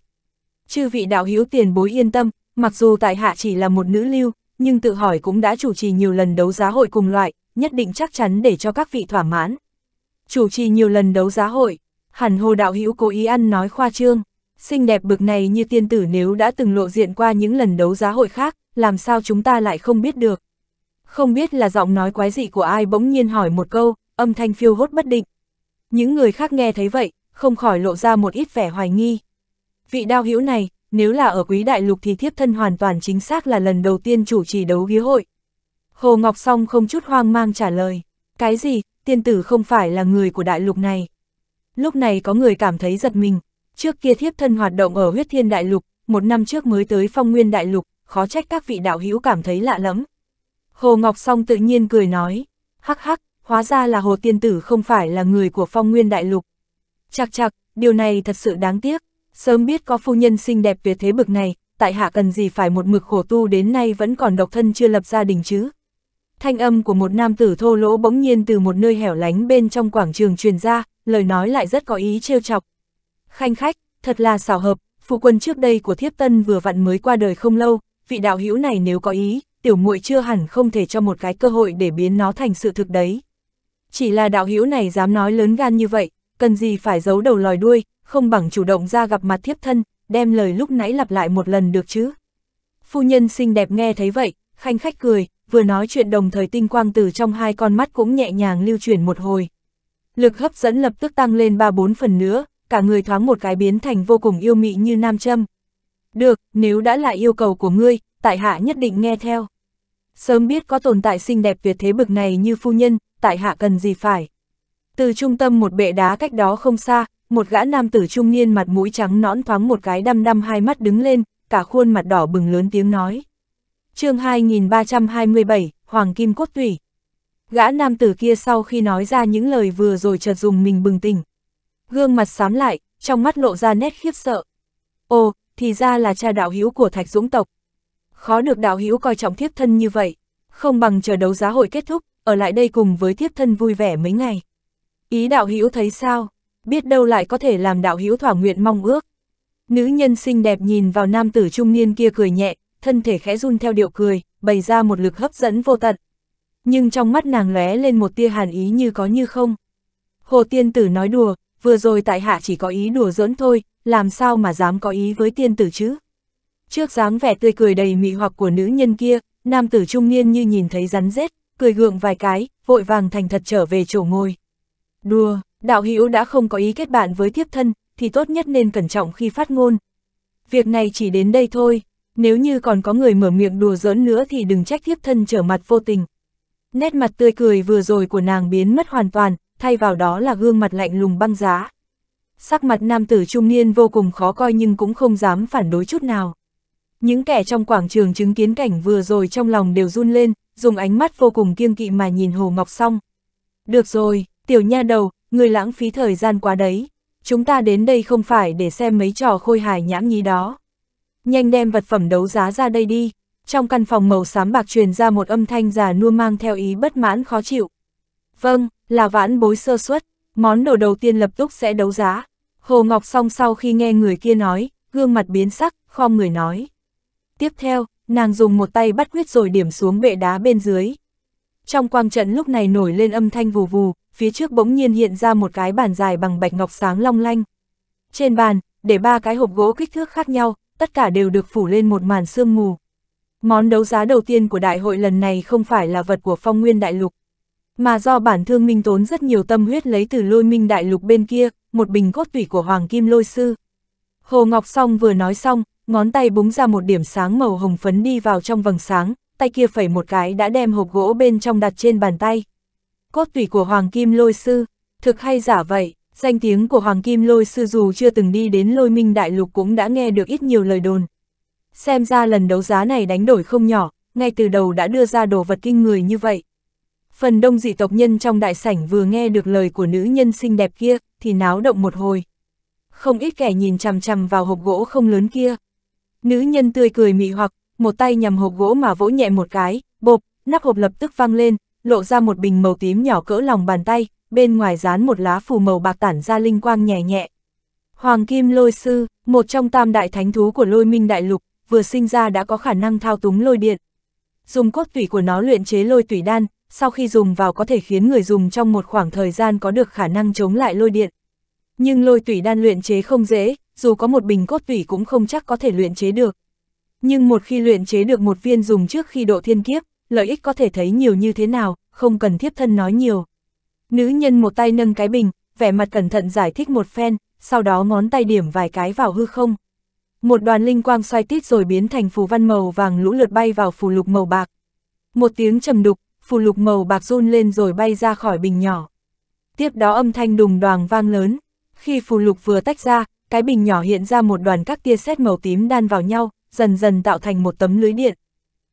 Chư vị đạo hữu tiền bối yên tâm, mặc dù tại hạ chỉ là một nữ lưu, nhưng tự hỏi cũng đã chủ trì nhiều lần đấu giá hội cùng loại, nhất định chắc chắn để cho các vị thỏa mãn. Chủ trì nhiều lần đấu giá hội, hẳn Hồ đạo hữu cố ý ăn nói khoa trương, xinh đẹp bực này như tiên tử nếu đã từng lộ diện qua những lần đấu giá hội khác, làm sao chúng ta lại không biết được. Không biết là giọng nói quái dị của ai bỗng nhiên hỏi một câu, âm thanh phiêu hốt bất định. Những người khác nghe thấy vậy, không khỏi lộ ra một ít vẻ hoài nghi. Vị đạo hữu này, nếu là ở Quý Đại Lục thì thiếp thân hoàn toàn chính xác là lần đầu tiên chủ trì đấu hí hội. Hồ Ngọc Song không chút hoang mang trả lời, cái gì? Tiên tử không phải là người của đại lục này. Lúc này có người cảm thấy giật mình, trước kia thiếp thân hoạt động ở Huyết Thiên Đại Lục, một năm trước mới tới Phong Nguyên Đại Lục, khó trách các vị đạo hữu cảm thấy lạ lẫm. Hồ Ngọc Song tự nhiên cười nói, hắc hắc, hóa ra là Hồ tiên tử không phải là người của Phong Nguyên Đại Lục. Chạc chạc, điều này thật sự đáng tiếc, sớm biết có phu nhân xinh đẹp tuyệt thế bực này, tại hạ cần gì phải một mực khổ tu đến nay vẫn còn độc thân chưa lập gia đình chứ. Thanh âm của một nam tử thô lỗ bỗng nhiên từ một nơi hẻo lánh bên trong quảng trường truyền ra, lời nói lại rất có ý trêu chọc. Khanh khách, thật là xảo hợp, phu quân trước đây của thiếp tân vừa vặn mới qua đời không lâu, vị đạo hữu này nếu có ý, tiểu muội chưa hẳn không thể cho một cái cơ hội để biến nó thành sự thực đấy. Chỉ là đạo hữu này dám nói lớn gan như vậy, cần gì phải giấu đầu lòi đuôi, không bằng chủ động ra gặp mặt thiếp thân, đem lời lúc nãy lặp lại một lần được chứ. Phu nhân xinh đẹp nghe thấy vậy, khanh khách cười. Vừa nói chuyện đồng thời tinh quang từ trong hai con mắt cũng nhẹ nhàng lưu chuyển một hồi. Lực hấp dẫn lập tức tăng lên 3-4 phần nữa, cả người thoáng một cái biến thành vô cùng yêu mị như nam châm. Được, nếu đã là yêu cầu của ngươi, tại hạ nhất định nghe theo. Sớm biết có tồn tại xinh đẹp tuyệt thế bực này như phu nhân, tại hạ cần gì phải. Từ trung tâm một bệ đá cách đó không xa, một gã nam tử trung niên mặt mũi trắng nõn thoáng một cái đăm đăm hai mắt đứng lên, cả khuôn mặt đỏ bừng lớn tiếng nói. Chương 2327, Hoàng Kim Cốt Tủy. Gã nam tử kia sau khi nói ra những lời vừa rồi chợt dùng mình bừng tỉnh. Gương mặt xám lại, trong mắt lộ ra nét khiếp sợ. Ồ, thì ra là cha đạo hữu của Thạch Dũng tộc. Khó được đạo hữu coi trọng thiếp thân như vậy, không bằng chờ đấu giá hội kết thúc, ở lại đây cùng với thiếp thân vui vẻ mấy ngày. Ý đạo hữu thấy sao, biết đâu lại có thể làm đạo hữu thỏa nguyện mong ước. Nữ nhân xinh đẹp nhìn vào nam tử trung niên kia cười nhẹ, thân thể khẽ run theo điệu cười, bày ra một lực hấp dẫn vô tận. Nhưng trong mắt nàng lóe lên một tia hàn ý như có như không. Hồ tiên tử nói đùa, vừa rồi tại hạ chỉ có ý đùa giỡn thôi, làm sao mà dám có ý với tiên tử chứ. Trước dáng vẻ tươi cười đầy mị hoặc của nữ nhân kia, nam tử trung niên như nhìn thấy rắn rết, cười gượng vài cái, vội vàng thành thật trở về chỗ ngồi. Đùa, đạo hữu đã không có ý kết bạn với thiếp thân, thì tốt nhất nên cẩn trọng khi phát ngôn. Việc này chỉ đến đây thôi, nếu như còn có người mở miệng đùa giỡn nữa thì đừng trách thiếp thân trở mặt vô tình. Nét mặt tươi cười vừa rồi của nàng biến mất hoàn toàn, thay vào đó là gương mặt lạnh lùng băng giá. Sắc mặt nam tử trung niên vô cùng khó coi nhưng cũng không dám phản đối chút nào. Những kẻ trong quảng trường chứng kiến cảnh vừa rồi trong lòng đều run lên, dùng ánh mắt vô cùng kiêng kỵ mà nhìn Hồ Ngọc Song. Được rồi, tiểu nha đầu, ngươi lãng phí thời gian quá đấy. Chúng ta đến đây không phải để xem mấy trò khôi hài nhảm nhí đó. Nhanh đem vật phẩm đấu giá ra đây đi. Trong căn phòng màu xám bạc truyền ra một âm thanh già nua mang theo ý bất mãn khó chịu. Vâng, là vãn bối sơ suất, món đồ đầu tiên lập tức sẽ đấu giá. Hồ Ngọc Song sau khi nghe người kia nói, gương mặt biến sắc, khom người nói. Tiếp theo, nàng dùng một tay bắt quyết rồi điểm xuống bệ đá bên dưới. Trong quang trận lúc này nổi lên âm thanh vù vù, phía trước bỗng nhiên hiện ra một cái bàn dài bằng bạch ngọc sáng long lanh. Trên bàn, để ba cái hộp gỗ kích thước khác nhau, tất cả đều được phủ lên một màn sương mù. Món đấu giá đầu tiên của đại hội lần này không phải là vật của Phong Nguyên Đại Lục, mà do bản thương minh tốn rất nhiều tâm huyết lấy từ Lôi Minh Đại Lục bên kia, một bình cốt tủy của Hoàng Kim Lôi Sư. Hồ Ngọc Song vừa nói xong, ngón tay búng ra một điểm sáng màu hồng phấn đi vào trong vầng sáng, tay kia phẩy một cái đã đem hộp gỗ bên trong đặt trên bàn tay. Cốt tủy của Hoàng Kim Lôi Sư, thực hay giả vậy, danh tiếng của Hoàng Kim Lôi Sư dù chưa từng đi đến Lôi Minh Đại Lục cũng đã nghe được ít nhiều lời đồn. Xem ra lần đấu giá này đánh đổi không nhỏ, ngay từ đầu đã đưa ra đồ vật kinh người như vậy. Phần đông dị tộc nhân trong đại sảnh vừa nghe được lời của nữ nhân xinh đẹp kia, thì náo động một hồi. Không ít kẻ nhìn chằm chằm vào hộp gỗ không lớn kia. Nữ nhân tươi cười mị hoặc, một tay nhằm hộp gỗ mà vỗ nhẹ một cái, bộp, nắp hộp lập tức vang lên, lộ ra một bình màu tím nhỏ cỡ lòng bàn tay, bên ngoài dán một lá phù màu bạc tản ra linh quang nhẹ nhẹ. Hoàng Kim Lôi Sư, một trong tam đại thánh thú của Lôi Minh Đại Lục, vừa sinh ra đã có khả năng thao túng lôi điện. Dùng cốt tủy của nó luyện chế lôi tủy đan, sau khi dùng vào có thể khiến người dùng trong một khoảng thời gian có được khả năng chống lại lôi điện. Nhưng lôi tủy đan luyện chế không dễ, dù có một bình cốt tủy cũng không chắc có thể luyện chế được. Nhưng một khi luyện chế được một viên dùng trước khi độ thiên kiếp, lợi ích có thể thấy nhiều như thế nào, không cần thiếp thân nói nhiều. Nữ nhân một tay nâng cái bình, vẻ mặt cẩn thận giải thích một phen, sau đó ngón tay điểm vài cái vào hư không. Một đoàn linh quang xoay tít rồi biến thành phù văn màu vàng lũ lượt bay vào phù lục màu bạc. Một tiếng trầm đục, phù lục màu bạc run lên rồi bay ra khỏi bình nhỏ. Tiếp đó âm thanh đùng đoàng vang lớn. Khi phù lục vừa tách ra, cái bình nhỏ hiện ra một đoàn các tia sét màu tím đan vào nhau, dần dần tạo thành một tấm lưới điện.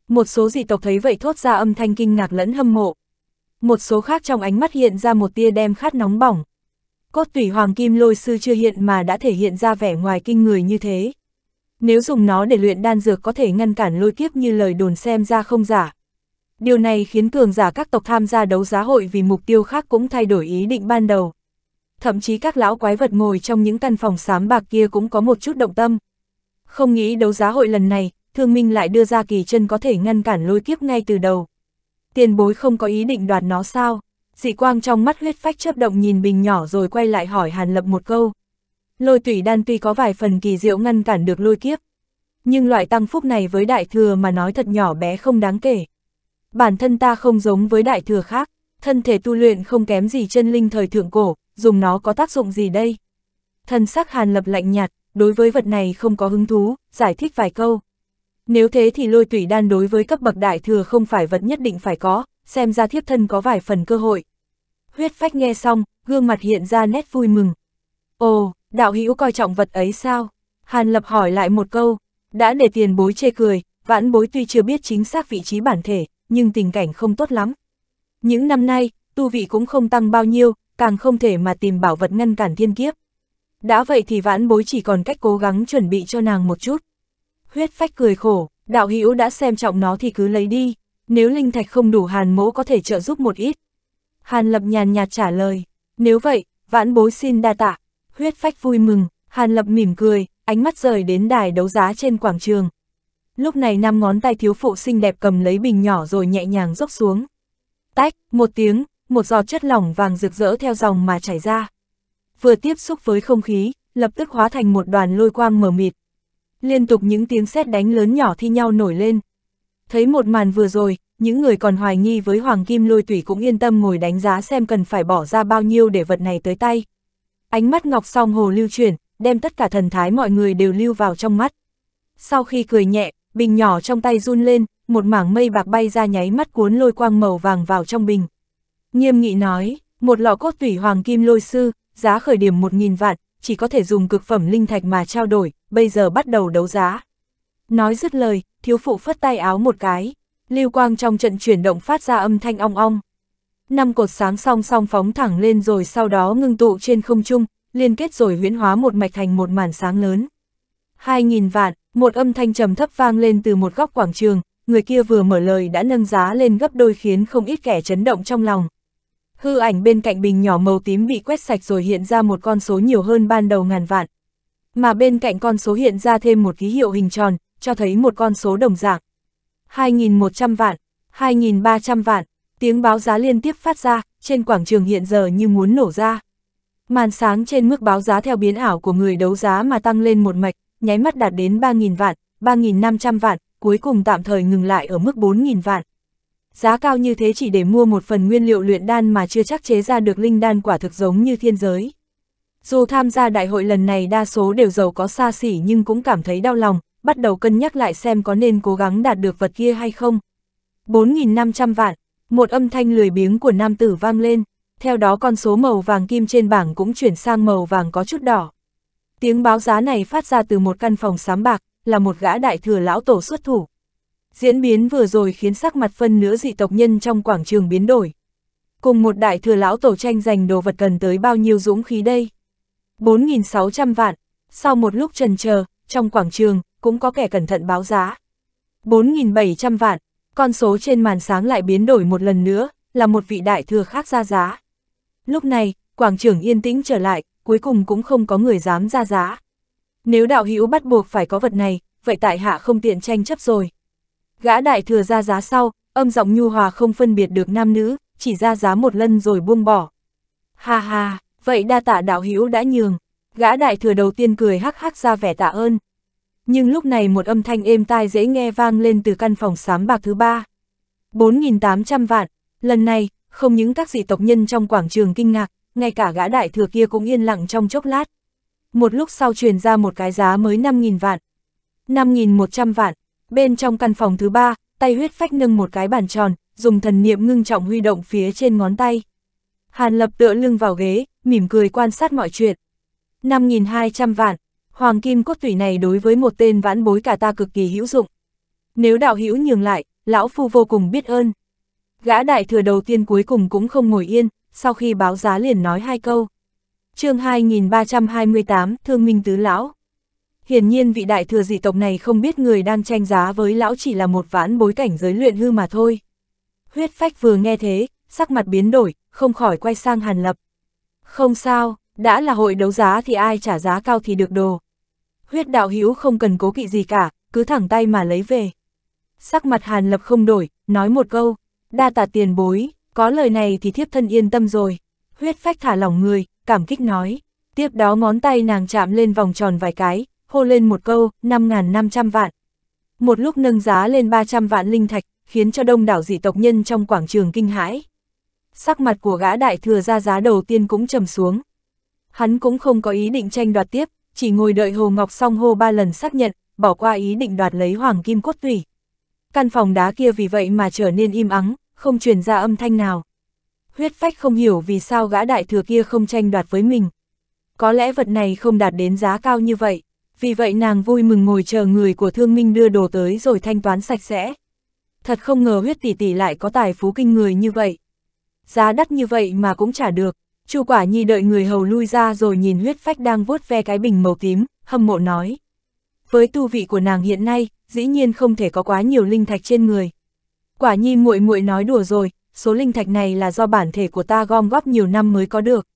Một số dị tộc thấy vậy thốt ra âm thanh kinh ngạc lẫn hâm mộ. Một số khác trong ánh mắt hiện ra một tia đem khát nóng bỏng. Cốt tủy Hoàng Kim Lôi Sư chưa hiện mà đã thể hiện ra vẻ ngoài kinh người như thế. Nếu dùng nó để luyện đan dược có thể ngăn cản lôi kiếp như lời đồn xem ra không giả. Điều này khiến cường giả các tộc tham gia đấu giá hội vì mục tiêu khác cũng thay đổi ý định ban đầu. Thậm chí các lão quái vật ngồi trong những căn phòng xám bạc kia cũng có một chút động tâm. Không nghĩ đấu giá hội lần này, Thương Minh lại đưa ra kỳ chân có thể ngăn cản lôi kiếp ngay từ đầu. Tiền bối không có ý định đoạt nó sao? Dị quang trong mắt Huyết Phách chớp động nhìn bình nhỏ rồi quay lại hỏi Hàn Lập một câu. Lôi tủy đan tuy có vài phần kỳ diệu ngăn cản được lôi kiếp, nhưng loại tăng phúc này với đại thừa mà nói thật nhỏ bé không đáng kể. Bản thân ta không giống với đại thừa khác, thân thể tu luyện không kém gì chân linh thời thượng cổ, dùng nó có tác dụng gì đây? Thần sắc Hàn Lập lạnh nhạt, đối với vật này không có hứng thú, giải thích vài câu. Nếu thế thì lôi tủy đan đối với cấp bậc đại thừa không phải vật nhất định phải có, xem ra thiếp thân có vài phần cơ hội. Huyết Phách nghe xong, gương mặt hiện ra nét vui mừng. Ồ, đạo hữu coi trọng vật ấy sao? Hàn Lập hỏi lại một câu, đã để tiền bối chê cười, vãn bối tuy chưa biết chính xác vị trí bản thể, nhưng tình cảnh không tốt lắm. Những năm nay, tu vị cũng không tăng bao nhiêu, càng không thể mà tìm bảo vật ngăn cản thiên kiếp. Đã vậy thì vãn bối chỉ còn cách cố gắng chuẩn bị cho nàng một chút. Huyết Phách cười khổ, đạo hữu đã xem trọng nó thì cứ lấy đi, nếu linh thạch không đủ Hàn mỗ có thể trợ giúp một ít. Hàn Lập nhàn nhạt trả lời, nếu vậy, vãn bối xin đa tạ. Huyết Phách vui mừng, Hàn Lập mỉm cười, ánh mắt rời đến đài đấu giá trên quảng trường. Lúc này 5 ngón tay thiếu phụ xinh đẹp cầm lấy bình nhỏ rồi nhẹ nhàng dốc xuống. Tách, một tiếng, một giọt chất lỏng vàng rực rỡ theo dòng mà chảy ra. Vừa tiếp xúc với không khí, lập tức hóa thành một đoàn lôi quang mờ mịt. Liên tục những tiếng sét đánh lớn nhỏ thi nhau nổi lên. Thấy một màn vừa rồi, những người còn hoài nghi với Hoàng Kim Lôi Tủy cũng yên tâm ngồi đánh giá xem cần phải bỏ ra bao nhiêu để vật này tới tay. Ánh mắt Ngọc Song hồ lưu chuyển, đem tất cả thần thái mọi người đều lưu vào trong mắt. Sau khi cười nhẹ, bình nhỏ trong tay run lên, một mảng mây bạc bay ra nháy mắt cuốn lôi quang màu vàng vào trong bình. Nghiêm nghị nói, một lọ cốt tủy Hoàng Kim Lôi Sư, giá khởi điểm 1000 vạn, chỉ có thể dùng cực phẩm linh thạch mà trao đổi, bây giờ bắt đầu đấu giá. Nói dứt lời, thiếu phụ phất tay áo một cái, lưu quang trong trận chuyển động phát ra âm thanh ong ong. 5 cột sáng song song phóng thẳng lên rồi sau đó ngưng tụ trên không trung, liên kết rồi huyễn hóa một mạch thành một màn sáng lớn. 2000 vạn, một âm thanh trầm thấp vang lên từ một góc quảng trường, người kia vừa mở lời đã nâng giá lên gấp đôi khiến không ít kẻ chấn động trong lòng. Hư ảnh bên cạnh bình nhỏ màu tím bị quét sạch rồi hiện ra một con số nhiều hơn ban đầu 1000 vạn. Mà bên cạnh con số hiện ra thêm một ký hiệu hình tròn, cho thấy một con số đồng dạng. 2100 vạn, 2300 vạn, tiếng báo giá liên tiếp phát ra, trên quảng trường hiện giờ như muốn nổ ra. Màn sáng trên mức báo giá theo biến ảo của người đấu giá mà tăng lên một mạch, nháy mắt đạt đến 3000 vạn, 3500 vạn, cuối cùng tạm thời ngừng lại ở mức 4000 vạn. Giá cao như thế chỉ để mua một phần nguyên liệu luyện đan mà chưa chắc chế ra được linh đan quả thực giống như thiên giới. Dù tham gia đại hội lần này đa số đều giàu có xa xỉ nhưng cũng cảm thấy đau lòng, bắt đầu cân nhắc lại xem có nên cố gắng đạt được vật kia hay không. 4500 vạn, một âm thanh lười biếng của nam tử vang lên, theo đó con số màu vàng kim trên bảng cũng chuyển sang màu vàng có chút đỏ. Tiếng báo giá này phát ra từ một căn phòng xám bạc, là một gã đại thừa lão tổ xuất thủ. Diễn biến vừa rồi khiến sắc mặt phân nửa dị tộc nhân trong quảng trường biến đổi. Cùng một đại thừa lão tổ tranh giành đồ vật cần tới bao nhiêu dũng khí đây? 4600 vạn, sau một lúc chần chờ, trong quảng trường cũng có kẻ cẩn thận báo giá. 4700 vạn, con số trên màn sáng lại biến đổi một lần nữa, là một vị đại thừa khác ra giá. Lúc này, quảng trường yên tĩnh trở lại, cuối cùng cũng không có người dám ra giá. Nếu đạo hữu bắt buộc phải có vật này, vậy tại hạ không tiện tranh chấp rồi. Gã đại thừa ra giá sau, âm giọng nhu hòa không phân biệt được nam nữ, chỉ ra giá một lần rồi buông bỏ. Ha ha, vậy đa tạ đạo hữu đã nhường. Gã đại thừa đầu tiên cười hắc hắc ra vẻ tạ ơn. Nhưng lúc này một âm thanh êm tai dễ nghe vang lên từ căn phòng xám bạc thứ ba. 4800 vạn, lần này, không những các dị tộc nhân trong quảng trường kinh ngạc, ngay cả gã đại thừa kia cũng yên lặng trong chốc lát. Một lúc sau truyền ra một cái giá mới 5000 vạn. 5100 vạn. Bên trong căn phòng thứ ba, tay Huyết Phách nâng một cái bàn tròn, dùng thần niệm ngưng trọng huy động phía trên ngón tay. Hàn Lập tựa lưng vào ghế, mỉm cười quan sát mọi chuyện. 5200 vạn, hoàng kim cốt tủy này đối với một tên vãn bối cả ta cực kỳ hữu dụng. Nếu đạo hữu nhường lại, lão phu vô cùng biết ơn. Gã đại thừa đầu tiên cuối cùng cũng không ngồi yên, sau khi báo giá liền nói hai câu. Chương 2328, Thương Minh Tứ Lão. Hiển nhiên vị đại thừa dị tộc này không biết người đang tranh giá với lão chỉ là một vãn bối cảnh giới luyện hư mà thôi. Huyết Phách vừa nghe thế, sắc mặt biến đổi, không khỏi quay sang Hàn Lập. Không sao, đã là hội đấu giá thì ai trả giá cao thì được đồ. Huyết đạo hữu không cần cố kỵ gì cả, cứ thẳng tay mà lấy về. Sắc mặt Hàn Lập không đổi, nói một câu, đa tạ tiền bối, có lời này thì thiếp thân yên tâm rồi. Huyết Phách thả lỏng người, cảm kích nói, tiếp đó ngón tay nàng chạm lên vòng tròn vài cái. Hô lên một câu, 5500 vạn. Một lúc nâng giá lên 300 vạn linh thạch, khiến cho đông đảo dị tộc nhân trong quảng trường kinh hãi. Sắc mặt của gã đại thừa ra giá đầu tiên cũng trầm xuống. Hắn cũng không có ý định tranh đoạt tiếp, chỉ ngồi đợi Hồ Ngọc Song hô 3 lần xác nhận, bỏ qua ý định đoạt lấy hoàng kim cốt tủy. Căn phòng đá kia vì vậy mà trở nên im ắng, không truyền ra âm thanh nào. Huyết Phách không hiểu vì sao gã đại thừa kia không tranh đoạt với mình. Có lẽ vật này không đạt đến giá cao như vậy, vì vậy nàng vui mừng ngồi chờ người của Thương Minh đưa đồ tới rồi thanh toán sạch sẽ. Thật không ngờ Huyết tỷ tỷ lại có tài phú kinh người như vậy. Giá đắt như vậy mà cũng trả được. Chu Quả Nhi đợi người hầu lui ra rồi nhìn Huyết Phách đang vuốt ve cái bình màu tím, hâm mộ nói. Với tu vị của nàng hiện nay, dĩ nhiên không thể có quá nhiều linh thạch trên người. Quả Nhi muội muội nói đùa rồi, số linh thạch này là do bản thể của ta gom góp nhiều năm mới có được.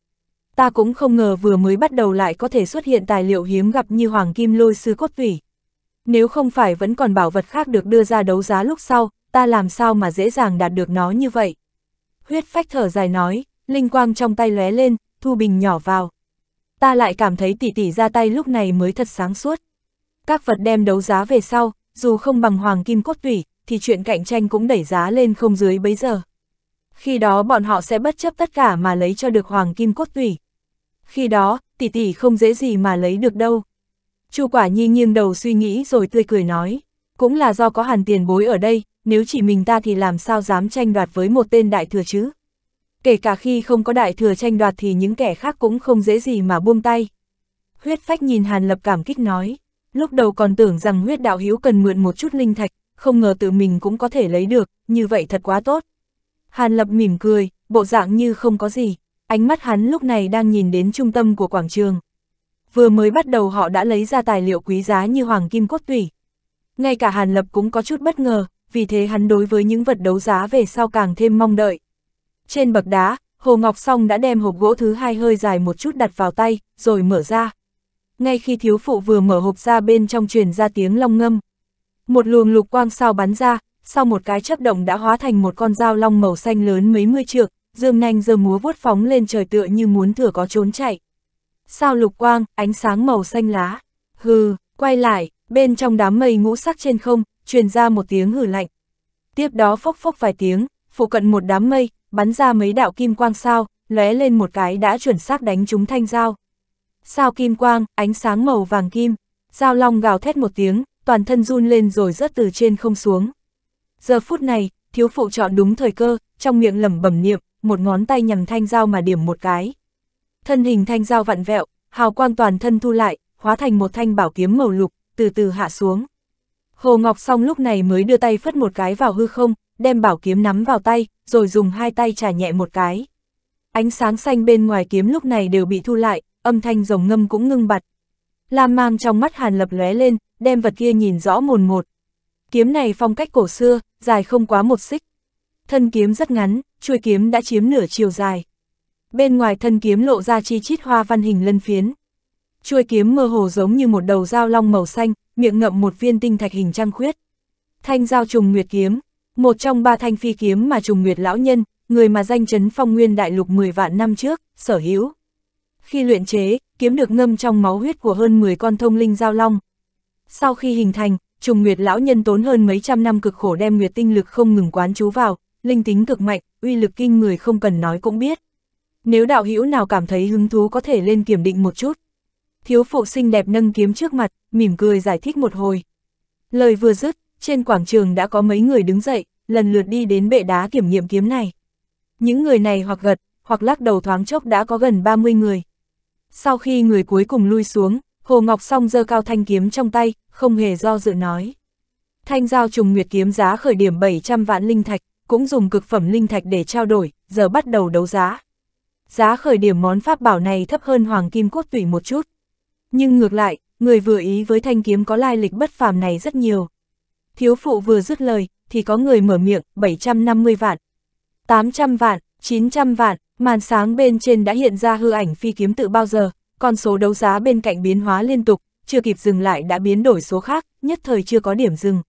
Ta cũng không ngờ vừa mới bắt đầu lại có thể xuất hiện tài liệu hiếm gặp như Hoàng Kim Lôi Sư cốt tủy. Nếu không phải vẫn còn bảo vật khác được đưa ra đấu giá lúc sau, ta làm sao mà dễ dàng đạt được nó như vậy. Huyết Phách thở dài nói, linh quang trong tay lóe lên, thu bình nhỏ vào. Ta lại cảm thấy tỷ tỷ ra tay lúc này mới thật sáng suốt. Các vật đem đấu giá về sau, dù không bằng Hoàng Kim cốt tủy, thì chuyện cạnh tranh cũng đẩy giá lên không dưới bấy giờ. Khi đó bọn họ sẽ bất chấp tất cả mà lấy cho được Hoàng Kim cốt tủy. Khi đó, tỷ tỷ không dễ gì mà lấy được đâu. Chu Quả Nhi nghiêng đầu suy nghĩ rồi tươi cười nói, cũng là do có Hàn tiền bối ở đây, nếu chỉ mình ta thì làm sao dám tranh đoạt với một tên đại thừa chứ. Kể cả khi không có đại thừa tranh đoạt thì những kẻ khác cũng không dễ gì mà buông tay. Huyết Phách nhìn Hàn Lập cảm kích nói, lúc đầu còn tưởng rằng Huyết đạo hữu cần mượn một chút linh thạch, không ngờ tự mình cũng có thể lấy được, như vậy thật quá tốt. Hàn Lập mỉm cười, bộ dạng như không có gì. Ánh mắt hắn lúc này đang nhìn đến trung tâm của quảng trường. Vừa mới bắt đầu họ đã lấy ra tài liệu quý giá như Hoàng Kim cốt tủy. Ngay cả Hàn Lập cũng có chút bất ngờ, vì thế hắn đối với những vật đấu giá về sau càng thêm mong đợi. Trên bậc đá, Hồ Ngọc Song đã đem hộp gỗ thứ hai hơi dài một chút đặt vào tay, rồi mở ra. Ngay khi thiếu phụ vừa mở hộp ra, bên trong truyền ra tiếng long ngâm. Một luồng lục quang sao bắn ra, sau một cái chớp động đã hóa thành một con dao long màu xanh lớn mấy mươi trượng, dương nanh giơ múa vuốt phóng lên trời tựa như muốn thừa có trốn chạy. Sao lục quang, ánh sáng màu xanh lá. Hừ, quay lại, bên trong đám mây ngũ sắc trên không, truyền ra một tiếng hừ lạnh. Tiếp đó phốc phốc vài tiếng, phụ cận một đám mây, bắn ra mấy đạo kim quang sao, lóe lên một cái đã chuẩn xác đánh trúng thanh dao. Sao kim quang, ánh sáng màu vàng kim, dao long gào thét một tiếng, toàn thân run lên rồi rớt từ trên không xuống. Giờ phút này, thiếu phụ chọn đúng thời cơ, trong miệng lẩm bẩm niệm, một ngón tay nhằm thanh dao mà điểm một cái. Thân hình thanh dao vặn vẹo, hào quang toàn thân thu lại, hóa thành một thanh bảo kiếm màu lục, từ từ hạ xuống. Hồ Ngọc Song lúc này mới đưa tay phất một cái vào hư không, đem bảo kiếm nắm vào tay, rồi dùng hai tay chà nhẹ một cái. Ánh sáng xanh bên ngoài kiếm lúc này đều bị thu lại, âm thanh rồng ngâm cũng ngưng bặt. Lam mang trong mắt Hàn Lập lóe lên, đem vật kia nhìn rõ mồn một. Kiếm này phong cách cổ xưa, dài không quá một xích. Thân kiếm rất ngắn, chuôi kiếm đã chiếm nửa chiều dài. Bên ngoài thân kiếm lộ ra chi chít hoa văn hình lân phiến. Chuôi kiếm mơ hồ giống như một đầu dao long màu xanh, miệng ngậm một viên tinh thạch hình trăng khuyết. Thanh Giao Trùng Nguyệt Kiếm, một trong ba thanh phi kiếm mà Trùng Nguyệt lão nhân, người mà danh chấn Phong Nguyên Đại Lục 10 vạn năm trước, sở hữu. Khi luyện chế, kiếm được ngâm trong máu huyết của hơn 10 con thông linh giao long. Sau khi hình thành, Trùng Nguyệt lão nhân tốn hơn mấy trăm năm cực khổ đem nguyệt tinh lực không ngừng quán chú vào, linh tính cực mạnh, uy lực kinh người không cần nói cũng biết. Nếu đạo hữu nào cảm thấy hứng thú có thể lên kiểm định một chút. Thiếu phụ xinh đẹp nâng kiếm trước mặt, mỉm cười giải thích một hồi. Lời vừa dứt, trên quảng trường đã có mấy người đứng dậy, lần lượt đi đến bệ đá kiểm nghiệm kiếm này. Những người này hoặc gật, hoặc lắc đầu, thoáng chốc đã có gần 30 người. Sau khi người cuối cùng lui xuống, Hồ Ngọc Song giơ cao thanh kiếm trong tay, không hề do dự nói. Thanh Giao Trùng Nguyệt Kiếm giá khởi điểm 700 vạn linh thạch, cũng dùng cực phẩm linh thạch để trao đổi, giờ bắt đầu đấu giá. Giá khởi điểm món pháp bảo này thấp hơn Hoàng Kim cốt tủy một chút. Nhưng ngược lại, người vừa ý với thanh kiếm có lai lịch bất phàm này rất nhiều. Thiếu phụ vừa dứt lời, thì có người mở miệng, 750 vạn, 800 vạn, 900 vạn, màn sáng bên trên đã hiện ra hư ảnh phi kiếm tự bao giờ, con số đấu giá bên cạnh biến hóa liên tục, chưa kịp dừng lại đã biến đổi số khác, nhất thời chưa có điểm dừng.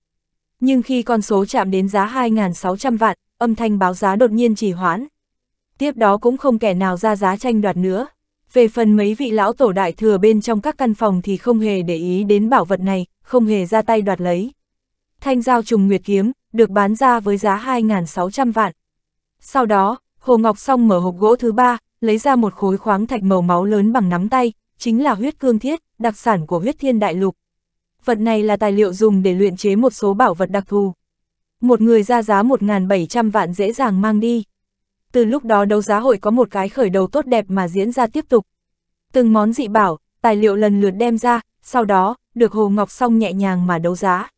Nhưng khi con số chạm đến giá 2.600 vạn, âm thanh báo giá đột nhiên trì hoãn. Tiếp đó cũng không kẻ nào ra giá tranh đoạt nữa. Về phần mấy vị lão tổ đại thừa bên trong các căn phòng thì không hề để ý đến bảo vật này, không hề ra tay đoạt lấy. Thanh Giao Trùng Nguyệt Kiếm được bán ra với giá 2.600 vạn. Sau đó, Hồ Ngọc Song mở hộp gỗ thứ ba, lấy ra một khối khoáng thạch màu máu lớn bằng nắm tay, chính là Huyết Cương Thiết, đặc sản của Huyết Thiên Đại Lục. Vật này là tài liệu dùng để luyện chế một số bảo vật đặc thù. Một người ra giá 1.700 vạn dễ dàng mang đi. Từ lúc đó đấu giá hội có một cái khởi đầu tốt đẹp mà diễn ra tiếp tục. Từng món dị bảo, tài liệu lần lượt đem ra, sau đó, được Hồ Ngọc Song nhẹ nhàng mà đấu giá.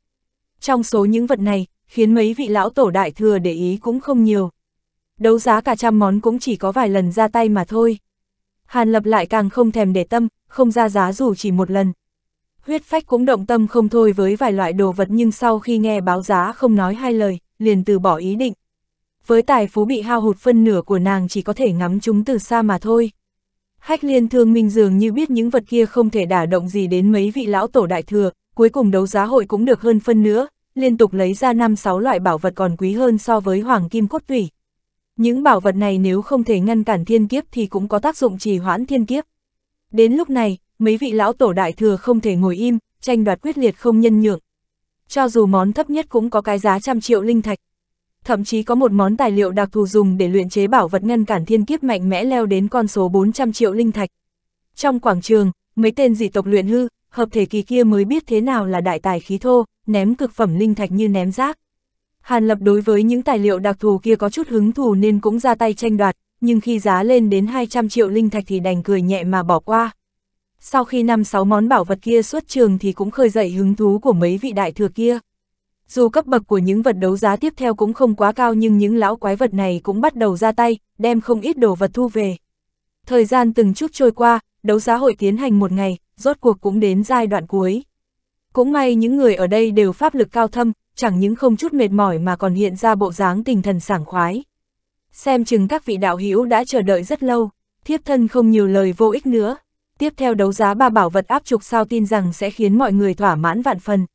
Trong số những vật này, khiến mấy vị lão tổ đại thừa để ý cũng không nhiều. Đấu giá cả trăm món cũng chỉ có vài lần ra tay mà thôi. Hàn Lập lại càng không thèm để tâm, không ra giá dù chỉ một lần. Huyết Phách cũng động tâm không thôi với vài loại đồ vật, nhưng sau khi nghe báo giá không nói hai lời, liền từ bỏ ý định. Với tài phú bị hao hụt, phân nửa của nàng chỉ có thể ngắm chúng từ xa mà thôi. Hách Liên Thương Minh dường như biết những vật kia không thể đả động gì đến mấy vị lão tổ đại thừa, cuối cùng đấu giá hội cũng được hơn phân nữa, liên tục lấy ra 5-6 loại bảo vật còn quý hơn so với Hoàng Kim Cốt Tủy. Những bảo vật này nếu không thể ngăn cản thiên kiếp thì cũng có tác dụng trì hoãn thiên kiếp. Đến lúc này, mấy vị lão tổ đại thừa không thể ngồi im, tranh đoạt quyết liệt không nhân nhượng. Cho dù món thấp nhất cũng có cái giá 100 triệu linh thạch. Thậm chí có một món tài liệu đặc thù dùng để luyện chế bảo vật ngăn cản thiên kiếp mạnh mẽ leo đến con số 400 triệu linh thạch. Trong quảng trường, mấy tên dị tộc luyện hư, hợp thể kỳ kia mới biết thế nào là đại tài khí thô, ném cực phẩm linh thạch như ném rác. Hàn Lập đối với những tài liệu đặc thù kia có chút hứng thú nên cũng ra tay tranh đoạt, nhưng khi giá lên đến 200 triệu linh thạch thì đành cười nhẹ mà bỏ qua. Sau khi 5-6 món bảo vật kia xuất trường thì cũng khơi dậy hứng thú của mấy vị đại thừa kia. Dù cấp bậc của những vật đấu giá tiếp theo cũng không quá cao, nhưng những lão quái vật này cũng bắt đầu ra tay, đem không ít đồ vật thu về. Thời gian từng chút trôi qua, đấu giá hội tiến hành một ngày, rốt cuộc cũng đến giai đoạn cuối. Cũng may những người ở đây đều pháp lực cao thâm, chẳng những không chút mệt mỏi mà còn hiện ra bộ dáng tinh thần sảng khoái. Xem chừng các vị đạo hữu đã chờ đợi rất lâu, thiếp thân không nhiều lời vô ích nữa. Tiếp theo đấu giá 3 bảo vật áp trục sao, tin rằng sẽ khiến mọi người thỏa mãn vạn phần.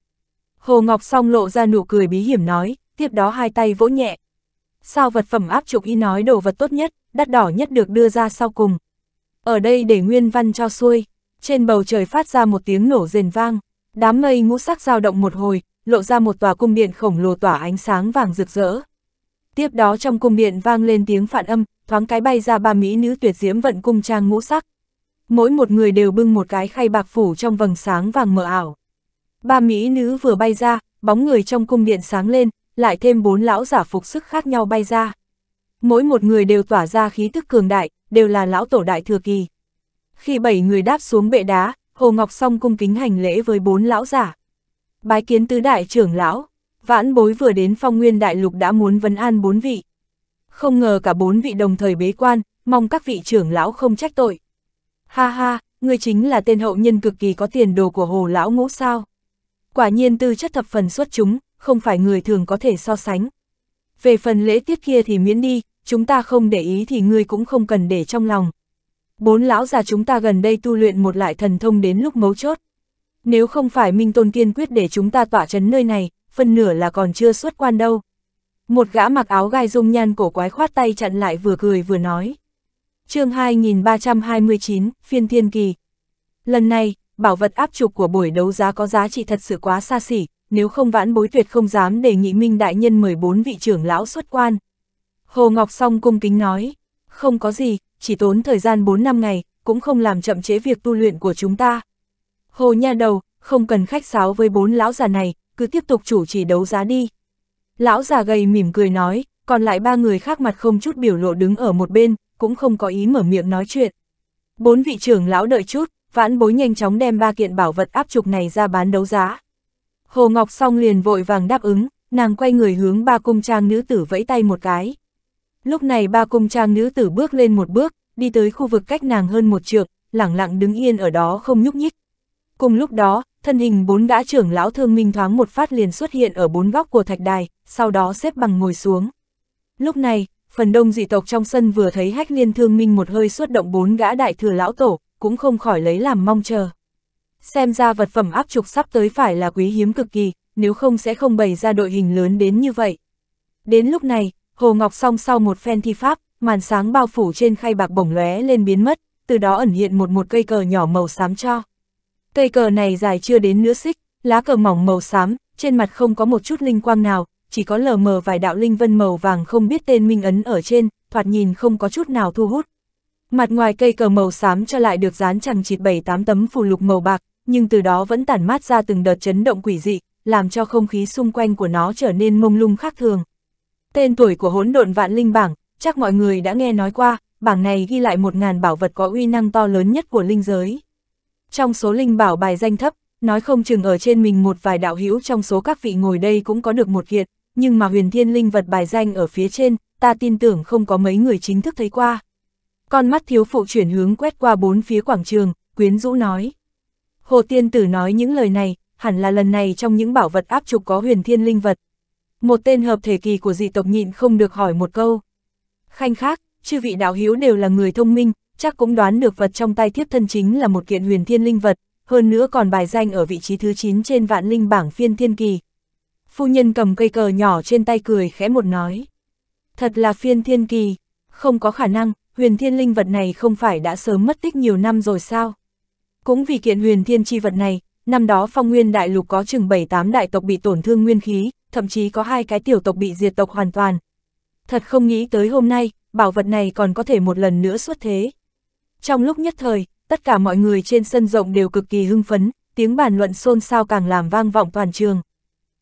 Hồ Ngọc Song lộ ra nụ cười bí hiểm nói, tiếp đó hai tay vỗ nhẹ. Sao vật phẩm áp trục, y nói đồ vật tốt nhất, đắt đỏ nhất được đưa ra sau cùng. Ở đây để nguyên văn cho xuôi. Trên bầu trời phát ra một tiếng nổ rền vang, đám mây ngũ sắc dao động một hồi, lộ ra một tòa cung điện khổng lồ tỏa ánh sáng vàng rực rỡ. Tiếp đó trong cung điện vang lên tiếng phản âm, thoáng cái bay ra 3 mỹ nữ tuyệt diễm vận cung trang ngũ sắc. Mỗi một người đều bưng một cái khay bạc phủ trong vầng sáng vàng mờ ảo. 3 mỹ nữ vừa bay ra, bóng người trong cung điện sáng lên, lại thêm 4 lão giả phục sức khác nhau bay ra. Mỗi một người đều tỏa ra khí tức cường đại, đều là lão tổ đại thừa kỳ. Khi 7 người đáp xuống bệ đá, Hồ Ngọc Song cung kính hành lễ với 4 lão giả. Bái kiến tứ đại trưởng lão, vãn bối vừa đến Phong Nguyên Đại Lục đã muốn vấn an 4 vị. Không ngờ cả 4 vị đồng thời bế quan, mong các vị trưởng lão không trách tội. Ha ha, ngươi chính là tên hậu nhân cực kỳ có tiền đồ của Hồ lão ngũ sao? Quả nhiên tư chất thập phần xuất chúng, không phải người thường có thể so sánh. Về phần lễ tiết kia thì miễn đi, chúng ta không để ý thì ngươi cũng không cần để trong lòng. 4 lão già chúng ta gần đây tu luyện một loại thần thông đến lúc mấu chốt. Nếu không phải Minh Tôn kiên quyết để chúng ta tỏa trấn nơi này, phân nửa là còn chưa xuất quan đâu. Một gã mặc áo gai dung nhan cổ quái khoát tay chặn lại, vừa cười vừa nói. Chương 2329, Phiên Thiên Kỳ. Lần này, bảo vật áp trục của buổi đấu giá có giá trị thật sự quá xa xỉ, nếu không vãn bối tuyệt không dám đề nghị Minh đại nhân mời 4 vị trưởng lão xuất quan. Hồ Ngọc Song cung kính nói, không có gì, chỉ tốn thời gian 4-5 ngày, cũng không làm chậm trễ việc tu luyện của chúng ta. Hồ nha đầu, không cần khách sáo với 4 lão già này, cứ tiếp tục chủ trì đấu giá đi. Lão già gầy mỉm cười nói, còn lại 3 người khác mặt không chút biểu lộ đứng ở một bên, cũng không có ý mở miệng nói chuyện. 4 vị trưởng lão đợi chút, vãn bối nhanh chóng đem 3 kiện bảo vật áp trục này ra bán đấu giá. Hồ Ngọc Song liền vội vàng đáp ứng, nàng quay người hướng 3 cung trang nữ tử vẫy tay một cái. Lúc này 3 cung trang nữ tử bước lên một bước, đi tới khu vực cách nàng hơn một trượng, lẳng lặng đứng yên ở đó không nhúc nhích. Cùng lúc đó, thân hình 4 gã trưởng lão thương minh thoáng một phát liền xuất hiện ở 4 góc của thạch đài, sau đó xếp bằng ngồi xuống. Lúc này, phần đông dị tộc trong sân vừa thấy Hách Liên Thương Minh một hơi xuất động 4 gã đại thừa lão tổ, cũng không khỏi lấy làm mong chờ. Xem ra vật phẩm áp trục sắp tới phải là quý hiếm cực kỳ, nếu không sẽ không bày ra đội hình lớn đến như vậy. Đến lúc này, Hồ Ngọc Song sau một phen thi pháp, màn sáng bao phủ trên khay bạc bổng lóe lên biến mất, từ đó ẩn hiện một cây cờ nhỏ màu xám cho. Cây cờ này dài chưa đến nửa xích, lá cờ mỏng màu xám, trên mặt không có một chút linh quang nào, chỉ có lờ mờ vài đạo linh vân màu vàng không biết tên minh ấn ở trên, thoạt nhìn không có chút nào thu hút. Mặt ngoài cây cờ màu xám cho lại được dán chằng chịt 7-8 tấm phù lục màu bạc, nhưng từ đó vẫn tản mát ra từng đợt chấn động quỷ dị, làm cho không khí xung quanh của nó trở nên mông lung khác thường. Tên tuổi của hỗn độn vạn linh bảng, chắc mọi người đã nghe nói qua, bảng này ghi lại 1000 bảo vật có uy năng to lớn nhất của linh giới. Trong số linh bảo bài danh thấp, nói không chừng ở trên mình một vài đạo hữu trong số các vị ngồi đây cũng có được một kiện, nhưng mà huyền thiên linh vật bài danh ở phía trên, ta tin tưởng không có mấy người chính thức thấy qua. Con mắt thiếu phụ chuyển hướng quét qua bốn phía quảng trường, quyến rũ nói. Hồ tiên tử nói những lời này, hẳn là lần này trong những bảo vật áp trục có huyền thiên linh vật. Một tên hợp thể kỳ của dị tộc nhịn không được hỏi một câu. Khanh khác, chư vị đạo hữu đều là người thông minh, chắc cũng đoán được vật trong tay thiếp thân chính là một kiện huyền thiên linh vật, hơn nữa còn bài danh ở vị trí thứ 9 trên vạn linh bảng phiên thiên kỳ. Phu nhân cầm cây cờ nhỏ trên tay cười khẽ một nói. Thật là phiên thiên kỳ, không có khả năng, huyền thiên linh vật này không phải đã sớm mất tích nhiều năm rồi sao? Cũng vì kiện huyền thiên chi vật này, năm đó phong nguyên đại lục có chừng 7-8 đại tộc bị tổn thương nguyên khí, thậm chí có 2 cái tiểu tộc bị diệt tộc hoàn toàn. Thật không nghĩ tới hôm nay, bảo vật này còn có thể một lần nữa xuất thế. Trong lúc nhất thời, tất cả mọi người trên sân rộng đều cực kỳ hưng phấn, tiếng bàn luận xôn xao càng làm vang vọng toàn trường.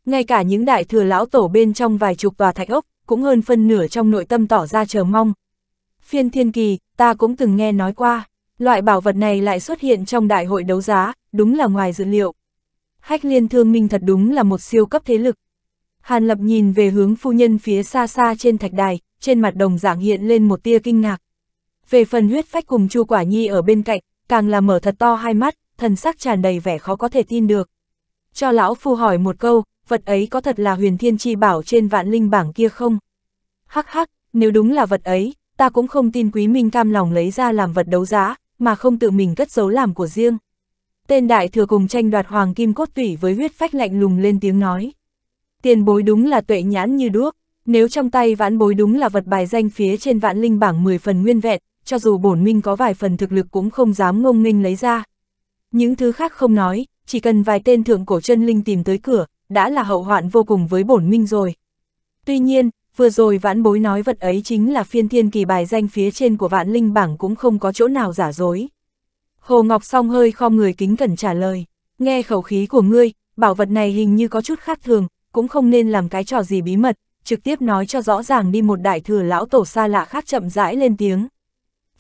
Ngay cả những đại thừa lão tổ bên trong vài chục tòa thạch ốc, cũng hơn phân nửa trong nội tâm tỏ ra chờ mong. Phiên thiên kỳ, ta cũng từng nghe nói qua, loại bảo vật này lại xuất hiện trong đại hội đấu giá, đúng là ngoài dự liệu. Hách Liên Thương Minh thật đúng là một siêu cấp thế lực. Hàn Lập nhìn về hướng phu nhân phía xa xa trên thạch đài, trên mặt đồng dạng hiện lên một tia kinh ngạc. Về phần huyết phách cùng Chu Quả Nhi ở bên cạnh, càng là mở thật to hai mắt, thần sắc tràn đầy vẻ khó có thể tin được. Cho lão phu hỏi một câu, vật ấy có thật là huyền thiên chi bảo trên vạn linh bảng kia không? Hắc hắc, nếu đúng là vật ấy, ta cũng không tin Quý Minh cam lòng lấy ra làm vật đấu giá, mà không tự mình cất giấu làm của riêng. Tên đại thừa cùng tranh đoạt hoàng kim cốt tủy với huyết phách lạnh lùng lên tiếng nói. Tiền bối đúng là tuệ nhãn như đuốc, nếu trong tay vãn bối đúng là vật bài danh phía trên vạn linh bảng 10 phần nguyên vẹn, cho dù bổn minh có vài phần thực lực cũng không dám ngông nghênh lấy ra. Những thứ khác không nói, chỉ cần vài tên thượng cổ chân linh tìm tới cửa, đã là hậu hoạn vô cùng với bổn minh rồi. Tuy nhiên, vừa rồi vãn bối nói vật ấy chính là phiên thiên kỳ bài danh phía trên của vạn linh bảng cũng không có chỗ nào giả dối. Hồ Ngọc Song hơi khom người kính cẩn trả lời, nghe khẩu khí của ngươi, bảo vật này hình như có chút khác thường, cũng không nên làm cái trò gì bí mật, trực tiếp nói cho rõ ràng đi. Một đại thừa lão tổ xa lạ khác chậm rãi lên tiếng.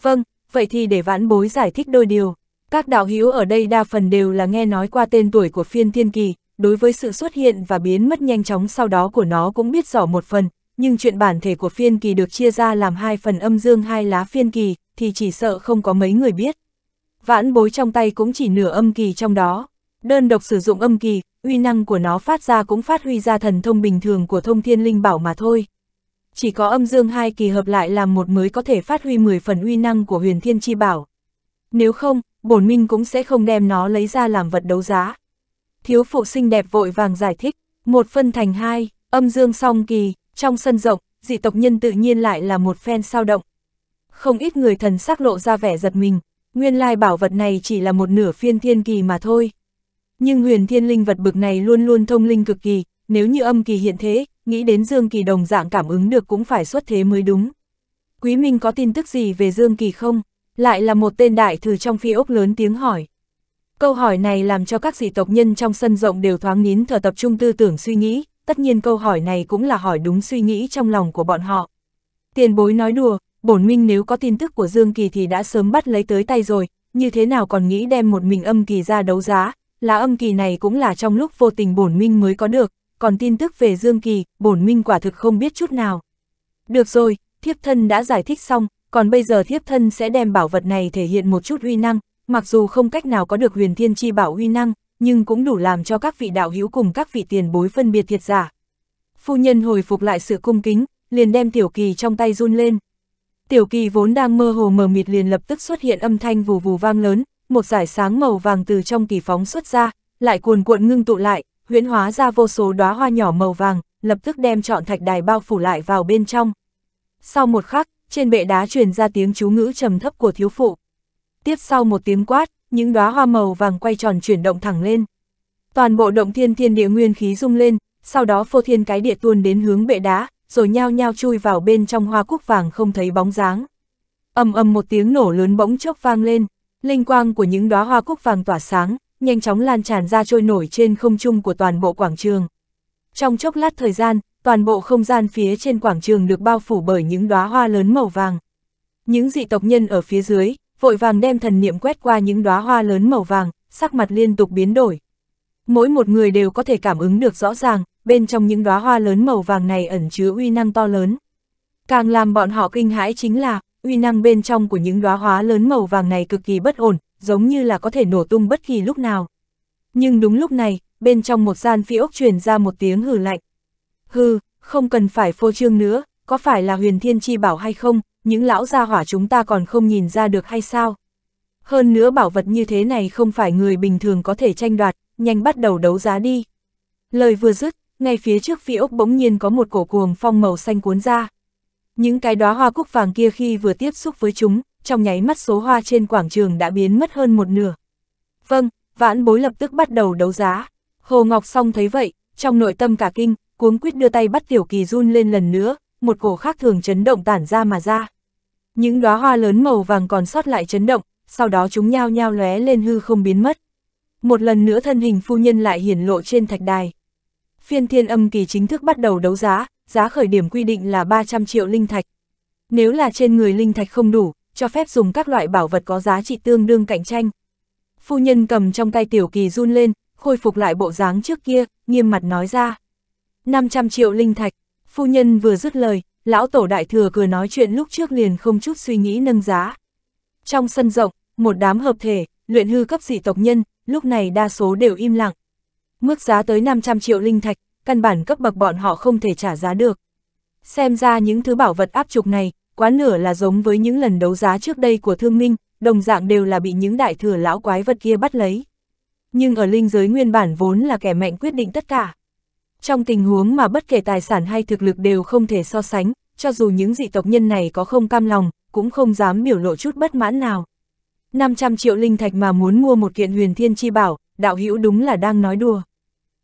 Vâng, vậy thì để vãn bối giải thích đôi điều. Các đạo hữu ở đây đa phần đều là nghe nói qua tên tuổi của phiên thiên kỳ, đối với sự xuất hiện và biến mất nhanh chóng sau đó của nó cũng biết rõ một phần, nhưng chuyện bản thể của phiên kỳ được chia ra làm 2 phần âm dương 2 lá phiên kỳ thì chỉ sợ không có mấy người biết. Vãn bối trong tay cũng chỉ nửa âm kỳ trong đó, đơn độc sử dụng âm kỳ, uy năng của nó phát ra cũng phát huy ra thần thông bình thường của thông thiên linh bảo mà thôi. Chỉ có âm dương 2 kỳ hợp lại làm một mới có thể phát huy 10 phần uy năng của huyền thiên chi bảo. Nếu không, bổn minh cũng sẽ không đem nó lấy ra làm vật đấu giá. Thiếu phụ xinh đẹp vội vàng giải thích, một phân thành 2, âm dương song kỳ, trong sân rộng, dị tộc nhân tự nhiên lại là một phen sao động. Không ít người thần sắc lộ ra vẻ giật mình, nguyên lai bảo vật này chỉ là một nửa phiên thiên kỳ mà thôi. Nhưng huyền thiên linh vật bực này luôn luôn thông linh cực kỳ, nếu như âm kỳ hiện thế, nghĩ đến dương kỳ đồng dạng cảm ứng được cũng phải xuất thế mới đúng. Quý Minh có tin tức gì về dương kỳ không? Lại là một tên đại thừa trong phi ốc lớn tiếng hỏi. Câu hỏi này làm cho các dị tộc nhân trong sân rộng đều thoáng nín thở tập trung tư tưởng suy nghĩ, tất nhiên câu hỏi này cũng là hỏi đúng suy nghĩ trong lòng của bọn họ. Tiền bối nói đùa, bổn minh nếu có tin tức của dương kỳ thì đã sớm bắt lấy tới tay rồi, như thế nào còn nghĩ đem một mình âm kỳ ra đấu giá, là âm kỳ này cũng là trong lúc vô tình bổn minh mới có được, còn tin tức về dương kỳ, bổn minh quả thực không biết chút nào. Được rồi, thiếp thân đã giải thích xong, còn bây giờ thiếp thân sẽ đem bảo vật này thể hiện một chút uy năng, mặc dù không cách nào có được huyền thiên chi bảo uy năng, nhưng cũng đủ làm cho các vị đạo hữu cùng các vị tiền bối phân biệt thiệt giả. Phu nhân hồi phục lại sự cung kính, liền đem tiểu kỳ trong tay run lên. Tiểu kỳ vốn đang mơ hồ mờ mịt liền lập tức xuất hiện âm thanh vù vù vang lớn, một dải sáng màu vàng từ trong kỳ phóng xuất ra, lại cuồn cuộn ngưng tụ lại, huyễn hóa ra vô số đóa hoa nhỏ màu vàng, lập tức đem trọn thạch đài bao phủ lại vào bên trong. Sau một khắc, trên bệ đá truyền ra tiếng chú ngữ trầm thấp của thiếu phụ. Tiếp sau một tiếng quát, những đóa hoa màu vàng quay tròn chuyển động thẳng lên. Toàn bộ động thiên thiên địa nguyên khí rung lên, sau đó phô thiên cái địa tuôn đến hướng bệ đá, rồi nhao nhao chui vào bên trong hoa cúc vàng không thấy bóng dáng. Ầm ầm một tiếng nổ lớn bỗng chốc vang lên, linh quang của những đóa hoa cúc vàng tỏa sáng, nhanh chóng lan tràn ra trôi nổi trên không trung của toàn bộ quảng trường. Trong chốc lát thời gian, toàn bộ không gian phía trên quảng trường được bao phủ bởi những đóa hoa lớn màu vàng. Những dị tộc nhân ở phía dưới, vội vàng đem thần niệm quét qua những đóa hoa lớn màu vàng, sắc mặt liên tục biến đổi. Mỗi một người đều có thể cảm ứng được rõ ràng, bên trong những đóa hoa lớn màu vàng này ẩn chứa uy năng to lớn. Càng làm bọn họ kinh hãi chính là, uy năng bên trong của những đóa hoa lớn màu vàng này cực kỳ bất ổn, giống như là có thể nổ tung bất kỳ lúc nào. Nhưng đúng lúc này, bên trong một gian phi ốc truyền ra một tiếng hừ lạnh. Hừ, không cần phải phô trương nữa, có phải là huyền thiên chi bảo hay không, những lão gia hỏa chúng ta còn không nhìn ra được hay sao? Hơn nữa bảo vật như thế này không phải người bình thường có thể tranh đoạt, nhanh bắt đầu đấu giá đi. Lời vừa dứt, ngay phía trước phi ốc bỗng nhiên có một cổ cuồng phong màu xanh cuốn ra. Những cái đóa hoa cúc vàng kia khi vừa tiếp xúc với chúng, trong nháy mắt số hoa trên quảng trường đã biến mất hơn một nửa. Vâng, vãn bối lập tức bắt đầu đấu giá. Hồ Ngọc Song thấy vậy, trong nội tâm cả kinh, cuống quýt đưa tay bắt Tiểu Kỳ run lên lần nữa, một cổ khác thường chấn động tản ra mà ra. Những đóa hoa lớn màu vàng còn sót lại chấn động, sau đó chúng nhao nhao lóe lên hư không biến mất. Một lần nữa thân hình phu nhân lại hiển lộ trên thạch đài. Phiên Thiên Âm Kỳ chính thức bắt đầu đấu giá, giá khởi điểm quy định là 300 triệu linh thạch. Nếu là trên người linh thạch không đủ, cho phép dùng các loại bảo vật có giá trị tương đương cạnh tranh. Phu nhân cầm trong tay Tiểu Kỳ run lên, khôi phục lại bộ dáng trước kia, nghiêm mặt nói ra. 500 triệu linh thạch, phu nhân vừa dứt lời, lão tổ đại thừa cười nói chuyện lúc trước liền không chút suy nghĩ nâng giá. Trong sân rộng, một đám hợp thể, luyện hư cấp dị tộc nhân, lúc này đa số đều im lặng. Mức giá tới 500 triệu linh thạch, căn bản cấp bậc bọn họ không thể trả giá được. Xem ra những thứ bảo vật áp trục này, quá nửa là giống với những lần đấu giá trước đây của thương minh, đồng dạng đều là bị những đại thừa lão quái vật kia bắt lấy. Nhưng ở linh giới nguyên bản vốn là kẻ mạnh quyết định tất cả. Trong tình huống mà bất kể tài sản hay thực lực đều không thể so sánh, cho dù những dị tộc nhân này có không cam lòng, cũng không dám biểu lộ chút bất mãn nào. 500 triệu linh thạch mà muốn mua một kiện huyền thiên chi bảo, đạo hữu đúng là đang nói đùa.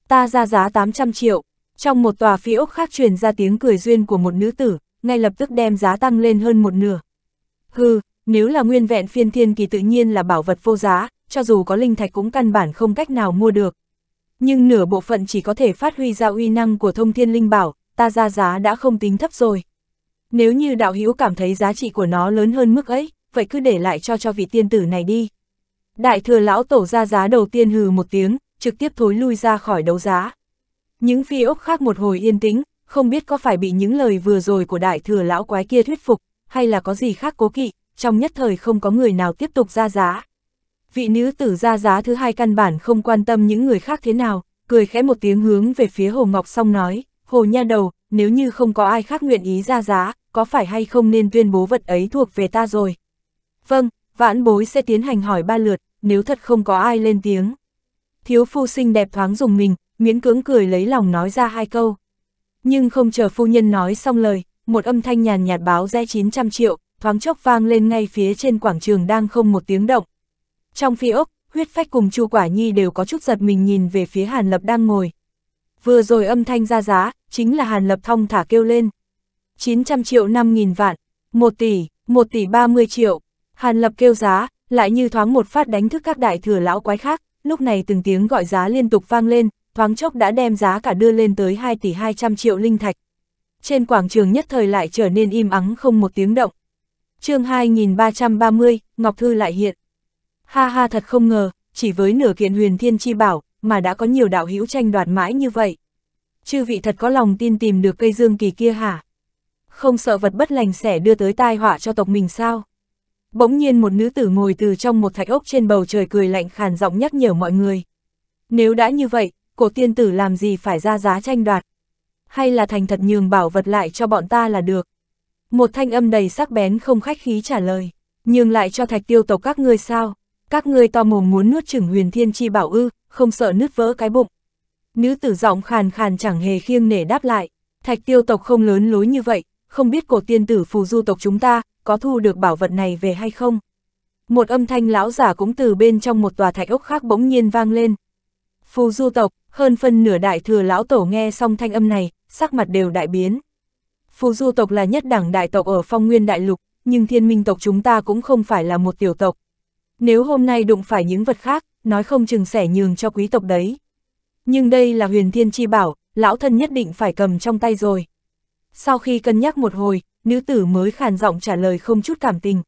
Ta ra giá 800 triệu, trong một tòa phi ốc khác truyền ra tiếng cười duyên của một nữ tử, ngay lập tức đem giá tăng lên hơn một nửa. Hừ, nếu là nguyên vẹn phiên thiên kỳ tự nhiên là bảo vật vô giá, cho dù có linh thạch cũng căn bản không cách nào mua được. Nhưng nửa bộ phận chỉ có thể phát huy ra uy năng của thông thiên linh bảo, ta ra giá đã không tính thấp rồi. Nếu như đạo hữu cảm thấy giá trị của nó lớn hơn mức ấy, vậy cứ để lại cho vị tiên tử này đi. Đại thừa lão tổ ra giá đầu tiên hừ một tiếng, trực tiếp thối lui ra khỏi đấu giá. Những phi ốc khác một hồi yên tĩnh, không biết có phải bị những lời vừa rồi của đại thừa lão quái kia thuyết phục, hay là có gì khác cố kỵ, trong nhất thời không có người nào tiếp tục ra giá. Vị nữ tử ra giá thứ hai căn bản không quan tâm những người khác thế nào, cười khẽ một tiếng hướng về phía Hồ Ngọc Song nói, Hồ nha đầu, nếu như không có ai khác nguyện ý ra giá, có phải hay không nên tuyên bố vật ấy thuộc về ta rồi? Vâng, vãn bối sẽ tiến hành hỏi ba lượt, nếu thật không có ai lên tiếng. Thiếu phu xinh đẹp thoáng dùng mình, miễn cưỡng cười lấy lòng nói ra hai câu. Nhưng không chờ phu nhân nói xong lời, một âm thanh nhàn nhạt báo giá 900 triệu, thoáng chốc vang lên ngay phía trên quảng trường đang không một tiếng động. Trong phi ốc, Huyết Phách cùng Chu Quả Nhi đều có chút giật mình nhìn về phía Hàn Lập đang ngồi. Vừa rồi âm thanh ra giá, chính là Hàn Lập thong thả kêu lên. 900 triệu 5.000 vạn, 1 tỷ, 1 tỷ 30 triệu. Hàn Lập kêu giá, lại như thoáng một phát đánh thức các đại thừa lão quái khác, lúc này từng tiếng gọi giá liên tục vang lên, thoáng chốc đã đem giá cả đưa lên tới 2 tỷ 200 triệu linh thạch. Trên quảng trường nhất thời lại trở nên im ắng không một tiếng động. Chương 2330, Ngọc Thư lại hiện. Ha ha, thật không ngờ, chỉ với nửa kiện huyền thiên chi bảo, mà đã có nhiều đạo hữu tranh đoạt mãi như vậy. Chư vị thật có lòng tin tìm được cây dương kỳ kia hả? Không sợ vật bất lành sẽ đưa tới tai họa cho tộc mình sao? Bỗng nhiên một nữ tử ngồi từ trong một thạch ốc trên bầu trời cười lạnh khàn giọng nhắc nhở mọi người. Nếu đã như vậy, cổ tiên tử làm gì phải ra giá tranh đoạt? Hay là thành thật nhường bảo vật lại cho bọn ta là được? Một thanh âm đầy sắc bén không khách khí trả lời. Nhường lại cho Thạch Tiêu tộc các ngươi sao? Các ngươi to mồm muốn nuốt chửng huyền thiên chi bảo ư, không sợ nứt vỡ cái bụng? Nữ tử giọng khàn khàn chẳng hề khiêng nể đáp lại. Thạch Tiêu tộc không lớn lối như vậy, không biết cổ tiên tử phù du tộc chúng ta có thu được bảo vật này về hay không? Một âm thanh lão giả cũng từ bên trong một tòa thạch ốc khác bỗng nhiên vang lên. Phù du tộc, hơn phân nửa đại thừa lão tổ nghe xong thanh âm này, sắc mặt đều đại biến. Phù du tộc là nhất đẳng đại tộc ở Phong Nguyên Đại Lục, nhưng Thiên Minh tộc chúng ta cũng không phải là một tiểu tộc. Nếu hôm nay đụng phải những vật khác, nói không chừng sẽ nhường cho quý tộc đấy. Nhưng đây là huyền thiên chi bảo, lão thân nhất định phải cầm trong tay rồi. Sau khi cân nhắc một hồi, nữ tử mới khàn giọng trả lời không chút cảm tình.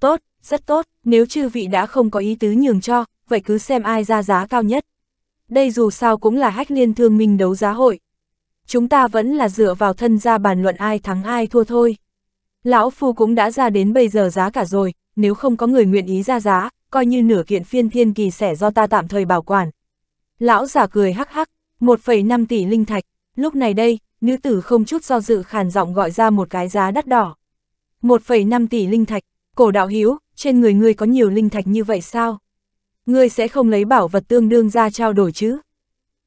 Tốt, rất tốt, nếu chư vị đã không có ý tứ nhường cho, vậy cứ xem ai ra giá cao nhất. Đây dù sao cũng là Hách Liên Thương Minh đấu giá hội. Chúng ta vẫn là dựa vào thân ra bàn luận ai thắng ai thua thôi. Lão phu cũng đã ra đến bây giờ giá cả rồi, nếu không có người nguyện ý ra giá, coi như nửa kiện phiên thiên kỳ sẽ do ta tạm thời bảo quản. Lão giả cười hắc hắc, 1,5 tỷ linh thạch, lúc này đây, nữ tử không chút do dự khàn giọng gọi ra một cái giá đắt đỏ. 1,5 tỷ linh thạch, Cổ đạo hữu, trên người ngươi có nhiều linh thạch như vậy sao? Ngươi sẽ không lấy bảo vật tương đương ra trao đổi chứ?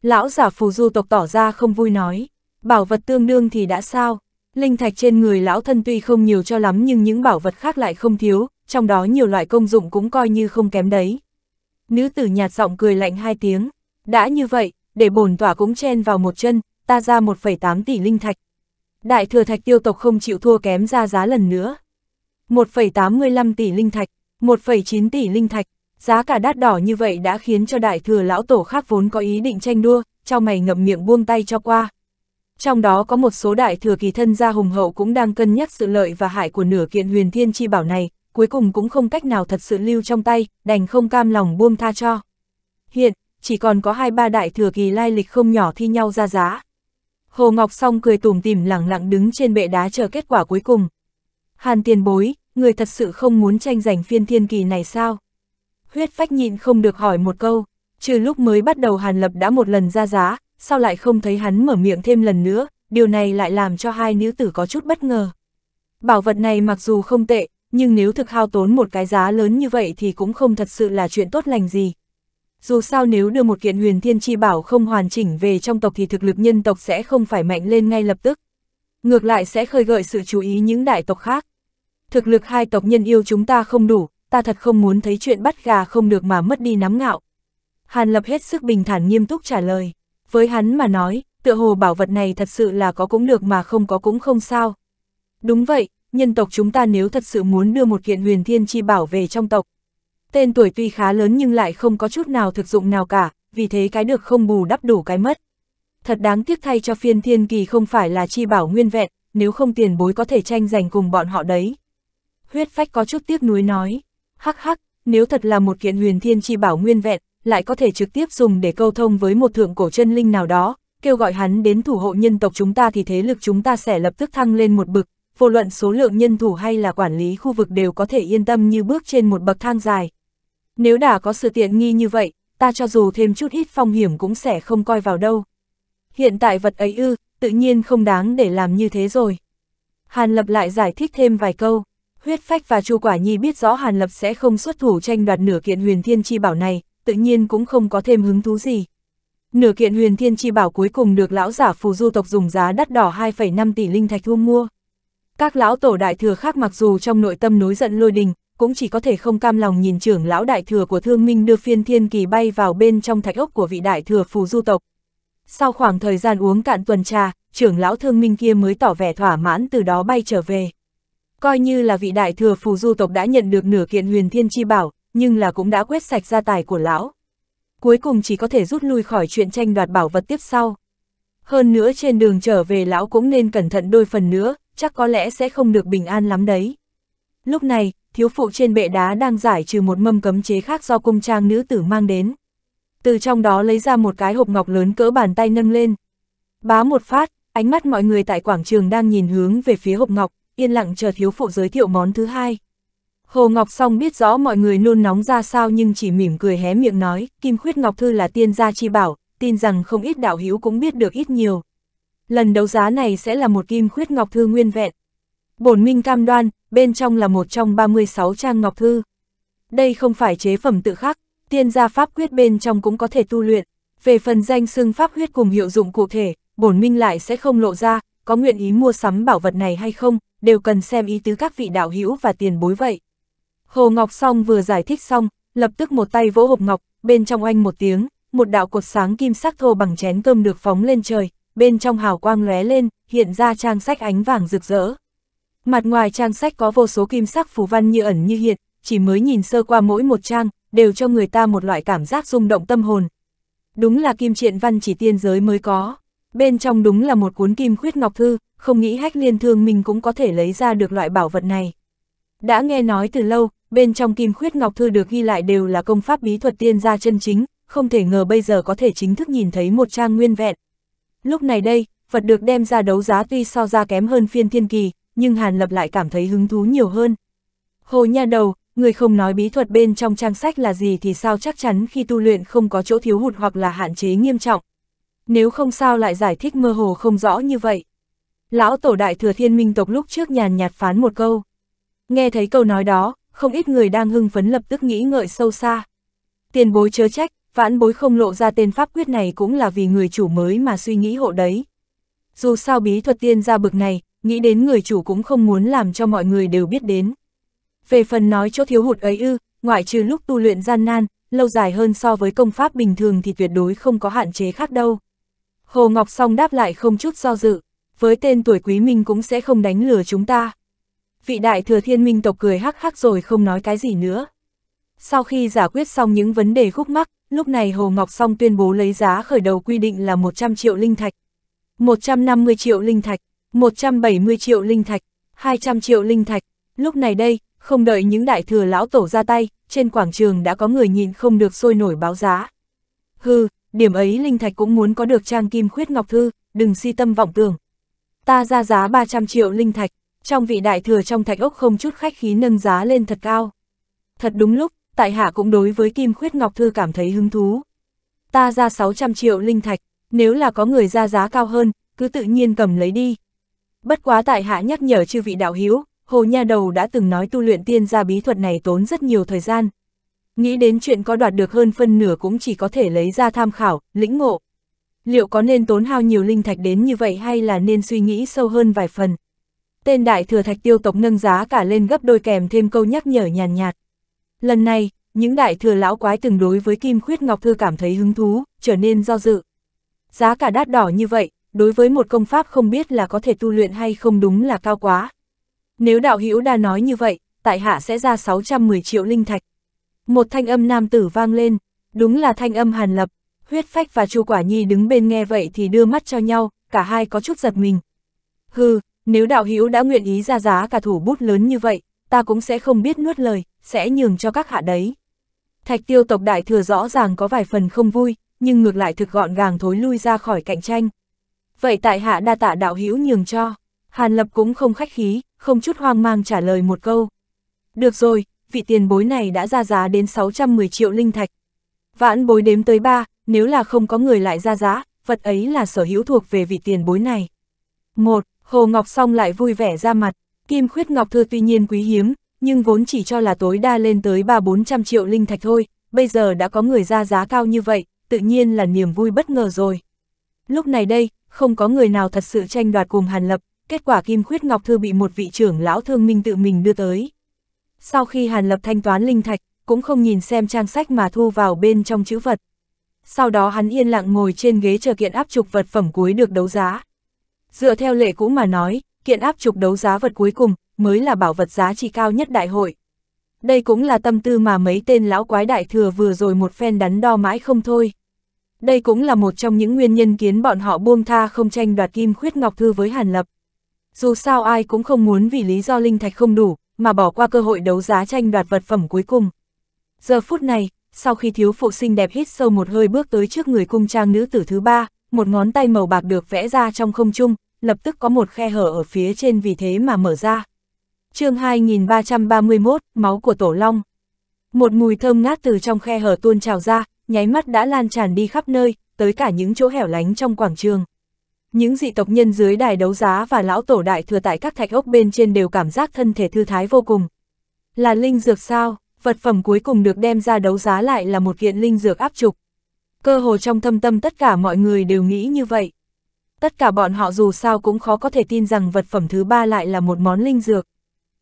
Lão giả phù du tộc tỏ ra không vui nói, bảo vật tương đương thì đã sao? Linh thạch trên người lão thân tuy không nhiều cho lắm nhưng những bảo vật khác lại không thiếu, trong đó nhiều loại công dụng cũng coi như không kém đấy. Nữ tử nhạt giọng cười lạnh hai tiếng, đã như vậy, để bổn tỏa cũng chen vào một chân, ta ra 1,8 tỷ linh thạch. Đại thừa Thạch Tiêu tộc không chịu thua kém ra giá lần nữa. 1,85 tỷ linh thạch, 1,9 tỷ linh thạch, giá cả đắt đỏ như vậy đã khiến cho đại thừa lão tổ khác vốn có ý định tranh đua, chau mày ngậm miệng buông tay cho qua. Trong đó có một số đại thừa kỳ thân gia hùng hậu cũng đang cân nhắc sự lợi và hại của nửa kiện huyền thiên chi bảo này, cuối cùng cũng không cách nào thật sự lưu trong tay, đành không cam lòng buông tha cho. Hiện, chỉ còn có 2-3 đại thừa kỳ lai lịch không nhỏ thi nhau ra giá. Hồ Ngọc Song cười tủm tỉm lẳng lặng đứng trên bệ đá chờ kết quả cuối cùng. Hàn tiền bối, người thật sự không muốn tranh giành phiên thiên kỳ này sao? Huyết Phách nhịn không được hỏi một câu, trừ lúc mới bắt đầu Hàn Lập đã một lần ra giá, sau lại không thấy hắn mở miệng thêm lần nữa, điều này lại làm cho hai nữ tử có chút bất ngờ. Bảo vật này mặc dù không tệ, nhưng nếu thực hao tốn một cái giá lớn như vậy thì cũng không thật sự là chuyện tốt lành gì. Dù sao nếu đưa một kiện huyền thiên chi bảo không hoàn chỉnh về trong tộc thì thực lực nhân tộc sẽ không phải mạnh lên ngay lập tức. Ngược lại sẽ khơi gợi sự chú ý những đại tộc khác. Thực lực hai tộc nhân yêu chúng ta không đủ, ta thật không muốn thấy chuyện bắt gà không được mà mất đi nắm ngạo. Hàn Lập hết sức bình thản nghiêm túc trả lời. Với hắn mà nói, tựa hồ bảo vật này thật sự là có cũng được mà không có cũng không sao. Đúng vậy, nhân tộc chúng ta nếu thật sự muốn đưa một kiện huyền thiên chi bảo về trong tộc. Tên tuổi tuy khá lớn nhưng lại không có chút nào thực dụng nào cả, vì thế cái được không bù đắp đủ cái mất. Thật đáng tiếc thay cho phiên thiên kỳ không phải là chi bảo nguyên vẹn, nếu không tiền bối có thể tranh giành cùng bọn họ đấy. Huyết Phách có chút tiếc nuối nói, hắc hắc, nếu thật là một kiện huyền thiên chi bảo nguyên vẹn, lại có thể trực tiếp dùng để câu thông với một thượng cổ chân linh nào đó, kêu gọi hắn đến thủ hộ nhân tộc chúng ta thì thế lực chúng ta sẽ lập tức thăng lên một bậc, vô luận số lượng nhân thủ hay là quản lý khu vực đều có thể yên tâm như bước trên một bậc thang dài. Nếu đã có sự tiện nghi như vậy, ta cho dù thêm chút ít phong hiểm cũng sẽ không coi vào đâu. Hiện tại vật ấy ư, tự nhiên không đáng để làm như thế rồi. Hàn Lập lại giải thích thêm vài câu. Huyết Phách và Chu Quả Nhi biết rõ Hàn Lập sẽ không xuất thủ tranh đoạt nửa kiện huyền thiên chi bảo này, tự nhiên cũng không có thêm hứng thú gì. Nửa kiện huyền thiên chi bảo cuối cùng được lão giả phù du tộc dùng giá đắt đỏ 2,5 tỷ linh thạch thu mua. Các lão tổ đại thừa khác mặc dù trong nội tâm nối giận lôi đình, cũng chỉ có thể không cam lòng nhìn trưởng lão đại thừa của Thương Minh đưa phiên thiên kỳ bay vào bên trong thạch ốc của vị đại thừa phù du tộc. Sau khoảng thời gian uống cạn tuần trà, trưởng lão Thương Minh kia mới tỏ vẻ thỏa mãn từ đó bay trở về. Coi như là vị đại thừa phù du tộc đã nhận được nửa kiện huyền thiên chi bảo, nhưng là cũng đã quét sạch gia tài của lão. Cuối cùng chỉ có thể rút lui khỏi chuyện tranh đoạt bảo vật tiếp sau. Hơn nữa trên đường trở về lão cũng nên cẩn thận đôi phần nữa, chắc có lẽ sẽ không được bình an lắm đấy. Lúc này, thiếu phụ trên bệ đá đang giải trừ một mâm cấm chế khác do cung trang nữ tử mang đến. Từ trong đó lấy ra một cái hộp ngọc lớn cỡ bàn tay nâng lên. Bá một phát, ánh mắt mọi người tại quảng trường đang nhìn hướng về phía hộp ngọc, yên lặng chờ thiếu phụ giới thiệu món thứ hai. Hồ Ngọc Song biết rõ mọi người nôn nóng ra sao nhưng chỉ mỉm cười hé miệng nói, Kim Khuyết Ngọc Thư là tiên gia chi bảo, tin rằng không ít đạo hữu cũng biết được ít nhiều. Lần đấu giá này sẽ là một Kim Khuyết Ngọc Thư nguyên vẹn. Bổn minh cam đoan, bên trong là một trong 36 trang ngọc thư. Đây không phải chế phẩm tự khắc, tiên gia pháp quyết bên trong cũng có thể tu luyện. Về phần danh xưng pháp quyết cùng hiệu dụng cụ thể, bổn minh lại sẽ không lộ ra, có nguyện ý mua sắm bảo vật này hay không, đều cần xem ý tứ các vị đạo hữu và tiền bối vậy. Hồ Ngọc Song vừa giải thích xong, lập tức một tay vỗ hộp ngọc, bên trong oanh một tiếng, một đạo cột sáng kim sắc thô bằng chén cơm được phóng lên trời, bên trong hào quang lóe lên, hiện ra trang sách ánh vàng rực rỡ. Mặt ngoài trang sách có vô số kim sắc phù văn như ẩn như hiện, chỉ mới nhìn sơ qua mỗi một trang, đều cho người ta một loại cảm giác rung động tâm hồn. Đúng là kim truyện văn chỉ tiên giới mới có. Bên trong đúng là một cuốn Kim Khuyết Ngọc Thư, không nghĩ Hách Liên Thương Minh cũng có thể lấy ra được loại bảo vật này. Đã nghe nói từ lâu, bên trong Kim Khuyết Ngọc Thư được ghi lại đều là công pháp bí thuật tiên gia chân chính, không thể ngờ bây giờ có thể chính thức nhìn thấy một trang nguyên vẹn. Lúc này đây, vật được đem ra đấu giá tuy so ra kém hơn Phiên Thiên Kỳ, nhưng Hàn Lập lại cảm thấy hứng thú nhiều hơn. Hồ nha đầu, người không nói bí thuật bên trong trang sách là gì thì sao chắc chắn khi tu luyện không có chỗ thiếu hụt hoặc là hạn chế nghiêm trọng. Nếu không sao lại giải thích mơ hồ không rõ như vậy. Lão tổ đại thừa Thiên Minh tộc lúc trước nhàn nhạt phán một câu. Nghe thấy câu nói đó, không ít người đang hưng phấn lập tức nghĩ ngợi sâu xa. Tiền bối chớ trách, vãn bối không lộ ra tên pháp quyết này cũng là vì người chủ mới mà suy nghĩ hộ đấy. Dù sao bí thuật tiên gia bực này, nghĩ đến người chủ cũng không muốn làm cho mọi người đều biết đến. Về phần nói chỗ thiếu hụt ấy ư, ngoại trừ lúc tu luyện gian nan, lâu dài hơn so với công pháp bình thường thì tuyệt đối không có hạn chế khác đâu. Hồ Ngọc Song đáp lại không chút do dự, với tên tuổi quý minh cũng sẽ không đánh lừa chúng ta. Vị đại thừa Thiên Minh tộc cười hắc hắc rồi không nói cái gì nữa. Sau khi giải quyết xong những vấn đề khúc mắc, lúc này Hồ Ngọc Song tuyên bố lấy giá khởi đầu quy định là 100 triệu linh thạch, 150 triệu linh thạch, 170 triệu linh thạch, 200 triệu linh thạch. Lúc này đây, không đợi những đại thừa lão tổ ra tay, trên quảng trường đã có người nhịn không được sôi nổi báo giá. Hừ, điểm ấy linh thạch cũng muốn có được trang Kim Khuyết Ngọc Thư, đừng si tâm vọng tưởng. Ta ra giá 300 triệu linh thạch, trong vị đại thừa trong thạch ốc không chút khách khí nâng giá lên thật cao. Thật đúng lúc, tại hạ cũng đối với Kim Khuyết Ngọc Thư cảm thấy hứng thú. Ta ra 600 triệu linh thạch, nếu là có người ra giá cao hơn, cứ tự nhiên cầm lấy đi. Bất quá tại hạ nhắc nhở chư vị đạo hữu, Hồ nha đầu đã từng nói tu luyện tiên gia bí thuật này tốn rất nhiều thời gian. Nghĩ đến chuyện có đoạt được hơn phân nửa cũng chỉ có thể lấy ra tham khảo, lĩnh ngộ. Liệu có nên tốn hao nhiều linh thạch đến như vậy hay là nên suy nghĩ sâu hơn vài phần? Tên đại thừa Thạch Tiêu tộc nâng giá cả lên gấp đôi kèm thêm câu nhắc nhở nhàn nhạt. Lần này, những đại thừa lão quái từng đối với Kim Khuyết Ngọc Thư cảm thấy hứng thú, trở nên do dự. Giá cả đắt đỏ như vậy, đối với một công pháp không biết là có thể tu luyện hay không đúng là cao quá. Nếu đạo hữu đã nói như vậy, tại hạ sẽ ra 610 triệu linh thạch. Một thanh âm nam tử vang lên, đúng là thanh âm Hàn Lập. Huyết Phách và Chu Quả Nhi đứng bên nghe vậy thì đưa mắt cho nhau, cả hai có chút giật mình. Hừ, nếu đạo hữu đã nguyện ý ra giá cả thủ bút lớn như vậy, ta cũng sẽ không biết nuốt lời, sẽ nhường cho các hạ đấy. Thạch Tiêu tộc đại thừa rõ ràng có vài phần không vui, nhưng ngược lại thực gọn gàng thối lui ra khỏi cạnh tranh. Vậy tại hạ đa tạ đạo hữu nhường cho. Hàn Lập cũng không khách khí, không chút hoang mang trả lời một câu. Được rồi, vị tiền bối này đã ra giá đến 610 triệu linh thạch. Vãn bối đếm tới 3, nếu là không có người lại ra giá, vật ấy là sở hữu thuộc về vị tiền bối này. 1. Hồ Ngọc Song lại vui vẻ ra mặt. Kim Khuyết Ngọc Thư tuy nhiên quý hiếm, nhưng vốn chỉ cho là tối đa lên tới 3-400 triệu linh thạch thôi, bây giờ đã có người ra giá cao như vậy, tự nhiên là niềm vui bất ngờ rồi. Lúc này đây, không có người nào thật sự tranh đoạt cùng Hàn Lập, kết quả Kim Khuyết Ngọc Thư bị một vị trưởng lão thương minh tự mình đưa tới. Sau khi Hàn Lập thanh toán linh thạch, cũng không nhìn xem trang sách mà thu vào bên trong chữ vật. Sau đó hắn yên lặng ngồi trên ghế chờ kiện áp trục vật phẩm cuối được đấu giá. Dựa theo lệ cũ mà nói, kiện áp trục đấu giá vật cuối cùng mới là bảo vật giá trị cao nhất đại hội. Đây cũng là tâm tư mà mấy tên lão quái đại thừa vừa rồi một phen đắn đo mãi không thôi. Đây cũng là một trong những nguyên nhân khiến bọn họ buông tha không tranh đoạt Kim Khuyết Ngọc Thư với Hàn Lập. Dù sao ai cũng không muốn vì lý do linh thạch không đủ mà bỏ qua cơ hội đấu giá tranh đoạt vật phẩm cuối cùng. Giờ phút này, sau khi thiếu phụ xinh đẹp hít sâu một hơi bước tới trước người cung trang nữ tử thứ 3, một ngón tay màu bạc được vẽ ra trong không trung, lập tức có một khe hở ở phía trên vì thế mà mở ra. Chương 2331, Máu của Tổ Long. Một mùi thơm ngát từ trong khe hở tuôn trào ra, nháy mắt đã lan tràn đi khắp nơi, tới cả những chỗ hẻo lánh trong quảng trường. Những dị tộc nhân dưới đài đấu giá và lão tổ đại thừa tại các thạch ốc bên trên đều cảm giác thân thể thư thái vô cùng. Là linh dược sao? Vật phẩm cuối cùng được đem ra đấu giá lại là một kiện linh dược áp trục. Cơ hồ trong thâm tâm tất cả mọi người đều nghĩ như vậy. Tất cả bọn họ dù sao cũng khó có thể tin rằng vật phẩm thứ 3 lại là một món linh dược.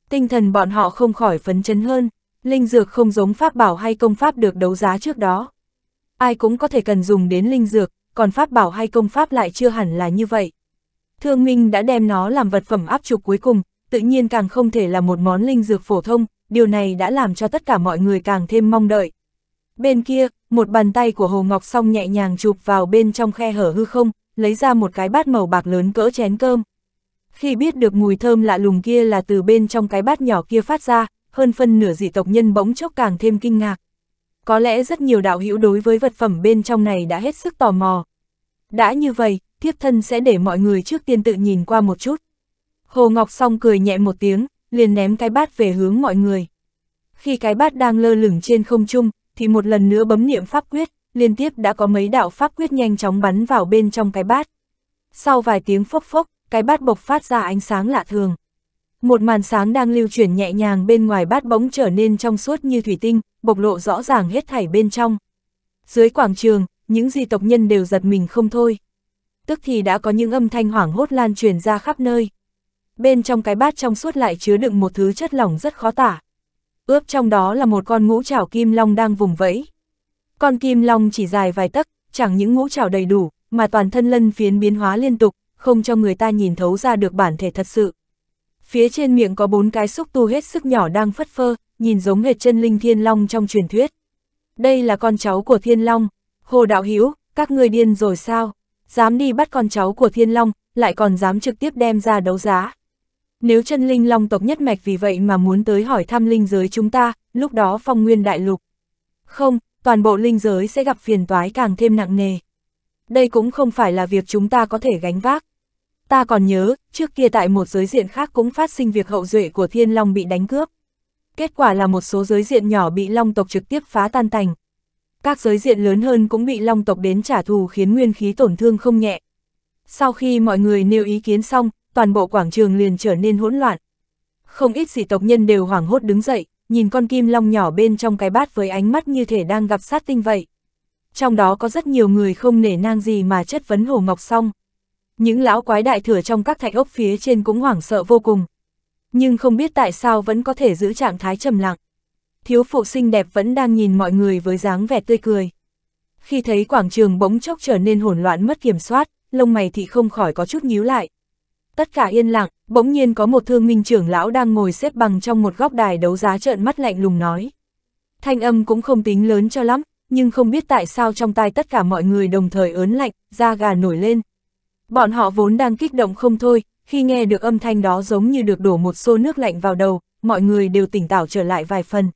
Tinh thần bọn họ không khỏi phấn chấn hơn, linh dược không giống pháp bảo hay công pháp được đấu giá trước đó. Ai cũng có thể cần dùng đến linh dược, còn pháp bảo hay công pháp lại chưa hẳn là như vậy. Thương Minh đã đem nó làm vật phẩm áp trục cuối cùng, tự nhiên càng không thể là một món linh dược phổ thông, điều này đã làm cho tất cả mọi người càng thêm mong đợi. Bên kia, một bàn tay của Hồ Ngọc Song nhẹ nhàng chụp vào bên trong khe hở hư không, lấy ra một cái bát màu bạc lớn cỡ chén cơm. Khi biết được mùi thơm lạ lùng kia là từ bên trong cái bát nhỏ kia phát ra, hơn phân nửa dị tộc nhân bỗng chốc càng thêm kinh ngạc. Có lẽ rất nhiều đạo hữu đối với vật phẩm bên trong này đã hết sức tò mò. Đã như vậy, thiếp thân sẽ để mọi người trước tiên tự nhìn qua một chút. Hồ Ngọc Song cười nhẹ một tiếng, liền ném cái bát về hướng mọi người. Khi cái bát đang lơ lửng trên không trung, thì một lần nữa bấm niệm pháp quyết, liên tiếp đã có mấy đạo pháp quyết nhanh chóng bắn vào bên trong cái bát. Sau vài tiếng phốc phốc, cái bát bộc phát ra ánh sáng lạ thường. Một màn sáng đang lưu chuyển nhẹ nhàng bên ngoài bát bỗng trở nên trong suốt như thủy tinh, bộc lộ rõ ràng hết thảy bên trong. Dưới quảng trường, những dị tộc nhân đều giật mình không thôi. Tức thì đã có những âm thanh hoảng hốt lan truyền ra khắp nơi. Bên trong cái bát trong suốt lại chứa đựng một thứ chất lỏng rất khó tả. Ướp trong đó là một con ngũ trảo kim long đang vùng vẫy. Con kim long chỉ dài vài tấc, chẳng những ngũ trảo đầy đủ, mà toàn thân lân phiến biến hóa liên tục, không cho người ta nhìn thấu ra được bản thể thật sự. Phía trên miệng có 4 cái xúc tu hết sức nhỏ đang phất phơ, nhìn giống hệt chân linh thiên long trong truyền thuyết. Đây là con cháu của thiên long. Hồ đạo hữu, các ngươi điên rồi sao? Dám đi bắt con cháu của thiên long, lại còn dám trực tiếp đem ra đấu giá. Nếu chân linh long tộc nhất mạch vì vậy mà muốn tới hỏi thăm linh giới chúng ta, lúc đó Phong Nguyên Đại Lục. Không, toàn bộ linh giới sẽ gặp phiền toái càng thêm nặng nề. Đây cũng không phải là việc chúng ta có thể gánh vác. Ta còn nhớ, trước kia tại một giới diện khác cũng phát sinh việc hậu duệ của thiên long bị đánh cướp. Kết quả là một số giới diện nhỏ bị long tộc trực tiếp phá tan tành. Các giới diện lớn hơn cũng bị long tộc đến trả thù khiến nguyên khí tổn thương không nhẹ. Sau khi mọi người nêu ý kiến xong, toàn bộ quảng trường liền trở nên hỗn loạn. Không ít dị tộc nhân đều hoảng hốt đứng dậy, nhìn con kim long nhỏ bên trong cái bát với ánh mắt như thể đang gặp sát tinh vậy. Trong đó có rất nhiều người không nể nang gì mà chất vấn Hồ Ngọc Song. Những lão quái đại thừa trong các thạch ốc phía trên cũng hoảng sợ vô cùng. Nhưng không biết tại sao vẫn có thể giữ trạng thái trầm lặng. Thiếu phụ xinh đẹp vẫn đang nhìn mọi người với dáng vẻ tươi cười. Khi thấy quảng trường bỗng chốc trở nên hỗn loạn mất kiểm soát, lông mày thì không khỏi có chút nhíu lại. Tất cả yên lặng, bỗng nhiên có một thương minh trưởng lão đang ngồi xếp bằng trong một góc đài đấu giá trợn mắt lạnh lùng nói. Thanh âm cũng không tính lớn cho lắm, nhưng không biết tại sao trong tai tất cả mọi người đồng thời ớn lạnh, da gà nổi lên. Bọn họ vốn đang kích động không thôi, khi nghe được âm thanh đó giống như được đổ một xô nước lạnh vào đầu, mọi người đều tỉnh táo trở lại vài phần.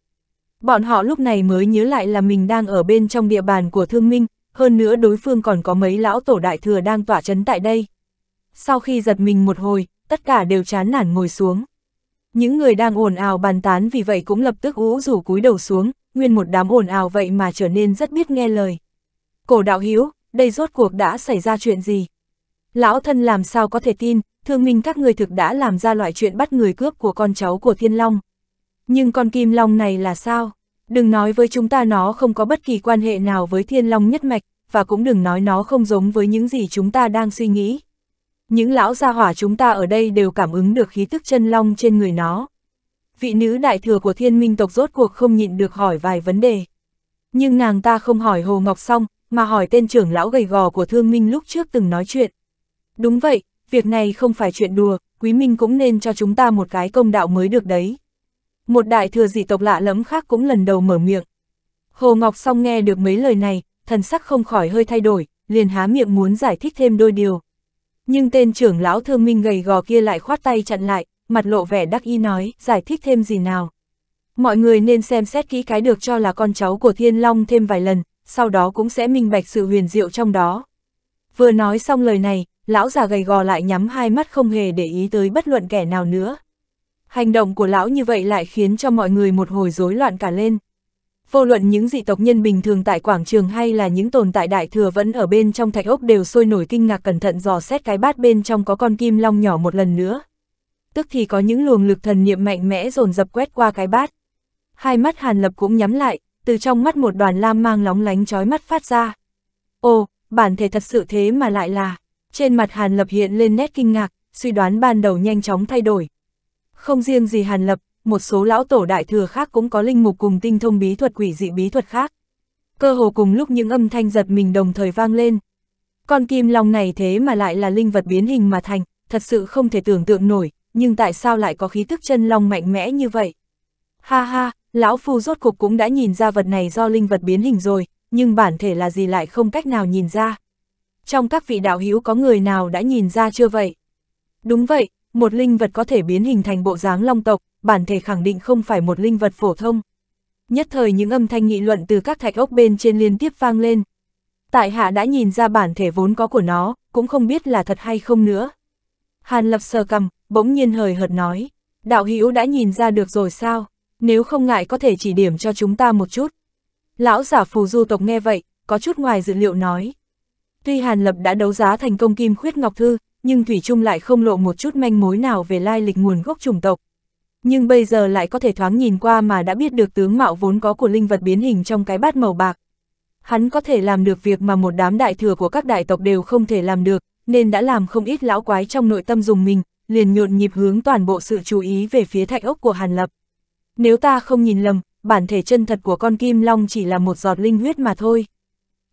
Bọn họ lúc này mới nhớ lại là mình đang ở bên trong địa bàn của thương minh, hơn nữa đối phương còn có mấy lão tổ đại thừa đang tỏa trấn tại đây. Sau khi giật mình một hồi, tất cả đều chán nản ngồi xuống. Những người đang ồn ào bàn tán vì vậy cũng lập tức ú rủ cúi đầu xuống, nguyên một đám ồn ào vậy mà trở nên rất biết nghe lời. Cổ đạo hữu, đây rốt cuộc đã xảy ra chuyện gì? Lão thân làm sao có thể tin, thương minh các người thực đã làm ra loại chuyện bắt người cướp của con cháu của thiên long. Nhưng con kim long này là sao? Đừng nói với chúng ta nó không có bất kỳ quan hệ nào với thiên long nhất mạch, và cũng đừng nói nó không giống với những gì chúng ta đang suy nghĩ. Những lão gia hỏa chúng ta ở đây đều cảm ứng được khí tức chân long trên người nó. Vị nữ đại thừa của thiên minh tộc rốt cuộc không nhịn được hỏi vài vấn đề. Nhưng nàng ta không hỏi Hồ Ngọc Song, mà hỏi tên trưởng lão gầy gò của thương minh lúc trước từng nói chuyện. Đúng vậy, việc này không phải chuyện đùa, quý minh cũng nên cho chúng ta một cái công đạo mới được đấy. Một đại thừa dị tộc lạ lẫm khác cũng lần đầu mở miệng. Hồ Ngọc Song nghe được mấy lời này, thần sắc không khỏi hơi thay đổi, liền há miệng muốn giải thích thêm đôi điều. Nhưng tên trưởng lão thương minh gầy gò kia lại khoát tay chặn lại, mặt lộ vẻ đắc ý nói, giải thích thêm gì nào. Mọi người nên xem xét kỹ cái được cho là con cháu của thiên long thêm vài lần, sau đó cũng sẽ minh bạch sự huyền diệu trong đó. Vừa nói xong lời này, lão già gầy gò lại nhắm hai mắt không hề để ý tới bất luận kẻ nào nữa. Hành động của lão như vậy lại khiến cho mọi người một hồi rối loạn cả lên. Vô luận những dị tộc nhân bình thường tại quảng trường hay là những tồn tại đại thừa vẫn ở bên trong thạch ốc đều sôi nổi kinh ngạc cẩn thận dò xét cái bát bên trong có con kim long nhỏ một lần nữa. Tức thì có những luồng lực thần niệm mạnh mẽ dồn dập quét qua cái bát. Hai mắt Hàn Lập cũng nhắm lại, từ trong mắt một đoàn lam mang lóng lánh chói mắt phát ra. Ồ, bản thể thật sự thế mà lại là... Trên mặt Hàn Lập hiện lên nét kinh ngạc, suy đoán ban đầu nhanh chóng thay đổi. Không riêng gì Hàn Lập, một số lão tổ đại thừa khác cũng có linh mục cùng tinh thông bí thuật quỷ dị bí thuật khác. Cơ hồ cùng lúc những âm thanh giật mình đồng thời vang lên. Con kim long này thế mà lại là linh vật biến hình mà thành, thật sự không thể tưởng tượng nổi, nhưng tại sao lại có khí tức chân long mạnh mẽ như vậy? Ha ha, lão phu rốt cục cũng đã nhìn ra vật này do linh vật biến hình rồi, nhưng bản thể là gì lại không cách nào nhìn ra. trong các vị đạo hữu có người nào đã nhìn ra chưa vậy? Đúng vậy, một linh vật có thể biến hình thành bộ dáng long tộc, bản thể khẳng định không phải một linh vật phổ thông. Nhất thời những âm thanh nghị luận từ các thạch ốc bên trên liên tiếp vang lên. Tại hạ đã nhìn ra bản thể vốn có của nó, cũng không biết là thật hay không nữa. Hàn Lập sờ cằm, bỗng nhiên hời hợt nói, đạo hữu đã nhìn ra được rồi sao? Nếu không ngại có thể chỉ điểm cho chúng ta một chút. Lão giả phù du tộc nghe vậy, có chút ngoài dự liệu nói. Tuy Hàn Lập đã đấu giá thành công Kim Khuyết Ngọc Thư, nhưng thủy chung lại không lộ một chút manh mối nào về lai lịch nguồn gốc chủng tộc. Nhưng bây giờ lại có thể thoáng nhìn qua mà đã biết được tướng mạo vốn có của linh vật biến hình trong cái bát màu bạc. Hắn có thể làm được việc mà một đám đại thừa của các đại tộc đều không thể làm được, nên đã làm không ít lão quái trong nội tâm dùng mình, liền nhộn nhịp hướng toàn bộ sự chú ý về phía thạch ốc của Hàn Lập. Nếu ta không nhìn lầm, bản thể chân thật của con Kim Long chỉ là một giọt linh huyết mà thôi.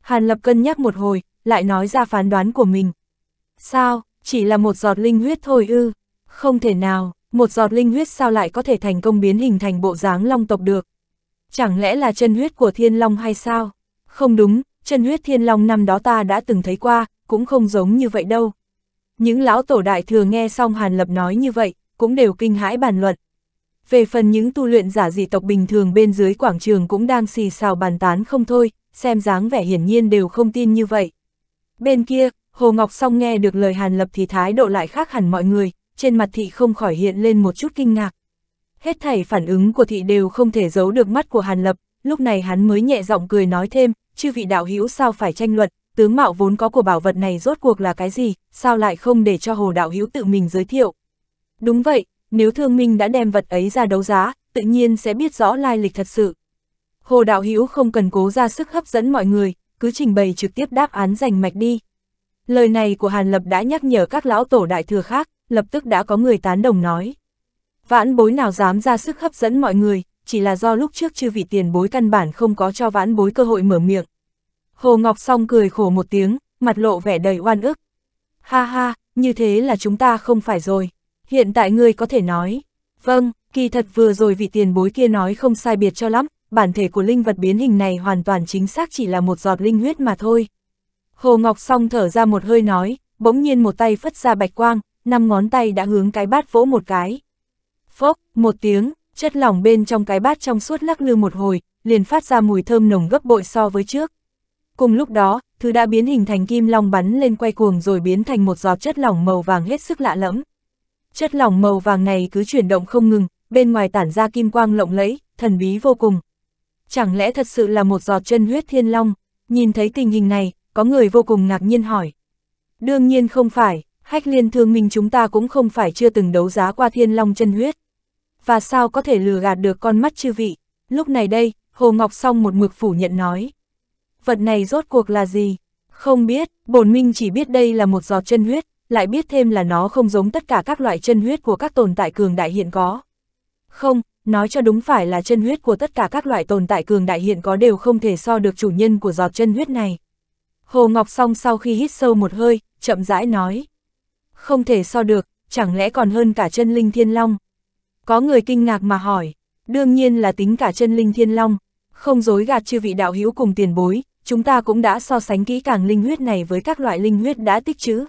Hàn Lập cân nhắc một hồi, lại nói ra phán đoán của mình. Sao, chỉ là một giọt linh huyết thôi ư? Không thể nào, một giọt linh huyết sao lại có thể thành công biến hình thành bộ dáng long tộc được? Chẳng lẽ là chân huyết của Thiên Long hay sao? Không đúng, chân huyết Thiên Long năm đó ta đã từng thấy qua, cũng không giống như vậy đâu. Những lão tổ đại thừa nghe xong Hàn Lập nói như vậy, cũng đều kinh hãi bàn luận. Về phần những tu luyện giả dị tộc bình thường bên dưới quảng trường cũng đang xì xào bàn tán không thôi, xem dáng vẻ hiển nhiên đều không tin như vậy. Bên kia, Hồ Ngọc Song nghe được lời Hàn Lập thì thái độ lại khác hẳn mọi người, trên mặt thị không khỏi hiện lên một chút kinh ngạc. Hết thảy phản ứng của thị đều không thể giấu được mắt của Hàn Lập, lúc này hắn mới nhẹ giọng cười nói thêm, chư vị đạo hữu sao phải tranh luận, tướng mạo vốn có của bảo vật này rốt cuộc là cái gì, sao lại không để cho Hồ đạo hữu tự mình giới thiệu. Đúng vậy, nếu Thương Minh đã đem vật ấy ra đấu giá, tự nhiên sẽ biết rõ lai lịch thật sự. Hồ đạo hữu không cần cố ra sức hấp dẫn mọi người, cứ trình bày trực tiếp đáp án rành mạch đi. Lời này của Hàn Lập đã nhắc nhở các lão tổ đại thừa khác, lập tức đã có người tán đồng nói. Vãn bối nào dám ra sức hấp dẫn mọi người, chỉ là do lúc trước chư vị tiền bối căn bản không có cho vãn bối cơ hội mở miệng. Hồ Ngọc Song cười khổ một tiếng, mặt lộ vẻ đầy oan ức. Ha ha, như thế là chúng ta không phải rồi. Hiện tại ngươi có thể nói. Vâng, kỳ thật vừa rồi vị tiền bối kia nói không sai biệt cho lắm, bản thể của linh vật biến hình này hoàn toàn chính xác chỉ là một giọt linh huyết mà thôi. Hồ Ngọc Song thở ra một hơi nói, bỗng nhiên một tay phất ra bạch quang, 5 ngón tay đã hướng cái bát vỗ một cái. Phốc, một tiếng, chất lỏng bên trong cái bát trong suốt lắc lư một hồi, liền phát ra mùi thơm nồng gấp bội so với trước. Cùng lúc đó, thứ đã biến hình thành kim long bắn lên quay cuồng rồi biến thành một giọt chất lỏng màu vàng hết sức lạ lẫm. Chất lỏng màu vàng này cứ chuyển động không ngừng, bên ngoài tản ra kim quang lộng lẫy, thần bí vô cùng. Chẳng lẽ thật sự là một giọt chân huyết thiên long? Nhìn thấy tình hình này, có người vô cùng ngạc nhiên hỏi. Đương nhiên không phải, Hách Liên Thương Minh chúng ta cũng không phải chưa từng đấu giá qua thiên long chân huyết. Và sao có thể lừa gạt được con mắt chư vị? Lúc này đây, Hồ Ngọc Song một mực phủ nhận nói. Vật này rốt cuộc là gì? Không biết, bổn minh chỉ biết đây là một giọt chân huyết, lại biết thêm là nó không giống tất cả các loại chân huyết của các tồn tại cường đại hiện có. Không, nói cho đúng phải là chân huyết của tất cả các loại tồn tại cường đại hiện có đều không thể so được chủ nhân của giọt chân huyết này. Hồ Ngọc Song sau khi hít sâu một hơi, chậm rãi nói. Không thể so được, chẳng lẽ còn hơn cả chân linh thiên long? Có người kinh ngạc mà hỏi, đương nhiên là tính cả chân linh thiên long. Không dối gạt chư vị đạo hữu cùng tiền bối, chúng ta cũng đã so sánh kỹ càng linh huyết này với các loại linh huyết đã tích trữ.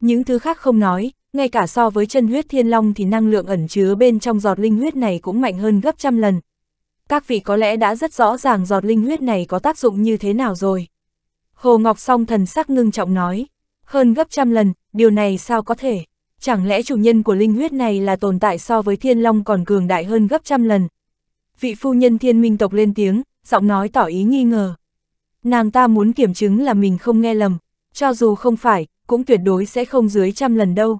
Những thứ khác không nói, ngay cả so với chân huyết thiên long thì năng lượng ẩn chứa bên trong giọt linh huyết này cũng mạnh hơn gấp trăm lần. Các vị có lẽ đã rất rõ ràng giọt linh huyết này có tác dụng như thế nào rồi. Hồ Ngọc Song thần sắc ngưng trọng nói, hơn gấp trăm lần, điều này sao có thể? Chẳng lẽ chủ nhân của linh huyết này là tồn tại so với thiên long còn cường đại hơn gấp trăm lần? Vị phu nhân Thiên Minh tộc lên tiếng, giọng nói tỏ ý nghi ngờ. Nàng ta muốn kiểm chứng là mình không nghe lầm, cho dù không phải, cũng tuyệt đối sẽ không dưới trăm lần đâu.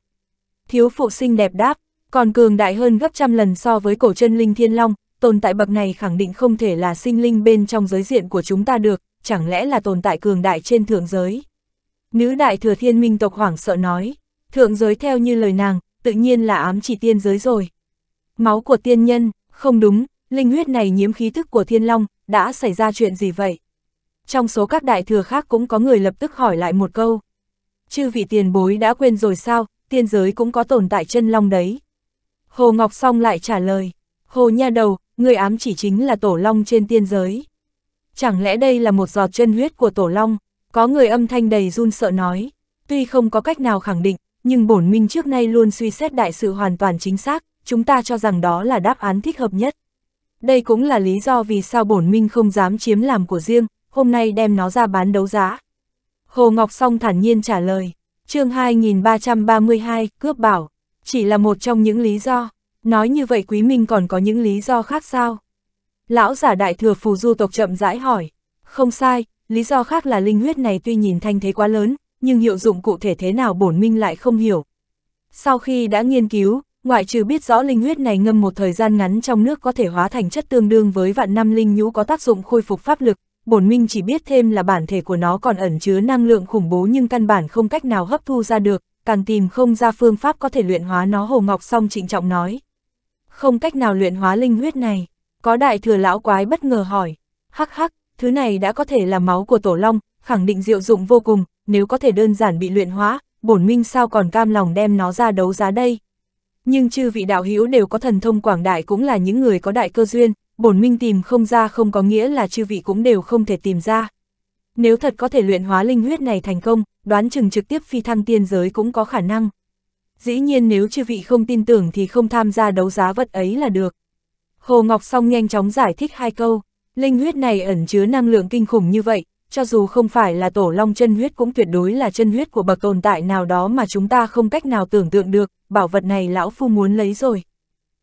Thiếu phụ xinh đẹp đáp, còn cường đại hơn gấp trăm lần so với cổ chân linh thiên long, tồn tại bậc này khẳng định không thể là sinh linh bên trong giới diện của chúng ta được, chẳng lẽ là tồn tại cường đại trên thượng giới? Nữ đại thừa Thiên Minh tộc hoảng sợ nói, thượng giới theo như lời nàng, tự nhiên là ám chỉ tiên giới rồi. Máu của tiên nhân, không đúng, linh huyết này nhiễm khí thức của thiên long, đã xảy ra chuyện gì vậy? Trong số các đại thừa khác cũng có người lập tức hỏi lại một câu. Chư vị tiền bối đã quên rồi sao, tiên giới cũng có tồn tại chân long đấy. Hồ Ngọc Song lại trả lời, Hồ nha đầu, người ám chỉ chính là tổ long trên tiên giới. Chẳng lẽ đây là một giọt chân huyết của tổ long? Có người âm thanh đầy run sợ nói, tuy không có cách nào khẳng định, nhưng bổn minh trước nay luôn suy xét đại sự hoàn toàn chính xác, chúng ta cho rằng đó là đáp án thích hợp nhất. Đây cũng là lý do vì sao bổn minh không dám chiếm làm của riêng, hôm nay đem nó ra bán đấu giá. Hồ Ngọc Song thản nhiên trả lời, chương 2332, cướp bảo, chỉ là một trong những lý do. Nói như vậy quý minh còn có những lý do khác sao? Lão giả đại thừa phù du tộc chậm rãi hỏi, không sai, lý do khác là linh huyết này tuy nhìn thanh thế quá lớn, nhưng hiệu dụng cụ thể thế nào bổn minh lại không hiểu. Sau khi đã nghiên cứu, ngoại trừ biết rõ linh huyết này ngâm một thời gian ngắn trong nước có thể hóa thành chất tương đương với vạn năm linh nhũ có tác dụng khôi phục pháp lực, bổn minh chỉ biết thêm là bản thể của nó còn ẩn chứa năng lượng khủng bố nhưng căn bản không cách nào hấp thu ra được, càng tìm không ra phương pháp có thể luyện hóa nó. Hồ Ngọc Song trịnh trọng nói, không cách nào luyện hóa linh huyết này, có đại thừa lão quái bất ngờ hỏi, hắc hắc, thứ này đã có thể là máu của tổ long, khẳng định diệu dụng vô cùng, nếu có thể đơn giản bị luyện hóa, bổn minh sao còn cam lòng đem nó ra đấu giá đây. Nhưng chư vị đạo hữu đều có thần thông quảng đại, cũng là những người có đại cơ duyên, bổn minh tìm không ra không có nghĩa là chư vị cũng đều không thể tìm ra. Nếu thật có thể luyện hóa linh huyết này thành công, đoán chừng trực tiếp phi thăng tiên giới cũng có khả năng. Dĩ nhiên nếu chư vị không tin tưởng thì không tham gia đấu giá vật ấy là được. Hồ Ngọc Song nhanh chóng giải thích hai câu, linh huyết này ẩn chứa năng lượng kinh khủng như vậy, cho dù không phải là tổ long chân huyết cũng tuyệt đối là chân huyết của bậc tồn tại nào đó mà chúng ta không cách nào tưởng tượng được, bảo vật này lão phu muốn lấy rồi.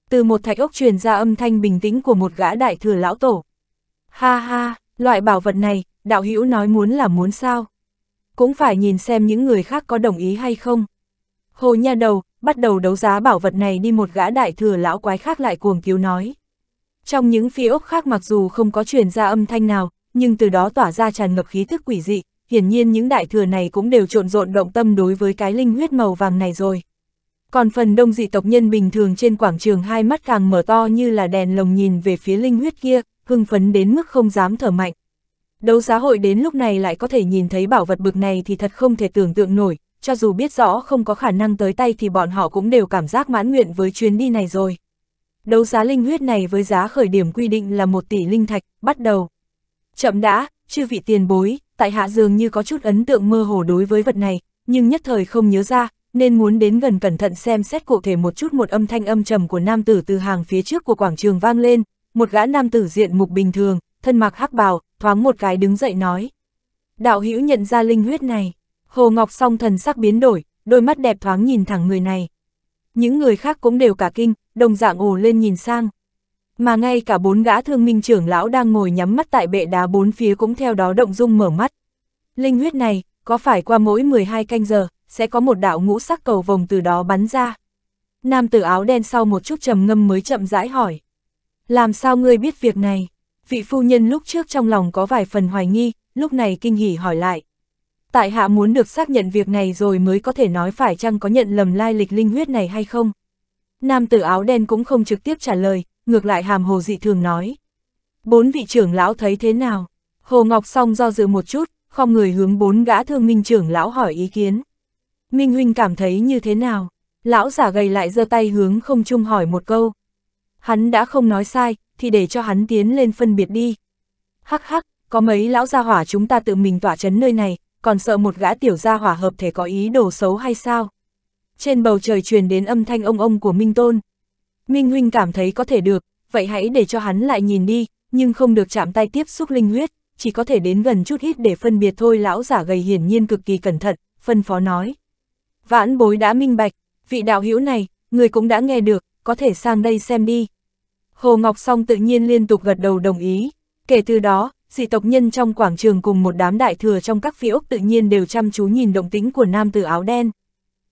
Từ một thạch ốc truyền ra âm thanh bình tĩnh của một gã đại thừa lão tổ. Ha ha, loại bảo vật này, đạo hữu nói muốn là muốn sao? Cũng phải nhìn xem những người khác có đồng ý hay không. Hồ nha đầu, bắt đầu đấu giá bảo vật này đi. Một gã đại thừa lão quái khác lại cuồng cứu nói. Trong những phi ốc khác mặc dù không có truyền ra âm thanh nào, nhưng từ đó tỏa ra tràn ngập khí thức quỷ dị, hiển nhiên những đại thừa này cũng đều trộn rộn động tâm đối với cái linh huyết màu vàng này rồi. Còn phần đông dị tộc nhân bình thường trên quảng trường hai mắt càng mở to như là đèn lồng nhìn về phía linh huyết kia, hưng phấn đến mức không dám thở mạnh. Đấu giá hội đến lúc này lại có thể nhìn thấy bảo vật bực này thì thật không thể tưởng tượng nổi, cho dù biết rõ không có khả năng tới tay thì bọn họ cũng đều cảm giác mãn nguyện với chuyến đi này rồi. Đấu giá linh huyết này với giá khởi điểm quy định là 1 tỷ linh thạch, bắt đầu. Chậm đã, chư vị tiền bối, tại hạ dường như có chút ấn tượng mơ hồ đối với vật này, nhưng nhất thời không nhớ ra, nên muốn đến gần cẩn thận xem xét cụ thể một chút. Một âm thanh âm trầm của nam tử từ hàng phía trước của quảng trường vang lên, một gã nam tử diện mục bình thường, thân mặc hắc bào, thoáng một cái đứng dậy nói. Đạo hữu nhận ra linh huyết này. Hồ Ngọc Song thần sắc biến đổi, đôi mắt đẹp thoáng nhìn thẳng người này. Những người khác cũng đều cả kinh, đồng dạng ồ lên nhìn sang. Mà ngay cả 4 gã thương minh trưởng lão đang ngồi nhắm mắt tại bệ đá 4 phía cũng theo đó động dung mở mắt. Linh huyết này, có phải qua mỗi 12 canh giờ, sẽ có một đạo ngũ sắc cầu vồng từ đó bắn ra. Nam tử áo đen sau một chút trầm ngâm mới chậm rãi hỏi. Làm sao ngươi biết việc này? Vị phu nhân lúc trước trong lòng có vài phần hoài nghi, lúc này kinh hỉ hỏi lại. Tại hạ muốn được xác nhận việc này rồi mới có thể nói phải chăng có nhận lầm lai lịch linh huyết này hay không. Nam tử áo đen cũng không trực tiếp trả lời, ngược lại hàm hồ dị thường nói. 4 vị trưởng lão thấy thế nào? Hồ Ngọc Song do dự một chút, khom người hướng 4 gã thương minh trưởng lão hỏi ý kiến. Minh huynh cảm thấy như thế nào? Lão giả gầy lại giơ tay hướng không trung hỏi một câu. Hắn đã không nói sai, thì để cho hắn tiến lên phân biệt đi. Hắc hắc, có mấy lão gia hỏa chúng ta tự mình tỏa chấn nơi này, còn sợ một gã tiểu gia hỏa hợp thể có ý đồ xấu hay sao? Trên bầu trời truyền đến âm thanh ông của Minh Tôn. Minh huynh cảm thấy có thể được, vậy hãy để cho hắn lại nhìn đi, nhưng không được chạm tay tiếp xúc linh huyết, chỉ có thể đến gần chút hít để phân biệt thôi. Lão giả gầy hiển nhiên cực kỳ cẩn thận, phân phó nói. Vãn bối đã minh bạch, vị đạo hữu này, người cũng đã nghe được, có thể sang đây xem đi. Hồ Ngọc Song tự nhiên liên tục gật đầu đồng ý. Kể từ đó, dị tộc nhân trong quảng trường cùng một đám đại thừa trong các phi ốc tự nhiên đều chăm chú nhìn động tĩnh của nam tử áo đen.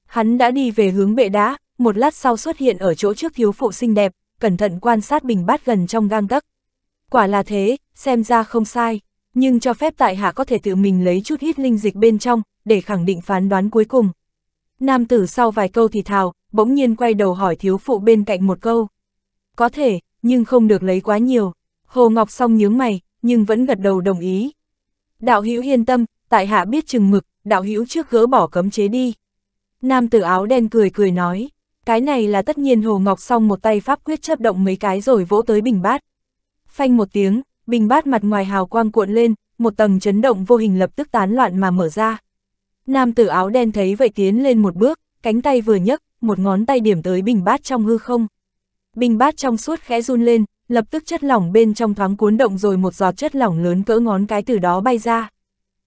Hắn đã đi về hướng bệ đá, một lát sau xuất hiện ở chỗ trước thiếu phụ xinh đẹp, cẩn thận quan sát bình bát gần trong gang tấc. Quả là thế, xem ra không sai, nhưng cho phép tại hạ có thể tự mình lấy chút hít linh dịch bên trong, để khẳng định phán đoán cuối cùng. Nam tử sau vài câu thì thào, bỗng nhiên quay đầu hỏi thiếu phụ bên cạnh một câu. Có thể, nhưng không được lấy quá nhiều. Hồ Ngọc Song nhướng mày, nhưng vẫn gật đầu đồng ý. Đạo hữu yên tâm, tại hạ biết chừng mực, đạo hữu trước gỡ bỏ cấm chế đi. Nam tử áo đen cười cười nói, cái này là tất nhiên. Hồ Ngọc Song một tay pháp quyết chớp động mấy cái rồi vỗ tới bình bát. Phanh một tiếng, bình bát mặt ngoài hào quang cuộn lên, một tầng chấn động vô hình lập tức tán loạn mà mở ra. Nam tử áo đen thấy vậy tiến lên một bước, cánh tay vừa nhấc, một ngón tay điểm tới bình bát trong hư không. Bình bát trong suốt khẽ run lên, lập tức chất lỏng bên trong thoáng cuốn động rồi một giọt chất lỏng lớn cỡ ngón cái từ đó bay ra.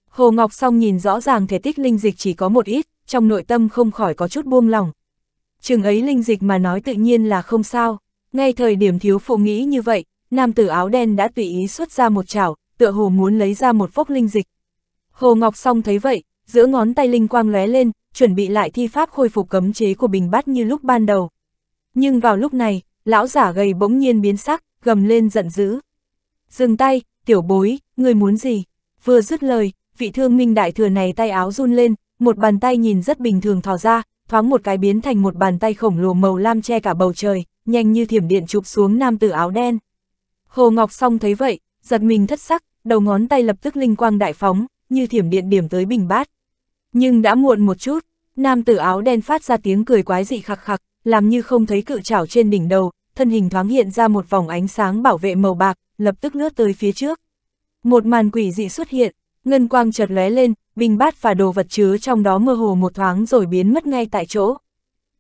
Hồ Ngọc Song nhìn rõ ràng thể tích linh dịch chỉ có một ít, trong nội tâm không khỏi có chút buông lỏng. Chừng ấy linh dịch mà nói tự nhiên là không sao, ngay thời điểm thiếu phụ nghĩ như vậy, nam tử áo đen đã tùy ý xuất ra một chảo, tựa hồ muốn lấy ra một phốc linh dịch. Hồ Ngọc Song thấy vậy, giữa ngón tay linh quang lóe lên, chuẩn bị lại thi pháp khôi phục cấm chế của bình bát như lúc ban đầu. Nhưng vào lúc này, lão giả gầy bỗng nhiên biến sắc, gầm lên giận dữ. Dừng tay, tiểu bối, ngươi muốn gì? Vừa dứt lời, vị thương minh đại thừa này tay áo run lên, một bàn tay nhìn rất bình thường thò ra, thoáng một cái biến thành một bàn tay khổng lồ màu lam che cả bầu trời, nhanh như thiểm điện chụp xuống nam tử áo đen. Hồ Ngọc Song thấy vậy, giật mình thất sắc, đầu ngón tay lập tức linh quang đại phóng, như thiểm điện điểm tới bình bát. Nhưng đã muộn một chút, nam tử áo đen phát ra tiếng cười quái dị khặc khặc, làm như không thấy cự trảo trên đỉnh đầu, thân hình thoáng hiện ra một vòng ánh sáng bảo vệ màu bạc, lập tức lướt tới phía trước. Một màn quỷ dị xuất hiện, ngân quang chợt lóe lên, bình bát và đồ vật chứa trong đó mơ hồ một thoáng rồi biến mất ngay tại chỗ.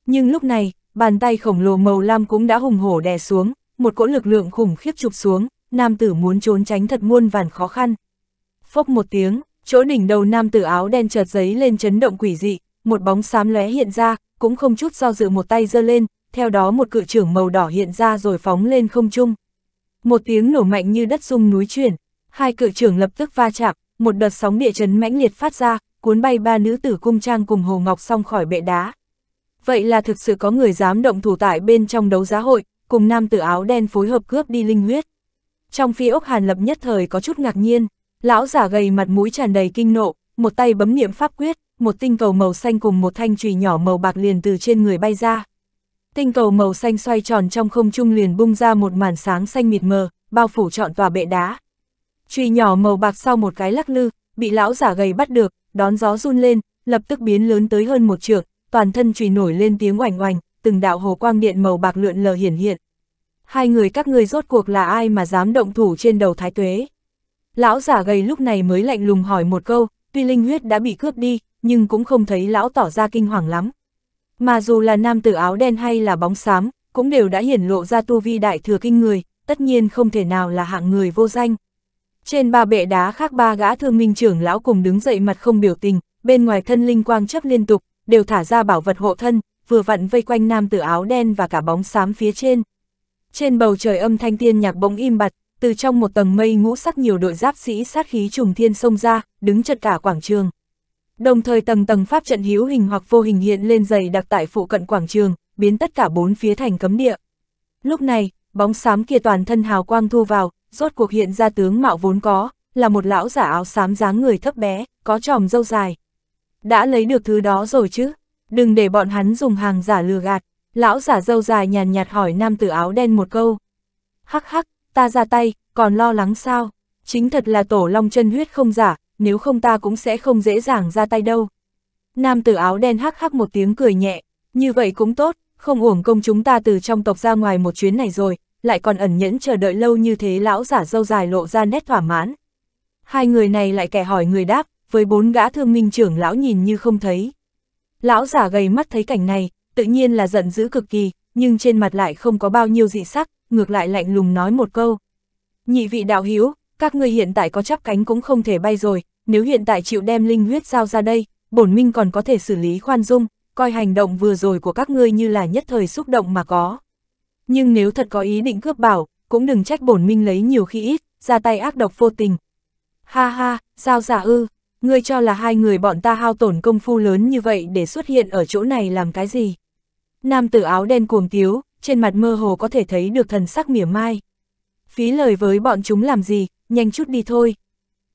Nhưng lúc này, bàn tay khổng lồ màu lam cũng đã hùng hổ đè xuống, một cỗ lực lượng khủng khiếp chụp xuống, nam tử muốn trốn tránh thật muôn vàn khó khăn. Phốc một tiếng, chỗ đỉnh đầu nam tử áo đen chợt giấy lên chấn động quỷ dị, một bóng xám lóe hiện ra, cũng không chút do dự một tay giơ lên, theo đó một cự trưởng màu đỏ hiện ra rồi phóng lên không trung. Một tiếng nổ mạnh như đất rung núi chuyển, hai cự trưởng lập tức va chạm, một đợt sóng địa chấn mãnh liệt phát ra, cuốn bay ba nữ tử cung trang cùng Hồ Ngọc Song khỏi bệ đá. Vậy là thực sự có người dám động thủ tại bên trong đấu giá hội, cùng nam tử áo đen phối hợp cướp đi linh huyết. Trong phi ốc Hàn Lập nhất thời có chút ngạc nhiên, lão giả gầy mặt mũi tràn đầy kinh nộ, một tay bấm niệm pháp quyết, một tinh cầu màu xanh cùng một thanh chùy nhỏ màu bạc liền từ trên người bay ra. Tinh cầu màu xanh xoay tròn trong không trung liền bung ra một màn sáng xanh mịt mờ, bao phủ trọn tòa bệ đá. Chùy nhỏ màu bạc sau một cái lắc lư, bị lão giả gầy bắt được, đón gió run lên, lập tức biến lớn tới hơn một trượng, toàn thân chùy nổi lên tiếng oành oành, từng đạo hồ quang điện màu bạc lượn lờ hiển hiện. Hai người các ngươi rốt cuộc là ai mà dám động thủ trên đầu Thái Tuế? Lão giả gầy lúc này mới lạnh lùng hỏi một câu, tuy linh huyết đã bị cướp đi, nhưng cũng không thấy lão tỏ ra kinh hoàng lắm. Mà dù là nam tử áo đen hay là bóng xám, cũng đều đã hiển lộ ra tu vi đại thừa kinh người, tất nhiên không thể nào là hạng người vô danh. Trên ba bệ đá khác ba gã thương minh trưởng lão cùng đứng dậy mặt không biểu tình, bên ngoài thân linh quang chấp liên tục, đều thả ra bảo vật hộ thân, vừa vặn vây quanh nam tử áo đen và cả bóng xám phía trên. Trên bầu trời âm thanh tiên nhạc bỗng im bặt, từ trong một tầng mây ngũ sắc nhiều đội giáp sĩ sát khí trùng thiên xông ra, đứng chật cả quảng trường. Đồng thời tầng tầng pháp trận hữu hình hoặc vô hình hiện lên dày đặc tại phụ cận quảng trường, biến tất cả bốn phía thành cấm địa. Lúc này, bóng xám kia toàn thân hào quang thu vào, rốt cuộc hiện ra tướng mạo vốn có, là một lão giả áo xám dáng người thấp bé, có chòm râu dài. Đã lấy được thứ đó rồi chứ, đừng để bọn hắn dùng hàng giả lừa gạt. Lão giả râu dài nhàn nhạt hỏi nam tử áo đen một câu. Hắc hắc, ta ra tay, còn lo lắng sao? Chính thật là tổ long chân huyết không giả, nếu không ta cũng sẽ không dễ dàng ra tay đâu. Nam tử áo đen hắc hắc một tiếng cười nhẹ, như vậy cũng tốt, không uổng công chúng ta từ trong tộc ra ngoài một chuyến này rồi, lại còn ẩn nhẫn chờ đợi lâu như thế. Lão giả râu dài lộ ra nét thỏa mãn. Hai người này lại kẻ hỏi người đáp, với bốn gã thương minh trưởng lão nhìn như không thấy. Lão giả gầy mắt thấy cảnh này, tự nhiên là giận dữ cực kỳ, nhưng trên mặt lại không có bao nhiêu dị sắc, ngược lại lạnh lùng nói một câu. Nhị vị đạo hữu, các ngươi hiện tại có chắp cánh cũng không thể bay rồi, nếu hiện tại chịu đem linh huyết giao ra đây, bổn minh còn có thể xử lý khoan dung, coi hành động vừa rồi của các ngươi như là nhất thời xúc động mà có. Nhưng nếu thật có ý định cướp bảo, cũng đừng trách bổn minh lấy nhiều khi ít, ra tay ác độc vô tình. Ha ha, giao giả ư, ngươi cho là hai người bọn ta hao tổn công phu lớn như vậy để xuất hiện ở chỗ này làm cái gì? Nam tử áo đen cuồng tiếu, trên mặt mơ hồ có thể thấy được thần sắc mỉa mai. Phí lời với bọn chúng làm gì, nhanh chút đi thôi.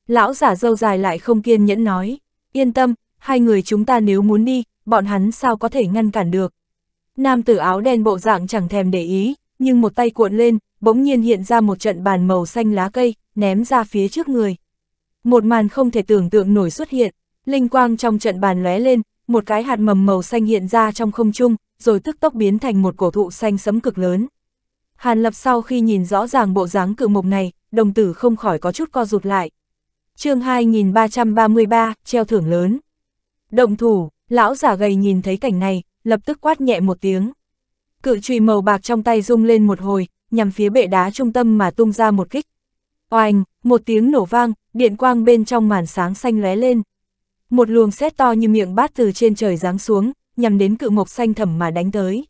Lão giả râu dài lại không kiên nhẫn nói, yên tâm, hai người chúng ta nếu muốn đi, bọn hắn sao có thể ngăn cản được. Nam tử áo đen bộ dạng chẳng thèm để ý, nhưng một tay cuộn lên, bỗng nhiên hiện ra một trận bàn màu xanh lá cây, ném ra phía trước người. Một màn không thể tưởng tượng nổi xuất hiện, linh quang trong trận bàn lóe lên, một cái hạt mầm màu xanh hiện ra trong không trung, rồi tức tốc biến thành một cổ thụ xanh sẫm cực lớn. Hàn Lập sau khi nhìn rõ ràng bộ dáng cự mộc này, đồng tử không khỏi có chút co rụt lại. Chương 2333, treo thưởng lớn. Động thủ, lão giả gầy nhìn thấy cảnh này, lập tức quát nhẹ một tiếng. Cự chùy màu bạc trong tay rung lên một hồi, nhằm phía bệ đá trung tâm mà tung ra một kích. Oanh, một tiếng nổ vang, điện quang bên trong màn sáng xanh lóe lên. Một luồng sét to như miệng bát từ trên trời giáng xuống, nhằm đến cự mộc xanh thẳm mà đánh tới.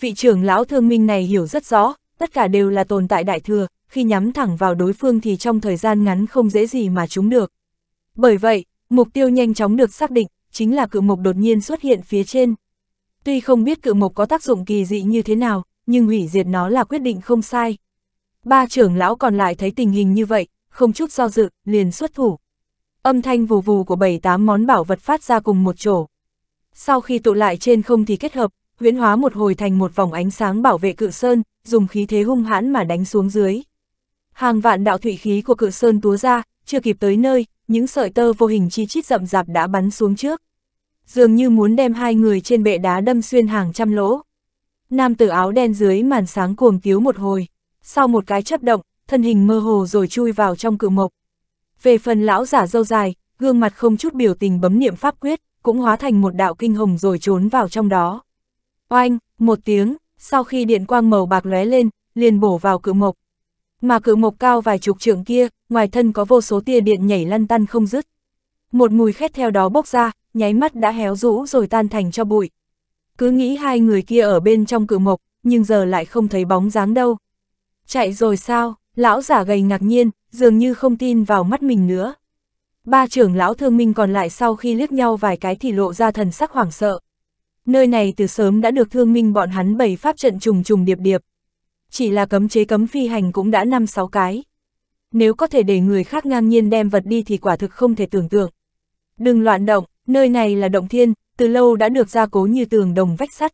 Vị trưởng lão Thương Minh này hiểu rất rõ, tất cả đều là tồn tại đại thừa, khi nhắm thẳng vào đối phương thì trong thời gian ngắn không dễ gì mà trúng được. Bởi vậy, mục tiêu nhanh chóng được xác định, chính là cự mộc đột nhiên xuất hiện phía trên. Tuy không biết cự mộc có tác dụng kỳ dị như thế nào, nhưng hủy diệt nó là quyết định không sai. Ba trưởng lão còn lại thấy tình hình như vậy, không chút do dự, liền xuất thủ. Âm thanh vù vù của 7-8 món bảo vật phát ra cùng một chỗ. Sau khi tụ lại trên không thì kết hợp, huyễn hóa một hồi thành một vòng ánh sáng bảo vệ cự sơn, dùng khí thế hung hãn mà đánh xuống dưới. Hàng vạn đạo thủy khí của cự sơn túa ra, chưa kịp tới nơi, những sợi tơ vô hình chi chít rậm rạp đã bắn xuống trước. Dường như muốn đem hai người trên bệ đá đâm xuyên hàng trăm lỗ. Nam tử áo đen dưới màn sáng cuồng tiếu một hồi, sau một cái chớp động, thân hình mơ hồ rồi chui vào trong cự mộc. Về phần lão giả râu dài, gương mặt không chút biểu tình bấm niệm pháp quyết, cũng hóa thành một đạo kinh hồng rồi trốn vào trong đó. Oanh, một tiếng, sau khi điện quang màu bạc lóe lên, liền bổ vào cự mộc. Mà cự mộc cao vài chục trượng kia, ngoài thân có vô số tia điện nhảy lăn tăn không dứt. Một mùi khét theo đó bốc ra, nháy mắt đã héo rũ rồi tan thành cho bụi. Cứ nghĩ hai người kia ở bên trong cự mộc, nhưng giờ lại không thấy bóng dáng đâu. Chạy rồi sao? Lão giả gầy ngạc nhiên, dường như không tin vào mắt mình nữa. Ba trưởng lão Thương Minh còn lại sau khi liếc nhau vài cái thì lộ ra thần sắc hoảng sợ. Nơi này từ sớm đã được Thương Minh bọn hắn bày pháp trận trùng trùng điệp điệp. Chỉ là cấm chế cấm phi hành cũng đã 5-6 cái. Nếu có thể để người khác ngang nhiên đem vật đi thì quả thực không thể tưởng tượng. Đừng loạn động, nơi này là động thiên, từ lâu đã được gia cố như tường đồng vách sắt.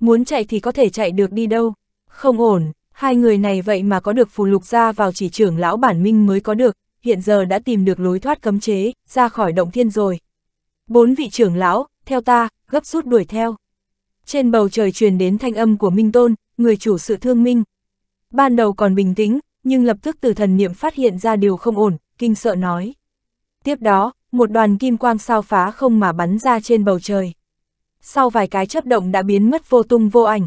Muốn chạy thì có thể chạy được đi đâu, không ổn. Hai người này vậy mà có được phù lục ra vào chỉ trưởng lão bản minh mới có được, hiện giờ đã tìm được lối thoát cấm chế, ra khỏi động thiên rồi. Bốn vị trưởng lão, theo ta, gấp rút đuổi theo. Trên bầu trời truyền đến thanh âm của Minh Tôn, người chủ sự Thương Minh. Ban đầu còn bình tĩnh, nhưng lập tức từ thần niệm phát hiện ra điều không ổn, kinh sợ nói. Tiếp đó, một đoàn kim quang sao phá không mà bắn ra trên bầu trời. Sau vài cái chớp động đã biến mất vô tung vô ảnh.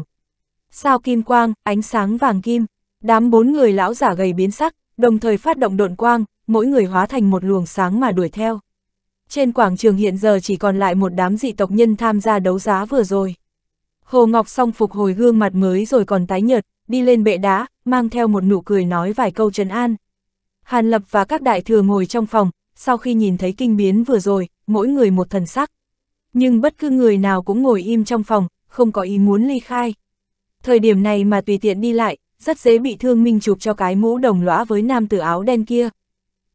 Sao kim quang, ánh sáng vàng kim, đám bốn người lão giả gầy biến sắc, đồng thời phát động độn quang, mỗi người hóa thành một luồng sáng mà đuổi theo. Trên quảng trường hiện giờ chỉ còn lại một đám dị tộc nhân tham gia đấu giá vừa rồi. Hồ Ngọc Song phục hồi gương mặt mới rồi còn tái nhợt, đi lên bệ đá, mang theo một nụ cười nói vài câu trấn an. Hàn Lập và các đại thừa ngồi trong phòng, sau khi nhìn thấy kinh biến vừa rồi, mỗi người một thần sắc. Nhưng bất cứ người nào cũng ngồi im trong phòng, không có ý muốn ly khai. Thời điểm này mà tùy tiện đi lại, rất dễ bị Thương Minh chụp cho cái mũ đồng lõa với nam tử áo đen kia.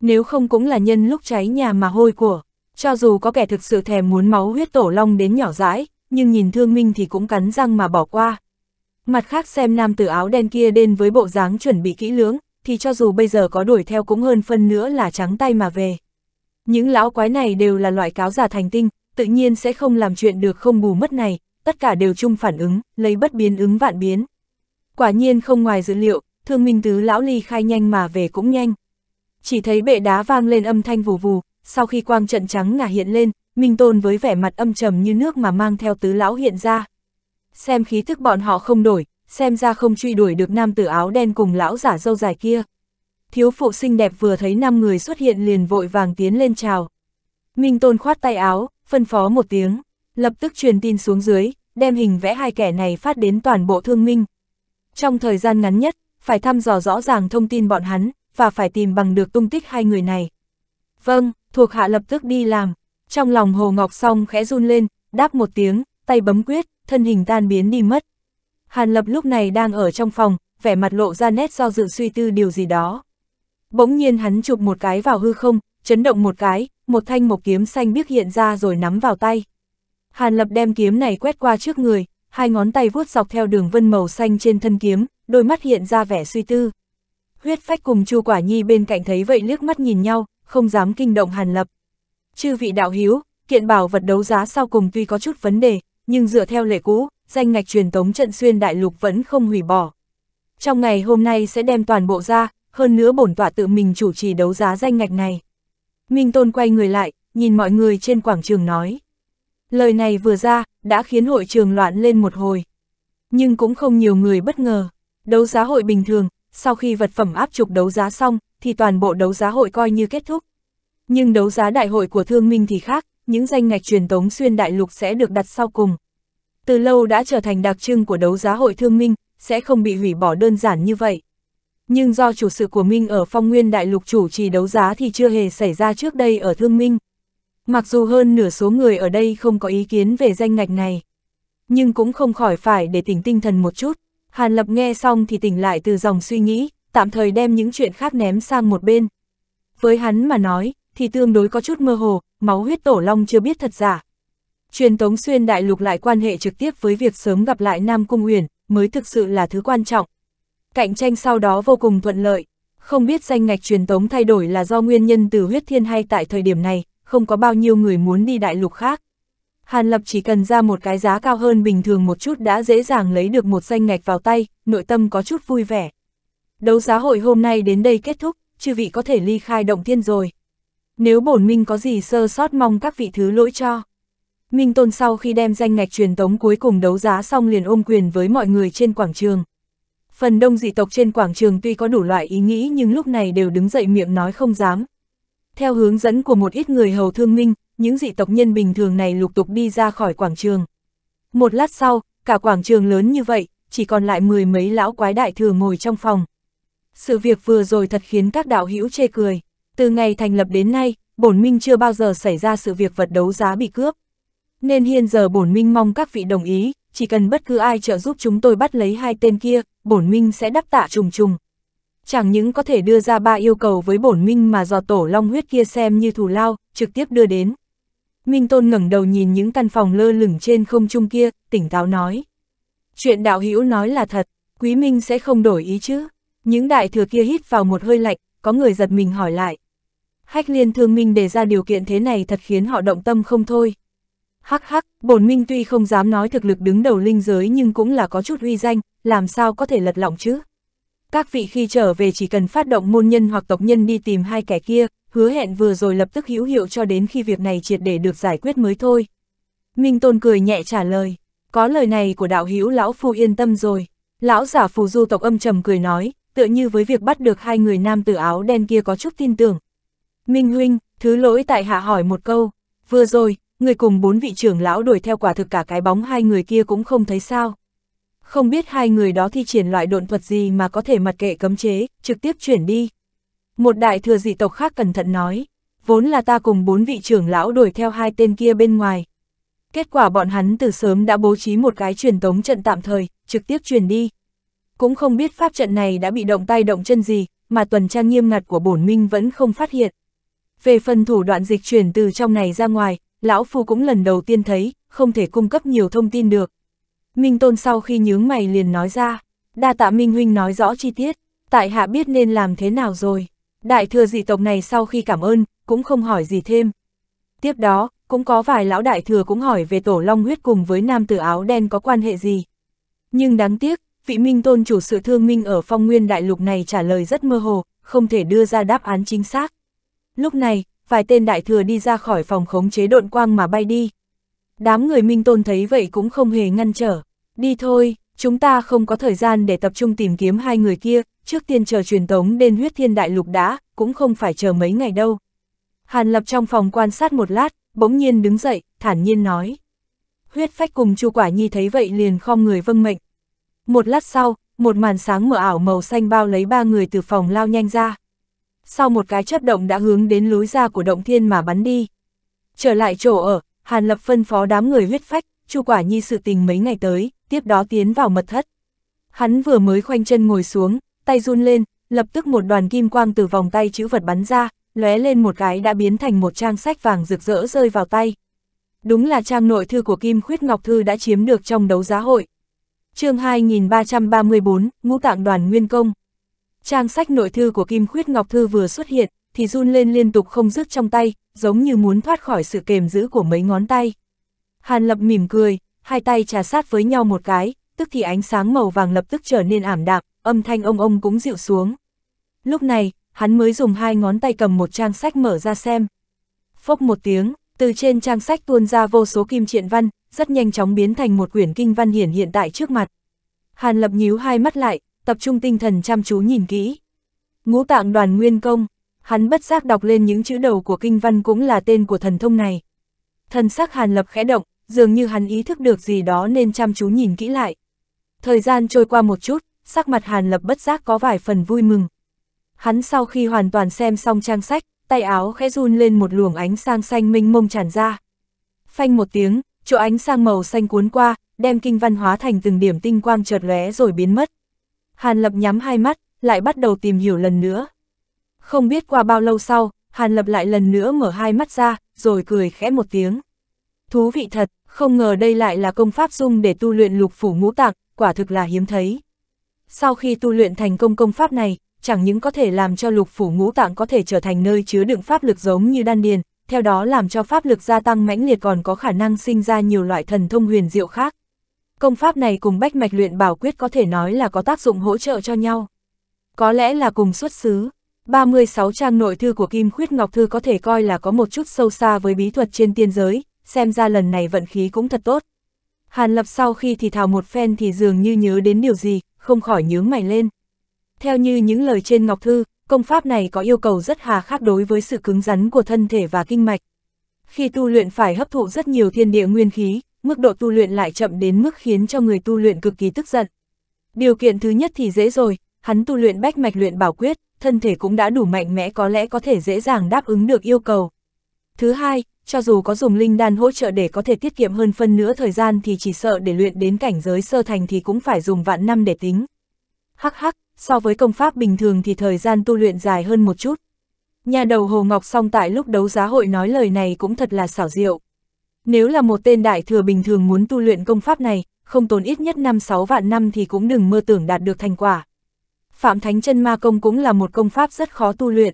Nếu không cũng là nhân lúc cháy nhà mà hôi của, cho dù có kẻ thực sự thèm muốn máu huyết tổ long đến nhỏ dãi, nhưng nhìn Thương Minh thì cũng cắn răng mà bỏ qua. Mặt khác xem nam tử áo đen kia đến với bộ dáng chuẩn bị kỹ lưỡng, thì cho dù bây giờ có đuổi theo cũng hơn phân nữa là trắng tay mà về. Những lão quái này đều là loại cáo già thành tinh, tự nhiên sẽ không làm chuyện được không bù mất này. Tất cả đều chung phản ứng, lấy bất biến ứng vạn biến. Quả nhiên không ngoài dữ liệu, Thương Minh tứ lão ly khai nhanh mà về cũng nhanh. Chỉ thấy bệ đá vang lên âm thanh vù vù, sau khi quang trận trắng ngà hiện lên, Minh Tôn với vẻ mặt âm trầm như nước mà mang theo tứ lão hiện ra. Xem khí thức bọn họ không đổi, xem ra không truy đuổi được nam tử áo đen cùng lão giả râu dài kia. Thiếu phụ xinh đẹp vừa thấy 5 người xuất hiện liền vội vàng tiến lên chào. Minh Tôn khoát tay áo, phân phó một tiếng. Lập tức truyền tin xuống dưới, đem hình vẽ hai kẻ này phát đến toàn bộ Thương Minh. Trong thời gian ngắn nhất, phải thăm dò rõ ràng thông tin bọn hắn, và phải tìm bằng được tung tích hai người này. Vâng, thuộc hạ lập tức đi làm. Trong lòng Hồ Ngọc Song khẽ run lên, đáp một tiếng, tay bấm quyết, thân hình tan biến đi mất. Hàn Lập lúc này đang ở trong phòng, vẻ mặt lộ ra nét do dự suy tư điều gì đó. Bỗng nhiên hắn chụp một cái vào hư không, chấn động một cái, một thanh mộc kiếm xanh biếc hiện ra rồi nắm vào tay. Hàn Lập đem kiếm này quét qua trước người, hai ngón tay vuốt dọc theo đường vân màu xanh trên thân kiếm, đôi mắt hiện ra vẻ suy tư. Huyết Phách cùng Chu Quả Nhi bên cạnh thấy vậy liếc mắt nhìn nhau, không dám kinh động Hàn Lập. Chư vị đạo hữu, kiện bảo vật đấu giá sau cùng tuy có chút vấn đề, nhưng dựa theo lệ cũ, danh ngạch truyền tống trận xuyên đại lục vẫn không hủy bỏ. Trong ngày hôm nay sẽ đem toàn bộ ra, hơn nữa bổn tọa tự mình chủ trì đấu giá danh ngạch này. Minh Tôn quay người lại, nhìn mọi người trên quảng trường nói. Lời này vừa ra, đã khiến hội trường loạn lên một hồi. Nhưng cũng không nhiều người bất ngờ. Đấu giá hội bình thường, sau khi vật phẩm áp trục đấu giá xong, thì toàn bộ đấu giá hội coi như kết thúc. Nhưng đấu giá đại hội của Thương Minh thì khác, những danh ngạch truyền tống xuyên đại lục sẽ được đặt sau cùng. Từ lâu đã trở thành đặc trưng của đấu giá hội Thương Minh, sẽ không bị hủy bỏ đơn giản như vậy. Nhưng do chủ sự của Minh ở Phong Nguyên Đại Lục chủ trì đấu giá thì chưa hề xảy ra trước đây ở Thương Minh. Mặc dù hơn nửa số người ở đây không có ý kiến về danh ngạch này, nhưng cũng không khỏi phải để tỉnh tinh thần một chút. Hàn Lập nghe xong thì tỉnh lại từ dòng suy nghĩ, tạm thời đem những chuyện khác ném sang một bên. Với hắn mà nói, thì tương đối có chút mơ hồ, máu huyết tổ long chưa biết thật giả. Truyền tống xuyên đại lục lại quan hệ trực tiếp với việc sớm gặp lại Nam Cung Uyển, mới thực sự là thứ quan trọng. Cạnh tranh sau đó vô cùng thuận lợi, không biết danh ngạch truyền tống thay đổi là do nguyên nhân từ huyết thiên hay tại thời điểm này, không có bao nhiêu người muốn đi đại lục khác. Hàn Lập chỉ cần ra một cái giá cao hơn bình thường một chút đã dễ dàng lấy được một danh ngạch vào tay, nội tâm có chút vui vẻ. Đấu giá hội hôm nay đến đây kết thúc, chư vị có thể ly khai động thiên rồi. Nếu bổn Minh có gì sơ sót mong các vị thứ lỗi cho. Minh Tôn sau khi đem danh ngạch truyền tống cuối cùng đấu giá xong liền ôm quyền với mọi người trên quảng trường. Phần đông dị tộc trên quảng trường tuy có đủ loại ý nghĩ nhưng lúc này đều đứng dậy miệng nói không dám. Theo hướng dẫn của một ít người hầu Thương Minh, những dị tộc nhân bình thường này lục tục đi ra khỏi quảng trường. Một lát sau, cả quảng trường lớn như vậy, chỉ còn lại mười mấy lão quái đại thừa ngồi trong phòng. Sự việc vừa rồi thật khiến các đạo hữu chê cười. Từ ngày thành lập đến nay, bổn Minh chưa bao giờ xảy ra sự việc vật đấu giá bị cướp. Nên hiện giờ bổn Minh mong các vị đồng ý, chỉ cần bất cứ ai trợ giúp chúng tôi bắt lấy hai tên kia, bổn Minh sẽ đáp tạ trùng trùng. Chẳng những có thể đưa ra ba yêu cầu với bổn Minh mà do tổ long huyết kia xem như thù lao, trực tiếp đưa đến. Minh Tôn ngẩng đầu nhìn những căn phòng lơ lửng trên không trung kia, tỉnh táo nói. Chuyện đạo hữu nói là thật, Quý Minh sẽ không đổi ý chứ. Những đại thừa kia hít vào một hơi lạnh, có người giật mình hỏi lại. Hách Liên Thương Minh đề ra điều kiện thế này thật khiến họ động tâm không thôi. Hắc hắc, bổn Minh tuy không dám nói thực lực đứng đầu linh giới nhưng cũng là có chút uy danh, làm sao có thể lật lọng chứ. Các vị khi trở về chỉ cần phát động môn nhân hoặc tộc nhân đi tìm hai kẻ kia, hứa hẹn vừa rồi lập tức hữu hiệu cho đến khi việc này triệt để được giải quyết mới thôi. Minh Tôn cười nhẹ trả lời, có lời này của đạo hữu lão phu yên tâm rồi. Lão giả Phù Du tộc âm trầm cười nói, tựa như với việc bắt được hai người nam tử áo đen kia có chút tin tưởng. Minh huynh, thứ lỗi tại hạ hỏi một câu, vừa rồi, người cùng bốn vị trưởng lão đuổi theo quả thực cả cái bóng hai người kia cũng không thấy sao. Không biết hai người đó thi triển loại độn thuật gì mà có thể mặc kệ cấm chế, trực tiếp chuyển đi. Một đại thừa dị tộc khác cẩn thận nói, vốn là ta cùng bốn vị trưởng lão đuổi theo hai tên kia bên ngoài. Kết quả bọn hắn từ sớm đã bố trí một cái truyền tống trận tạm thời, trực tiếp chuyển đi. Cũng không biết pháp trận này đã bị động tay động chân gì, mà tuần tra nghiêm ngặt của bổn Minh vẫn không phát hiện. Về phần thủ đoạn dịch chuyển từ trong này ra ngoài, lão phu cũng lần đầu tiên thấy, không thể cung cấp nhiều thông tin được. Minh Tôn sau khi nhướng mày liền nói ra, đa tạ Minh huynh nói rõ chi tiết, tại hạ biết nên làm thế nào rồi. Đại thừa dị tộc này sau khi cảm ơn, cũng không hỏi gì thêm. Tiếp đó, cũng có vài lão đại thừa cũng hỏi về tổ long huyết cùng với nam tử áo đen có quan hệ gì. Nhưng đáng tiếc, vị Minh Tôn chủ sự Thương Minh ở Phong Nguyên Đại Lục này trả lời rất mơ hồ, không thể đưa ra đáp án chính xác. Lúc này, vài tên đại thừa đi ra khỏi phòng khống chế độn quang mà bay đi. Đám người Minh Tôn thấy vậy cũng không hề ngăn trở. Đi thôi, chúng ta không có thời gian để tập trung tìm kiếm hai người kia, trước tiên chờ truyền tống đến Huyết Thiên Đại Lục đã, cũng không phải chờ mấy ngày đâu. Hàn Lập trong phòng quan sát một lát, bỗng nhiên đứng dậy, thản nhiên nói. Huyết Phách cùng Chu Quả Nhi thấy vậy liền khom người vâng mệnh. Một lát sau, một màn sáng mờ ảo màu xanh bao lấy ba người từ phòng lao nhanh ra. Sau một cái chớp động đã hướng đến lối ra của động thiên mà bắn đi. Trở lại chỗ ở, Hàn Lập phân phó đám người Huyết Phách, Chu Quả Nhi sự tình mấy ngày tới, tiếp đó tiến vào mật thất. Hắn vừa mới khoanh chân ngồi xuống, tay run lên, lập tức một đoàn kim quang từ vòng tay chữ vật bắn ra, lóe lên một cái đã biến thành một trang sách vàng rực rỡ rơi vào tay. Đúng là trang nội thư của Kim Khuyết Ngọc Thư đã chiếm được trong đấu giá hội. Chương 2334, Ngũ Tạng Đoàn Nguyên Công. Trang sách nội thư của Kim Khuyết Ngọc Thư vừa xuất hiện, thì run lên liên tục không dứt trong tay, giống như muốn thoát khỏi sự kềm giữ của mấy ngón tay. Hàn Lập mỉm cười, hai tay trà sát với nhau một cái, tức thì ánh sáng màu vàng lập tức trở nên ảm đạm, âm thanh ông cũng dịu xuống. Lúc này, hắn mới dùng hai ngón tay cầm một trang sách mở ra xem, phốc một tiếng, từ trên trang sách tuôn ra vô số kim truyện văn, rất nhanh chóng biến thành một quyển kinh văn hiện tại trước mặt. Hàn Lập nhíu hai mắt lại, tập trung tinh thần chăm chú nhìn kỹ. Ngũ Tạng Đoàn Nguyên Công, hắn bất giác đọc lên những chữ đầu của kinh văn cũng là tên của thần thông này. Thần sắc Hàn Lập khẽ động, dường như hắn ý thức được gì đó nên chăm chú nhìn kỹ lại. Thời gian trôi qua một chút, sắc mặt Hàn Lập bất giác có vài phần vui mừng. Hắn sau khi hoàn toàn xem xong trang sách, tay áo khẽ run lên, một luồng ánh sáng xanh mênh mông tràn ra. Phanh một tiếng, chỗ ánh sáng màu xanh cuốn qua, đem kinh văn hóa thành từng điểm tinh quang chợt lóe rồi biến mất. Hàn Lập nhắm hai mắt, lại bắt đầu tìm hiểu lần nữa. Không biết qua bao lâu sau, Hàn Lập lại lần nữa mở hai mắt ra, rồi cười khẽ một tiếng. Thú vị thật, không ngờ đây lại là công pháp dùng để tu luyện lục phủ ngũ tạng, quả thực là hiếm thấy. Sau khi tu luyện thành công công pháp này, chẳng những có thể làm cho lục phủ ngũ tạng có thể trở thành nơi chứa đựng pháp lực giống như đan điền, theo đó làm cho pháp lực gia tăng mãnh liệt, còn có khả năng sinh ra nhiều loại thần thông huyền diệu khác. Công pháp này cùng Bách Mạch Luyện Bảo Quyết có thể nói là có tác dụng hỗ trợ cho nhau. Có lẽ là cùng xuất xứ, 36 trang nội thư của Kim Khuyết Ngọc Thư có thể coi là có một chút sâu xa với bí thuật trên tiên giới, xem ra lần này vận khí cũng thật tốt. Hàn Lập sau khi thì thào một phen thì dường như nhớ đến điều gì, không khỏi nhướng mày lên. Theo như những lời trên Ngọc Thư, công pháp này có yêu cầu rất hà khắc đối với sự cứng rắn của thân thể và kinh mạch. Khi tu luyện phải hấp thụ rất nhiều thiên địa nguyên khí, mức độ tu luyện lại chậm đến mức khiến cho người tu luyện cực kỳ tức giận. Điều kiện thứ nhất thì dễ rồi, hắn tu luyện Bách Mạch Luyện Bảo Quyết, thân thể cũng đã đủ mạnh mẽ, có lẽ có thể dễ dàng đáp ứng được yêu cầu. Thứ hai, cho dù có dùng linh đan hỗ trợ để có thể tiết kiệm hơn phân nửa thời gian thì chỉ sợ để luyện đến cảnh giới sơ thành thì cũng phải dùng vạn năm để tính. Hắc hắc, so với công pháp bình thường thì thời gian tu luyện dài hơn một chút. Nhà đầu Hồ Ngọc Song tại lúc đấu giá hội nói lời này cũng thật là xảo diệu. Nếu là một tên đại thừa bình thường muốn tu luyện công pháp này, không tốn ít nhất 5-6 vạn năm thì cũng đừng mơ tưởng đạt được thành quả. Phạm Thánh Chân Ma Công cũng là một công pháp rất khó tu luyện.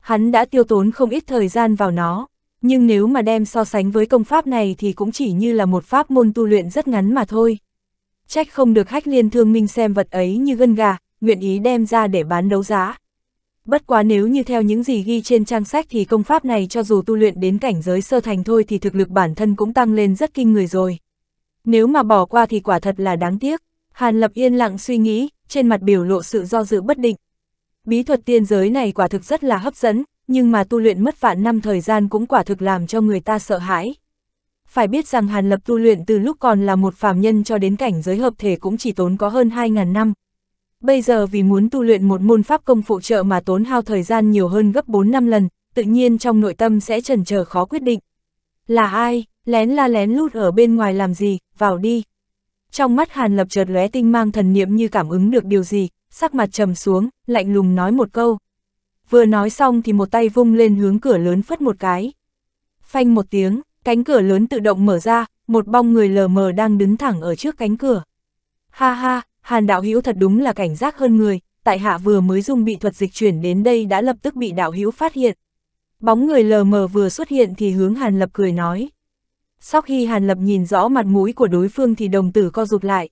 Hắn đã tiêu tốn không ít thời gian vào nó, nhưng nếu mà đem so sánh với công pháp này thì cũng chỉ như là một pháp môn tu luyện rất ngắn mà thôi. Trách không được Hách Liên Thương Minh xem vật ấy như gân gà, nguyện ý đem ra để bán đấu giá. Bất quá nếu như theo những gì ghi trên trang sách thì công pháp này cho dù tu luyện đến cảnh giới sơ thành thôi thì thực lực bản thân cũng tăng lên rất kinh người rồi. Nếu mà bỏ qua thì quả thật là đáng tiếc. Hàn Lập yên lặng suy nghĩ, trên mặt biểu lộ sự do dự bất định. Bí thuật tiên giới này quả thực rất là hấp dẫn, nhưng mà tu luyện mất vạn năm thời gian cũng quả thực làm cho người ta sợ hãi. Phải biết rằng Hàn Lập tu luyện từ lúc còn là một phàm nhân cho đến cảnh giới hợp thể cũng chỉ tốn có hơn 2.000 năm. Bây giờ vì muốn tu luyện một môn pháp công phụ trợ mà tốn hao thời gian nhiều hơn gấp 4-5 lần, tự nhiên trong nội tâm sẽ chần chờ khó quyết định. Là ai, lén la lén lút ở bên ngoài làm gì, vào đi. Trong mắt Hàn Lập chợt lóe tinh mang thần niệm, như cảm ứng được điều gì, sắc mặt trầm xuống, lạnh lùng nói một câu. Vừa nói xong thì một tay vung lên hướng cửa lớn phất một cái. Phanh một tiếng, cánh cửa lớn tự động mở ra, một bóng người lờ mờ đang đứng thẳng ở trước cánh cửa. Ha ha, Hàn đạo hữu thật đúng là cảnh giác hơn người, tại hạ vừa mới dùng bị thuật dịch chuyển đến đây đã lập tức bị đạo hữu phát hiện. Bóng người lờ mờ vừa xuất hiện thì hướng Hàn Lập cười nói. Sau khi Hàn Lập nhìn rõ mặt mũi của đối phương thì đồng tử co rụt lại.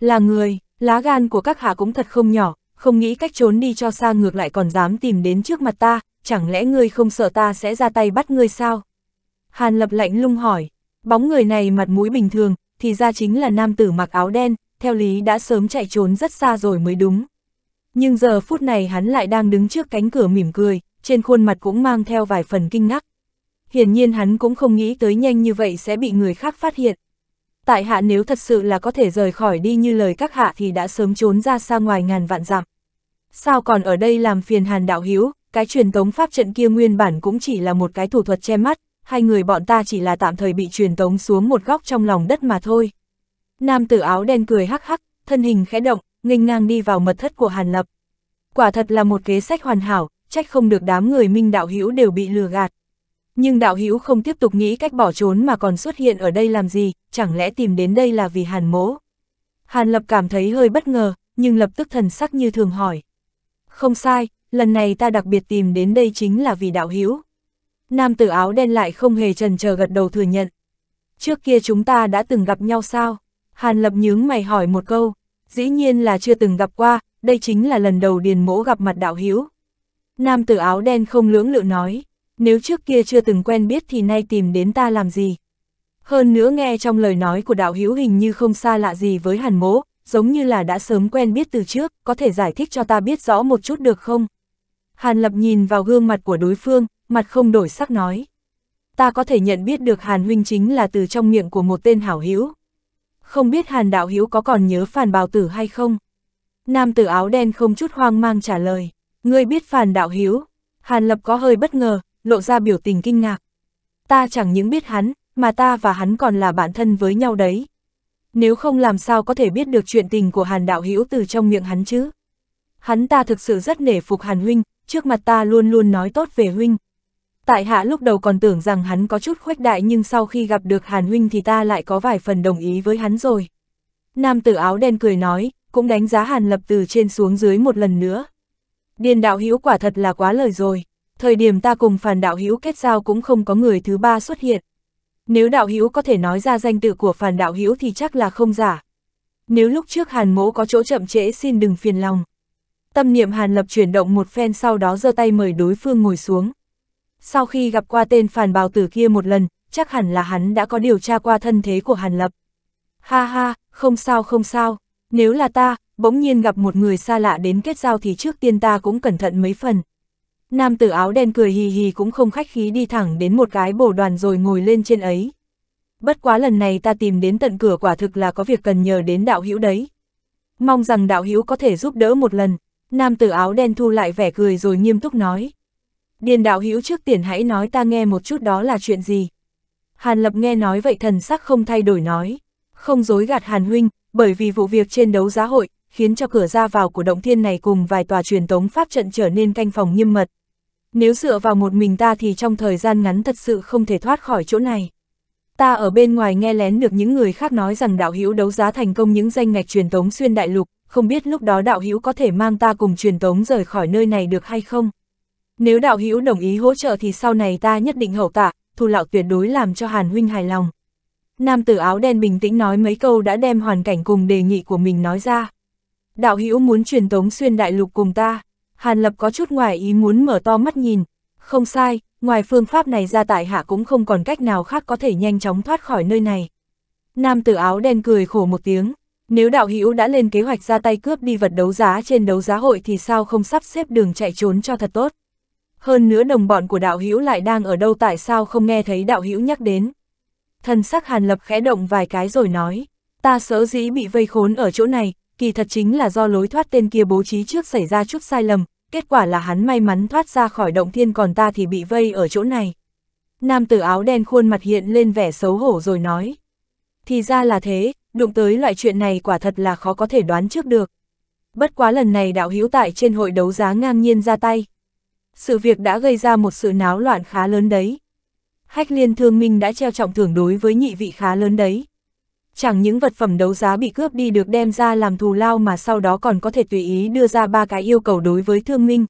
Là người, lá gan của các hạ cũng thật không nhỏ, không nghĩ cách trốn đi cho xa ngược lại còn dám tìm đến trước mặt ta, chẳng lẽ ngươi không sợ ta sẽ ra tay bắt ngươi sao? Hàn Lập lạnh lùng hỏi, bóng người này mặt mũi bình thường, thì ra chính là nam tử mặc áo đen, theo lý đã sớm chạy trốn rất xa rồi mới đúng. Nhưng giờ phút này hắn lại đang đứng trước cánh cửa mỉm cười, trên khuôn mặt cũng mang theo vài phần kinh ngạc. Hiển nhiên hắn cũng không nghĩ tới nhanh như vậy sẽ bị người khác phát hiện. Tại hạ nếu thật sự là có thể rời khỏi đi như lời các hạ thì đã sớm trốn ra xa ngoài ngàn vạn dặm. Sao còn ở đây làm phiền Hàn đạo hữu, cái truyền tống pháp trận kia nguyên bản cũng chỉ là một cái thủ thuật che mắt, hai người bọn ta chỉ là tạm thời bị truyền tống xuống một góc trong lòng đất mà thôi. Nam tử áo đen cười hắc hắc, thân hình khẽ động, nghênh ngang đi vào mật thất của Hàn Lập. Quả thật là một kế sách hoàn hảo, trách không được đám người Minh đạo hữu đều bị lừa gạt. Nhưng đạo hữu không tiếp tục nghĩ cách bỏ trốn mà còn xuất hiện ở đây làm gì, chẳng lẽ tìm đến đây là vì Hàn mỗ? Hàn Lập cảm thấy hơi bất ngờ, nhưng lập tức thần sắc như thường hỏi. Không sai, lần này ta đặc biệt tìm đến đây chính là vì đạo hữu. Nam tử áo đen lại không hề chần chờ gật đầu thừa nhận. Trước kia chúng ta đã từng gặp nhau sao? Hàn Lập nhướng mày hỏi một câu, dĩ nhiên là chưa từng gặp qua, đây chính là lần đầu Điền mỗ gặp mặt đạo hữu. Nam tử áo đen không lưỡng lự nói. nếu trước kia chưa từng quen biết thì nay tìm đến ta làm gì. Hơn nữa nghe trong lời nói của đạo hữu hình như không xa lạ gì với Hàn Mỗ, giống như là đã sớm quen biết từ trước, có thể giải thích cho ta biết rõ một chút được không? Hàn Lập nhìn vào gương mặt của đối phương, mặt không đổi sắc nói. Ta có thể nhận biết được Hàn huynh chính là từ trong miệng của một tên hảo hữu. Không biết Hàn đạo hữu có còn nhớ Phàn Bào Tử hay không? Nam tử áo đen không chút hoang mang trả lời. Ngươi biết Phàn đạo hữu? Hàn Lập có hơi bất ngờ, lộ ra biểu tình kinh ngạc. Ta chẳng những biết hắn, mà ta và hắn còn là bạn thân với nhau đấy. Nếu không làm sao có thể biết được chuyện tình của Hàn đạo hữu từ trong miệng hắn chứ? Hắn ta thực sự rất nể phục Hàn huynh, trước mặt ta luôn luôn nói tốt về huynh. Tại hạ lúc đầu còn tưởng rằng hắn có chút khuếch đại, nhưng sau khi gặp được Hàn huynh thì ta lại có vài phần đồng ý với hắn rồi. Nam tử áo đen cười nói, cũng đánh giá Hàn Lập từ trên xuống dưới một lần nữa. Điền đạo hữu quả thật là quá lời rồi, thời điểm ta cùng Phàn đạo hữu kết giao cũng không có người thứ ba xuất hiện. Nếu đạo hữu có thể nói ra danh tự của Phàn đạo hữu thì chắc là không giả. Nếu lúc trước Hàn mỗ có chỗ chậm trễ xin đừng phiền lòng. Tâm niệm Hàn Lập chuyển động một phen, sau đó giơ tay mời đối phương ngồi xuống. Sau khi gặp qua tên Phàn Bào Tử kia một lần, chắc hẳn là hắn đã có điều tra qua thân thế của Hàn Lập. Ha ha, không sao không sao, nếu là ta, bỗng nhiên gặp một người xa lạ đến kết giao thì trước tiên ta cũng cẩn thận mấy phần. Nam tử áo đen cười hì hì, cũng không khách khí đi thẳng đến một cái bồ đoàn rồi ngồi lên trên ấy. Bất quá lần này ta tìm đến tận cửa quả thực là có việc cần nhờ đến đạo hữu đấy. Mong rằng đạo hữu có thể giúp đỡ một lần. Nam tử áo đen thu lại vẻ cười rồi nghiêm túc nói. Điền đạo hữu trước tiền hãy nói ta nghe một chút đó là chuyện gì. Hàn Lập nghe nói vậy thần sắc không thay đổi nói. Không dối gạt Hàn huynh, bởi vì vụ việc trên đấu giá hội, khiến cho cửa ra vào của động thiên này cùng vài tòa truyền tống pháp trận trở nên canh phòng nghiêm mật. Nếu dựa vào một mình ta thì trong thời gian ngắn thật sự không thể thoát khỏi chỗ này. Ta ở bên ngoài nghe lén được những người khác nói rằng đạo hữu đấu giá thành công những danh ngạch truyền tống xuyên đại lục, không biết lúc đó đạo hữu có thể mang ta cùng truyền tống rời khỏi nơi này được hay không? Nếu đạo hữu đồng ý hỗ trợ thì sau này ta nhất định hậu tạ, thù lão tuyệt đối làm cho Hàn huynh hài lòng. Nam tử áo đen bình tĩnh nói mấy câu đã đem hoàn cảnh cùng đề nghị của mình nói ra. Đạo hữu muốn truyền tống xuyên đại lục cùng ta? Hàn Lập có chút ngoài ý muốn mở to mắt nhìn. Không sai, ngoài phương pháp này ra tại hạ cũng không còn cách nào khác có thể nhanh chóng thoát khỏi nơi này. Nam tử áo đen cười khổ một tiếng. Nếu đạo hữu đã lên kế hoạch ra tay cướp đi vật đấu giá trên đấu giá hội thì sao không sắp xếp đường chạy trốn cho thật tốt? Hơn nữa đồng bọn của đạo hữu lại đang ở đâu, tại sao không nghe thấy đạo hữu nhắc đến? Thần sắc Hàn Lập khẽ động vài cái rồi nói. Ta sở dĩ bị vây khốn ở chỗ này, kỳ thật chính là do lối thoát tên kia bố trí trước xảy ra chút sai lầm, kết quả là hắn may mắn thoát ra khỏi động thiên, còn ta thì bị vây ở chỗ này. Nam tử áo đen khuôn mặt hiện lên vẻ xấu hổ rồi nói. Thì ra là thế, đụng tới loại chuyện này quả thật là khó có thể đoán trước được. Bất quá lần này đạo hữu tại trên hội đấu giá ngang nhiên ra tay. Sự việc đã gây ra một sự náo loạn khá lớn đấy. Hách Liên Thương Minh đã treo trọng thưởng đối với nhị vị khá lớn đấy. Chẳng những vật phẩm đấu giá bị cướp đi được đem ra làm thù lao, mà sau đó còn có thể tùy ý đưa ra 3 cái yêu cầu đối với Thương Minh.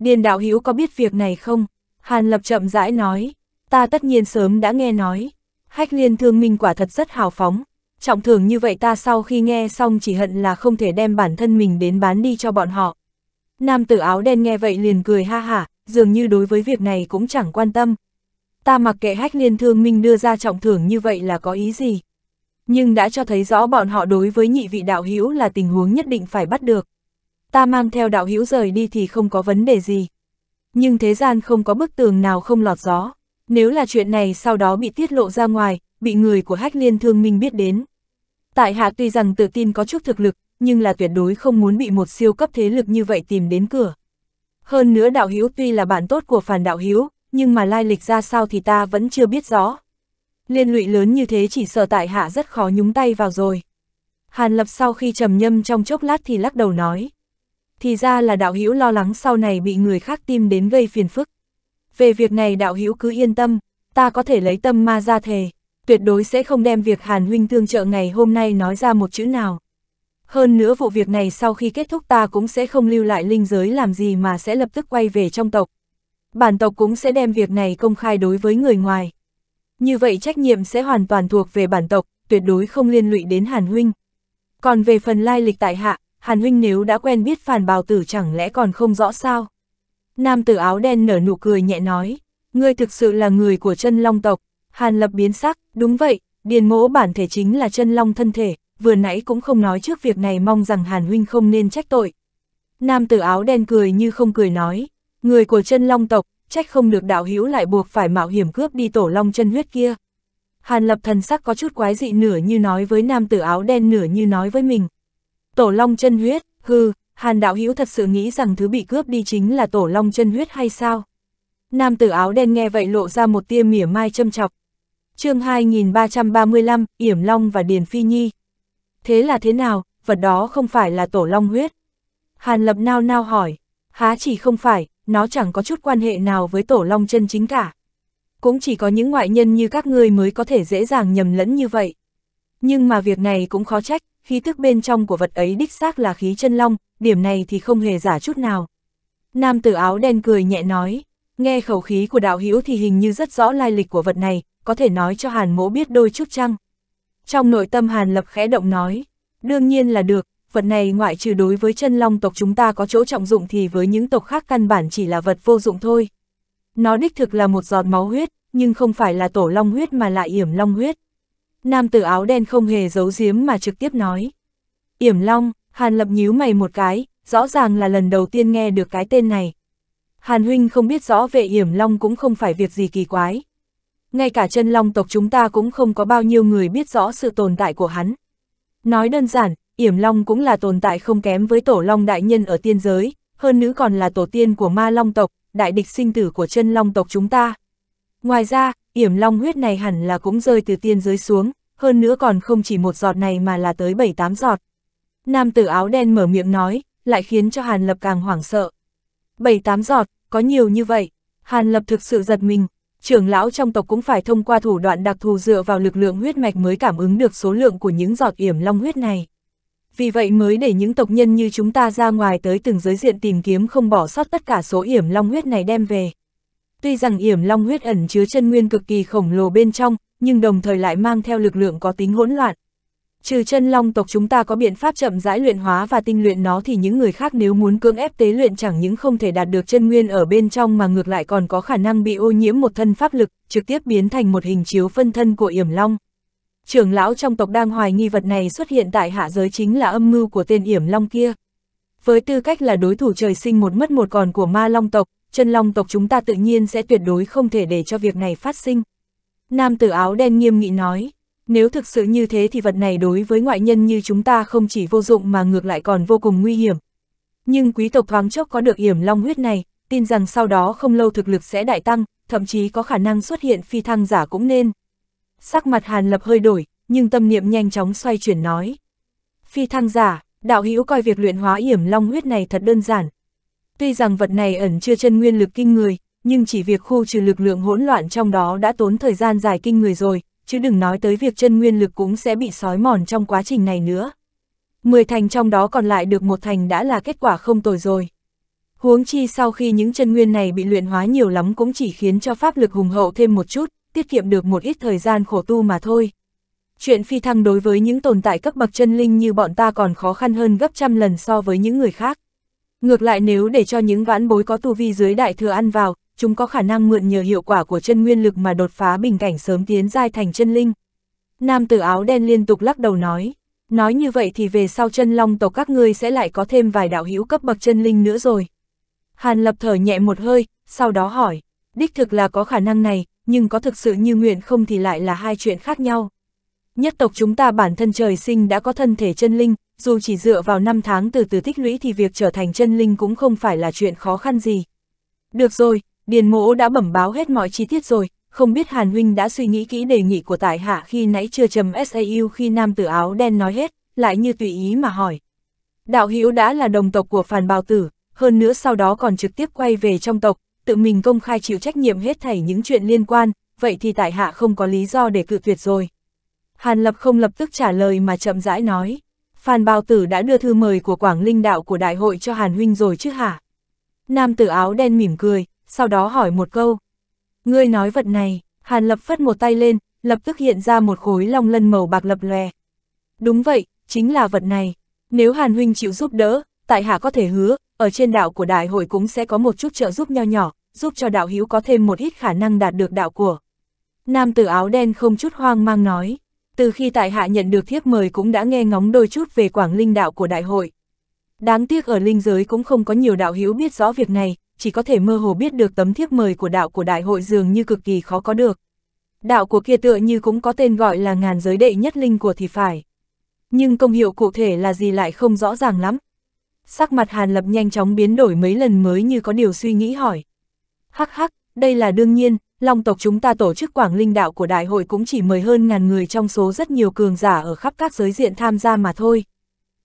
Điền đạo hữu có biết việc này không? Hàn Lập chậm rãi nói. Ta tất nhiên sớm đã nghe nói. Hách Liên Thương Minh quả thật rất hào phóng. Trọng thưởng như vậy ta sau khi nghe xong chỉ hận là không thể đem bản thân mình đến bán đi cho bọn họ. Nam tử áo đen nghe vậy liền cười ha hả, dường như đối với việc này cũng chẳng quan tâm. Ta mặc kệ Hách Liên Thương Minh đưa ra trọng thưởng như vậy là có ý gì. Nhưng đã cho thấy rõ bọn họ đối với nhị vị đạo hữu là tình huống nhất định phải bắt được. Ta mang theo đạo hữu rời đi thì không có vấn đề gì. Nhưng thế gian không có bức tường nào không lọt gió. Nếu là chuyện này sau đó bị tiết lộ ra ngoài, bị người của Hách Liên Thương Minh biết đến. Tại hạ tuy rằng tự tin có chút thực lực, nhưng là tuyệt đối không muốn bị một siêu cấp thế lực như vậy tìm đến cửa. Hơn nữa đạo hữu tuy là bạn tốt của Phàn đạo hữu, nhưng mà lai lịch ra sao thì ta vẫn chưa biết rõ. Liên lụy lớn như thế chỉ sợ tại hạ rất khó nhúng tay vào rồi. Hàn Lập sau khi trầm ngâm trong chốc lát thì lắc đầu nói. Thì ra là đạo hữu lo lắng sau này bị người khác tìm đến gây phiền phức. Về việc này đạo hữu cứ yên tâm, ta có thể lấy tâm ma ra thề, tuyệt đối sẽ không đem việc Hàn huynh tương trợ ngày hôm nay nói ra một chữ nào. Hơn nữa vụ việc này sau khi kết thúc ta cũng sẽ không lưu lại linh giới làm gì, mà sẽ lập tức quay về trong tộc. Bản tộc cũng sẽ đem việc này công khai đối với người ngoài. Như vậy trách nhiệm sẽ hoàn toàn thuộc về bản tộc, tuyệt đối không liên lụy đến Hàn huynh. Còn về phần lai lịch tại hạ, Hàn huynh nếu đã quen biết Phàn Bào Tử chẳng lẽ còn không rõ sao? Nam tử áo đen nở nụ cười nhẹ nói. ngươi thực sự là người của Chân Long tộc. Hàn Lập biến sắc, đúng vậy, Điền mỗ bản thể chính là Chân Long thân thể, vừa nãy cũng không nói trước việc này, mong rằng Hàn huynh không nên trách tội. Nam tử áo đen cười như không cười nói, người của Chân Long tộc, trách không được đạo hữu lại buộc phải mạo hiểm cướp đi tổ long chân huyết kia. Hàn Lập thần sắc có chút quái dị, nửa như nói với nam tử áo đen, nửa như nói với mình. Tổ long chân huyết, hừ, Hàn đạo hữu thật sự nghĩ rằng thứ bị cướp đi chính là tổ long chân huyết hay sao? Nam tử áo đen nghe vậy lộ ra một tia mỉa mai châm chọc. Chương 2335, Yểm Long và Điền Phi Nhi. Thế là thế nào, vật đó không phải là tổ long huyết? Hàn Lập nao nao hỏi, há chỉ không phải, nó chẳng có chút quan hệ nào với tổ long chân chính cả. Cũng chỉ có những ngoại nhân như các ngươi mới có thể dễ dàng nhầm lẫn như vậy. Nhưng mà việc này cũng khó trách, khí tức bên trong của vật ấy đích xác là khí chân long, điểm này thì không hề giả chút nào. Nam tử áo đen cười nhẹ nói, nghe khẩu khí của đạo hữu thì hình như rất rõ lai lịch của vật này, có thể nói cho Hàn mỗ biết đôi chút chăng? Trong nội tâm Hàn Lập khẽ động nói, đương nhiên là được, vật này ngoại trừ đối với Chân Long tộc chúng ta có chỗ trọng dụng thì với những tộc khác căn bản chỉ là vật vô dụng thôi. Nó đích thực là một giọt máu huyết, nhưng không phải là tổ long huyết mà là Yểm Long huyết. Nam tử áo đen không hề giấu giếm mà trực tiếp nói. Yểm Long, Hàn Lập nhíu mày một cái, rõ ràng là lần đầu tiên nghe được cái tên này. Hàn huynh không biết rõ về Yểm Long cũng không phải việc gì kỳ quái. Ngay cả Chân Long tộc chúng ta cũng không có bao nhiêu người biết rõ sự tồn tại của hắn. Nói đơn giản, Yểm Long cũng là tồn tại không kém với tổ long đại nhân ở tiên giới, hơn nữa còn là tổ tiên của Ma Long tộc, đại địch sinh tử của Chân Long tộc chúng ta. Ngoài ra, Yểm Long huyết này hẳn là cũng rơi từ tiên giới xuống, hơn nữa còn không chỉ một giọt này mà là tới 7-8 giọt. Nam tử áo đen mở miệng nói, lại khiến cho Hàn Lập càng hoảng sợ. 7-8 giọt, có nhiều như vậy? Hàn Lập thực sự giật mình, trưởng lão trong tộc cũng phải thông qua thủ đoạn đặc thù dựa vào lực lượng huyết mạch mới cảm ứng được số lượng của những giọt Yểm Long huyết này. Vì vậy mới để những tộc nhân như chúng ta ra ngoài tới từng giới diện tìm kiếm, không bỏ sót tất cả số Yểm Long huyết này đem về. Tuy rằng Yểm Long huyết ẩn chứa chân nguyên cực kỳ khổng lồ bên trong, nhưng đồng thời lại mang theo lực lượng có tính hỗn loạn. Trừ Chân Long tộc chúng ta có biện pháp chậm rãi luyện hóa và tinh luyện nó thì những người khác nếu muốn cưỡng ép tế luyện chẳng những không thể đạt được chân nguyên ở bên trong mà ngược lại còn có khả năng bị ô nhiễm một thân pháp lực, trực tiếp biến thành một hình chiếu phân thân của Yểm Long. Trưởng lão trong tộc đang hoài nghi vật này xuất hiện tại hạ giới chính là âm mưu của tên Yểm Long kia. Với tư cách là đối thủ trời sinh một mất một còn của Ma Long tộc, Chân Long tộc chúng ta tự nhiên sẽ tuyệt đối không thể để cho việc này phát sinh. Nam tử áo đen nghiêm nghị nói, nếu thực sự như thế thì vật này đối với ngoại nhân như chúng ta không chỉ vô dụng mà ngược lại còn vô cùng nguy hiểm. Nhưng quý tộc thoáng chốc có được Yểm Long huyết này, tin rằng sau đó không lâu thực lực sẽ đại tăng, thậm chí có khả năng xuất hiện phi thăng giả cũng nên. Sắc mặt Hàn Lập hơi đổi, nhưng tâm niệm nhanh chóng xoay chuyển nói. Phi thăng giả, đạo hữu coi việc luyện hóa Yểm Long huyết này thật đơn giản. Tuy rằng vật này ẩn chứa chân nguyên lực kinh người, nhưng chỉ việc khu trừ lực lượng hỗn loạn trong đó đã tốn thời gian dài kinh người rồi, chứ đừng nói tới việc chân nguyên lực cũng sẽ bị sói mòn trong quá trình này nữa. 10 thành trong đó còn lại được 1 thành đã là kết quả không tồi rồi. Huống chi sau khi những chân nguyên này bị luyện hóa nhiều lắm cũng chỉ khiến cho pháp lực hùng hậu thêm một chút, tiết kiệm được một ít thời gian khổ tu mà thôi. Chuyện phi thăng đối với những tồn tại cấp bậc chân linh như bọn ta còn khó khăn hơn gấp trăm lần so với những người khác. Ngược lại nếu để cho những vãn bối có tu vi dưới đại thừa ăn vào, chúng có khả năng mượn nhờ hiệu quả của chân nguyên lực mà đột phá bình cảnh sớm tiến giai thành chân linh. Nam tử áo đen liên tục lắc đầu nói như vậy thì về sau Chân Long tộc các ngươi sẽ lại có thêm vài đạo hữu cấp bậc chân linh nữa rồi. Hàn Lập thở nhẹ một hơi, sau đó hỏi, đích thực là có khả năng này, nhưng có thực sự như nguyện không thì lại là hai chuyện khác nhau. Nhất tộc chúng ta bản thân trời sinh đã có thân thể chân linh, dù chỉ dựa vào 5 tháng từ từ tích lũy thì việc trở thành chân linh cũng không phải là chuyện khó khăn gì. Được rồi, Điền mỗ đã bẩm báo hết mọi chi tiết rồi, không biết Hàn huynh đã suy nghĩ kỹ đề nghị của tại hạ khi nãy chưa chấm sau khi nam tử áo đen nói hết, lại như tùy ý mà hỏi. Đạo hữu đã là đồng tộc của Phàn Bào Tử, hơn nữa sau đó còn trực tiếp quay về trong tộc, tự mình công khai chịu trách nhiệm hết thảy những chuyện liên quan, vậy thì tại hạ không có lý do để cự tuyệt rồi. Hàn Lập không lập tức trả lời mà chậm rãi nói, Phàn Bào Tử đã đưa thư mời của Quảng Linh Đạo của đại hội cho Hàn huynh rồi chứ hả? Nam tử áo đen mỉm cười, sau đó hỏi một câu. Ngươi nói vật này, Hàn Lập phất một tay lên, lập tức hiện ra một khối long lân màu bạc lập lòe. Đúng vậy, chính là vật này. Nếu Hàn huynh chịu giúp đỡ, tại hạ có thể hứa, ở trên đạo của đại hội cũng sẽ có một chút trợ giúp nho nhỏ, giúp cho đạo hữu có thêm một ít khả năng đạt được đạo của. Nam tử áo đen không chút hoang mang nói, từ khi tại hạ nhận được thiếp mời cũng đã nghe ngóng đôi chút về Quảng Linh đạo của đại hội. Đáng tiếc ở linh giới cũng không có nhiều đạo hữu biết rõ việc này, chỉ có thể mơ hồ biết được tấm thiếp mời của đạo của đại hội dường như cực kỳ khó có được. Đạo của kia tựa như cũng có tên gọi là ngàn giới đệ nhất linh của thì phải. Nhưng công hiệu cụ thể là gì lại không rõ ràng lắm. Sắc mặt Hàn Lập nhanh chóng biến đổi mấy lần mới như có điều suy nghĩ hỏi. Hắc hắc, đây là đương nhiên, Long tộc chúng ta tổ chức Quảng Linh đạo của đại hội cũng chỉ mời hơn ngàn người trong số rất nhiều cường giả ở khắp các giới diện tham gia mà thôi.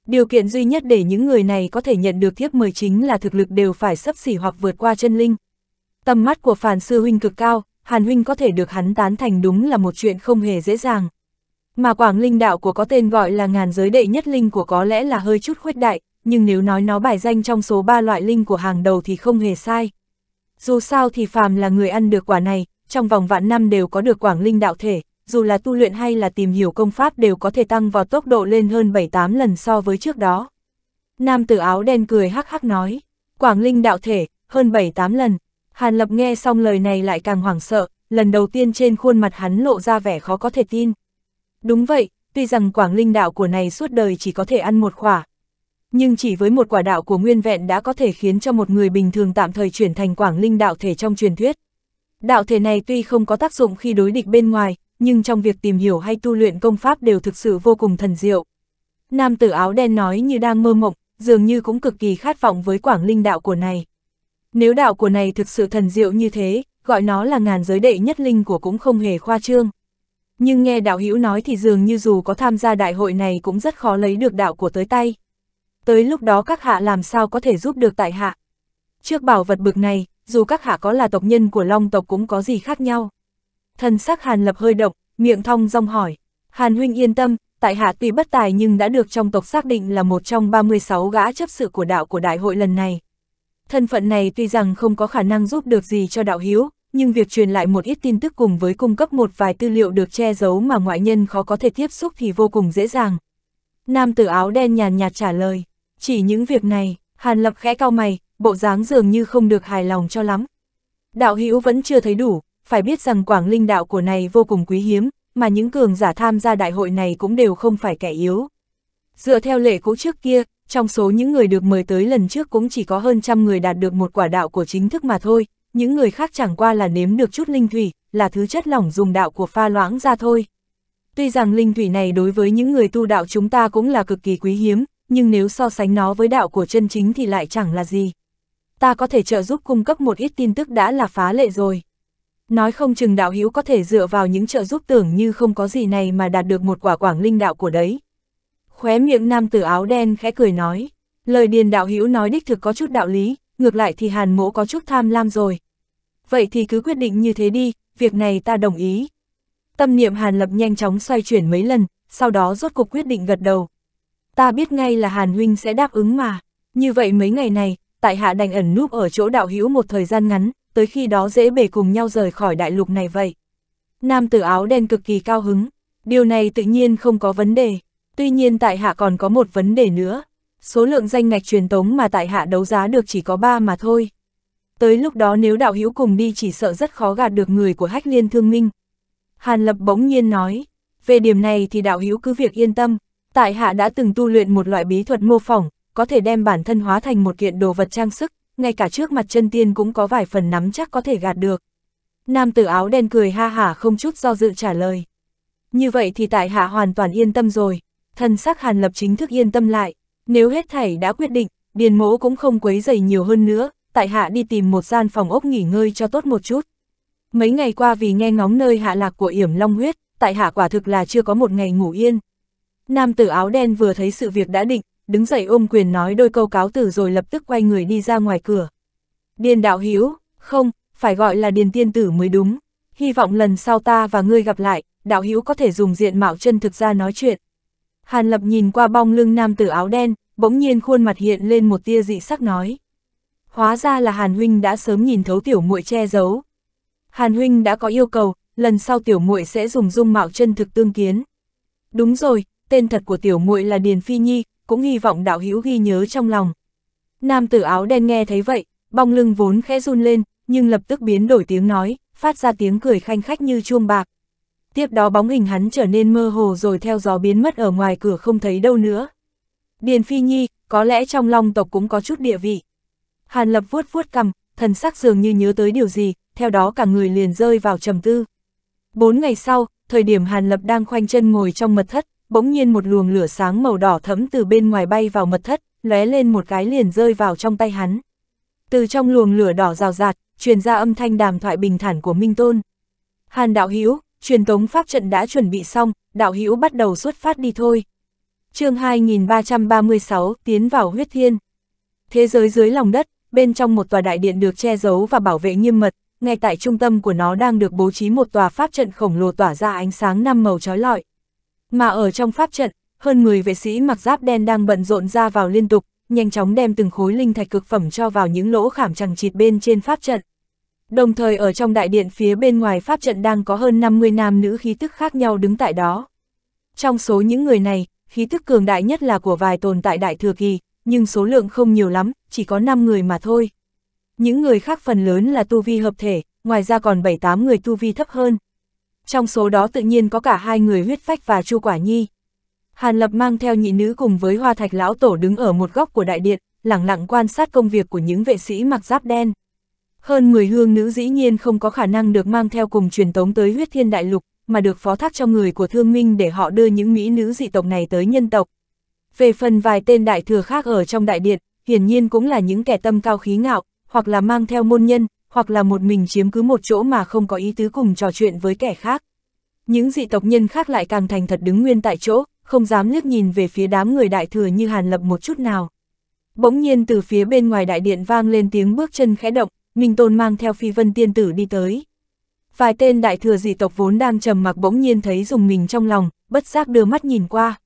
Điều kiện duy nhất để những người này có thể nhận được thiếp mời chính là thực lực đều phải xấp xỉ hoặc vượt qua chân linh. Tầm mắt của Phàn sư huynh cực cao, Hàn huynh có thể được hắn tán thành đúng là một chuyện không hề dễ dàng. Mà Quảng Linh đạo của có tên gọi là ngàn giới đệ nhất linh của có lẽ là hơi chút khuếch đại, nhưng nếu nói nó bài danh trong số 3 loại linh của hàng đầu thì không hề sai. Dù sao thì phàm là người ăn được quả này, trong vòng vạn năm đều có được Quảng Linh đạo thể, dù là tu luyện hay là tìm hiểu công pháp đều có thể tăng vào tốc độ lên hơn 7-8 lần so với trước đó. Nam tử áo đen cười hắc hắc nói, Quảng Linh đạo thể, hơn 7-8 lần. Hàn Lập nghe xong lời này lại càng hoảng sợ, lần đầu tiên trên khuôn mặt hắn lộ ra vẻ khó có thể tin. Đúng vậy, tuy rằng Quảng Linh đạo của này suốt đời chỉ có thể ăn một quả. Nhưng chỉ với một quả đạo của nguyên vẹn đã có thể khiến cho một người bình thường tạm thời chuyển thành Quảng Linh đạo thể trong truyền thuyết. Đạo thể này tuy không có tác dụng khi đối địch bên ngoài, nhưng trong việc tìm hiểu hay tu luyện công pháp đều thực sự vô cùng thần diệu. Nam tử áo đen nói như đang mơ mộng, dường như cũng cực kỳ khát vọng với Quảng Linh đạo của này. Nếu đạo của này thực sự thần diệu như thế, gọi nó là ngàn giới đệ nhất linh của cũng không hề khoa trương. Nhưng nghe đạo hữu nói thì dường như dù có tham gia đại hội này cũng rất khó lấy được đạo của tới tay. Tới lúc đó các hạ làm sao có thể giúp được tại hạ? Trước bảo vật bực này, dù các hạ có là tộc nhân của Long tộc cũng có gì khác nhau. Thần sắc Hàn Lập hơi động, miệng thong dong hỏi. Hàn huynh yên tâm, tại hạ tuy bất tài nhưng đã được trong tộc xác định là một trong 36 gã chấp sự của đạo của đại hội lần này. Thân phận này tuy rằng không có khả năng giúp được gì cho đạo hữu, nhưng việc truyền lại một ít tin tức cùng với cung cấp một vài tư liệu được che giấu mà ngoại nhân khó có thể tiếp xúc thì vô cùng dễ dàng. Nam tử áo đen nhàn nhạt trả lời. Chỉ những việc này, Hàn Lập khẽ cau mày, bộ dáng dường như không được hài lòng cho lắm. Đạo hữu vẫn chưa thấy đủ, phải biết rằng Quảng Linh đạo của này vô cùng quý hiếm, mà những cường giả tham gia đại hội này cũng đều không phải kẻ yếu. Dựa theo lệ cũ trước kia, trong số những người được mời tới lần trước cũng chỉ có hơn 100 người đạt được một quả đạo của chính thức mà thôi, những người khác chẳng qua là nếm được chút linh thủy, là thứ chất lỏng dùng đạo của pha loãng ra thôi. Tuy rằng linh thủy này đối với những người tu đạo chúng ta cũng là cực kỳ quý hiếm, nhưng nếu so sánh nó với đạo của chân chính thì lại chẳng là gì. Ta có thể trợ giúp cung cấp một ít tin tức đã là phá lệ rồi. Nói không chừng đạo hữu có thể dựa vào những trợ giúp tưởng như không có gì này mà đạt được một quả Quảng Linh đạo của đấy. Khóe miệng nam tử áo đen khẽ cười nói, lời Điền đạo hữu nói đích thực có chút đạo lý, ngược lại thì Hàn mỗ có chút tham lam rồi. Vậy thì cứ quyết định như thế đi, việc này ta đồng ý. Tâm niệm Hàn Lập nhanh chóng xoay chuyển mấy lần, sau đó rốt cục quyết định gật đầu. Ta biết ngay là Hàn huynh sẽ đáp ứng mà. Như vậy mấy ngày này, tại hạ đành ẩn núp ở chỗ đạo hữu một thời gian ngắn, tới khi đó dễ bề cùng nhau rời khỏi đại lục này vậy. Nam tử áo đen cực kỳ cao hứng, điều này tự nhiên không có vấn đề. Tuy nhiên tại hạ còn có một vấn đề nữa. Số lượng danh ngạch truyền tống mà tại hạ đấu giá được chỉ có 3 mà thôi. Tới lúc đó nếu đạo hữu cùng đi chỉ sợ rất khó gạt được người của Hách Liên Thương Minh. Hàn Lập bỗng nhiên nói, về điểm này thì đạo hữu cứ việc yên tâm. Tại hạ đã từng tu luyện một loại bí thuật mô phỏng, có thể đem bản thân hóa thành một kiện đồ vật trang sức, ngay cả trước mặt chân tiên cũng có vài phần nắm chắc có thể gạt được. Nam tử áo đen cười ha hả không chút do dự trả lời. Như vậy thì tại hạ hoàn toàn yên tâm rồi. Thần sắc Hàn Lập chính thức yên tâm lại, nếu hết thảy đã quyết định, Điền mỗ cũng không quấy rầy nhiều hơn nữa, tại hạ đi tìm một gian phòng ốc nghỉ ngơi cho tốt một chút. Mấy ngày qua vì nghe ngóng nơi hạ lạc của Yểm Long huyết, tại hạ quả thực là chưa có một ngày ngủ yên. Nam tử áo đen vừa thấy sự việc đã định, đứng dậy ôm quyền nói đôi câu cáo từ rồi lập tức quay người đi ra ngoài cửa. Điền đạo hữu, không, phải gọi là Điền tiên tử mới đúng. Hy vọng lần sau ta và ngươi gặp lại, đạo hữu có thể dùng diện mạo chân thực ra nói chuyện. Hàn Lập nhìn qua bóng lưng nam tử áo đen, bỗng nhiên khuôn mặt hiện lên một tia dị sắc nói. Hóa ra là Hàn huynh đã sớm nhìn thấu tiểu muội che giấu. Hàn huynh đã có yêu cầu, lần sau tiểu muội sẽ dùng dung mạo chân thực tương kiến. Đúng rồi. Tên thật của tiểu muội là Điền Phi Nhi, cũng hy vọng đạo hữu ghi nhớ trong lòng. Nam tử áo đen nghe thấy vậy, bóng lưng vốn khẽ run lên, nhưng lập tức biến đổi tiếng nói, phát ra tiếng cười khanh khách như chuông bạc. Tiếp đó bóng hình hắn trở nên mơ hồ rồi theo gió biến mất ở ngoài cửa không thấy đâu nữa. Điền Phi Nhi, có lẽ trong Long tộc cũng có chút địa vị. Hàn Lập vuốt vuốt cằm, thần sắc dường như nhớ tới điều gì, theo đó cả người liền rơi vào trầm tư. 4 ngày sau, thời điểm Hàn Lập đang khoanh chân ngồi trong mật thất, bỗng nhiên một luồng lửa sáng màu đỏ thẫm từ bên ngoài bay vào mật thất, lóe lên một cái liền rơi vào trong tay hắn. Từ trong luồng lửa đỏ rào rạt, truyền ra âm thanh đàm thoại bình thản của Minh Tôn. Hàn đạo hữu, truyền tống pháp trận đã chuẩn bị xong, đạo hữu bắt đầu xuất phát đi thôi. Chương 2336, tiến vào huyết thiên. Thế giới dưới lòng đất, bên trong một tòa đại điện được che giấu và bảo vệ nghiêm mật, ngay tại trung tâm của nó đang được bố trí một tòa pháp trận khổng lồ tỏa ra ánh sáng 5 màu chói lọi. Mà ở trong pháp trận, hơn 10 vệ sĩ mặc giáp đen đang bận rộn ra vào liên tục, nhanh chóng đem từng khối linh thạch cực phẩm cho vào những lỗ khảm chằng chịt bên trên pháp trận. Đồng thời ở trong đại điện phía bên ngoài pháp trận đang có hơn 50 nam nữ khí tức khác nhau đứng tại đó. Trong số những người này, khí tức cường đại nhất là của vài tồn tại đại thừa kỳ, nhưng số lượng không nhiều lắm, chỉ có 5 người mà thôi. Những người khác phần lớn là tu vi hợp thể, ngoài ra còn 7-8 người tu vi thấp hơn. Trong số đó tự nhiên có cả 2 người Huyết Phách và Chu Quả Nhi. Hàn Lập mang theo nhị nữ cùng với Hoa Thạch lão tổ đứng ở một góc của đại điện, lẳng lặng quan sát công việc của những vệ sĩ mặc giáp đen. Hơn 10 hương nữ dĩ nhiên không có khả năng được mang theo cùng truyền tống tới Huyết Thiên Đại Lục, mà được phó thác cho người của Thương Minh để họ đưa những mỹ nữ dị tộc này tới nhân tộc. Về phần vài tên đại thừa khác ở trong đại điện, hiển nhiên cũng là những kẻ tâm cao khí ngạo, hoặc là mang theo môn nhân, hoặc là một mình chiếm cứ một chỗ mà không có ý tứ cùng trò chuyện với kẻ khác. Những dị tộc nhân khác lại càng thành thật đứng nguyên tại chỗ, không dám liếc nhìn về phía đám người đại thừa như Hàn Lập một chút nào. Bỗng nhiên từ phía bên ngoài đại điện vang lên tiếng bước chân khẽ động, Minh Tôn mang theo Phi Vân tiên tử đi tới. Vài tên đại thừa dị tộc vốn đang trầm mặc bỗng nhiên thấy rùng mình trong lòng, bất giác đưa mắt nhìn qua.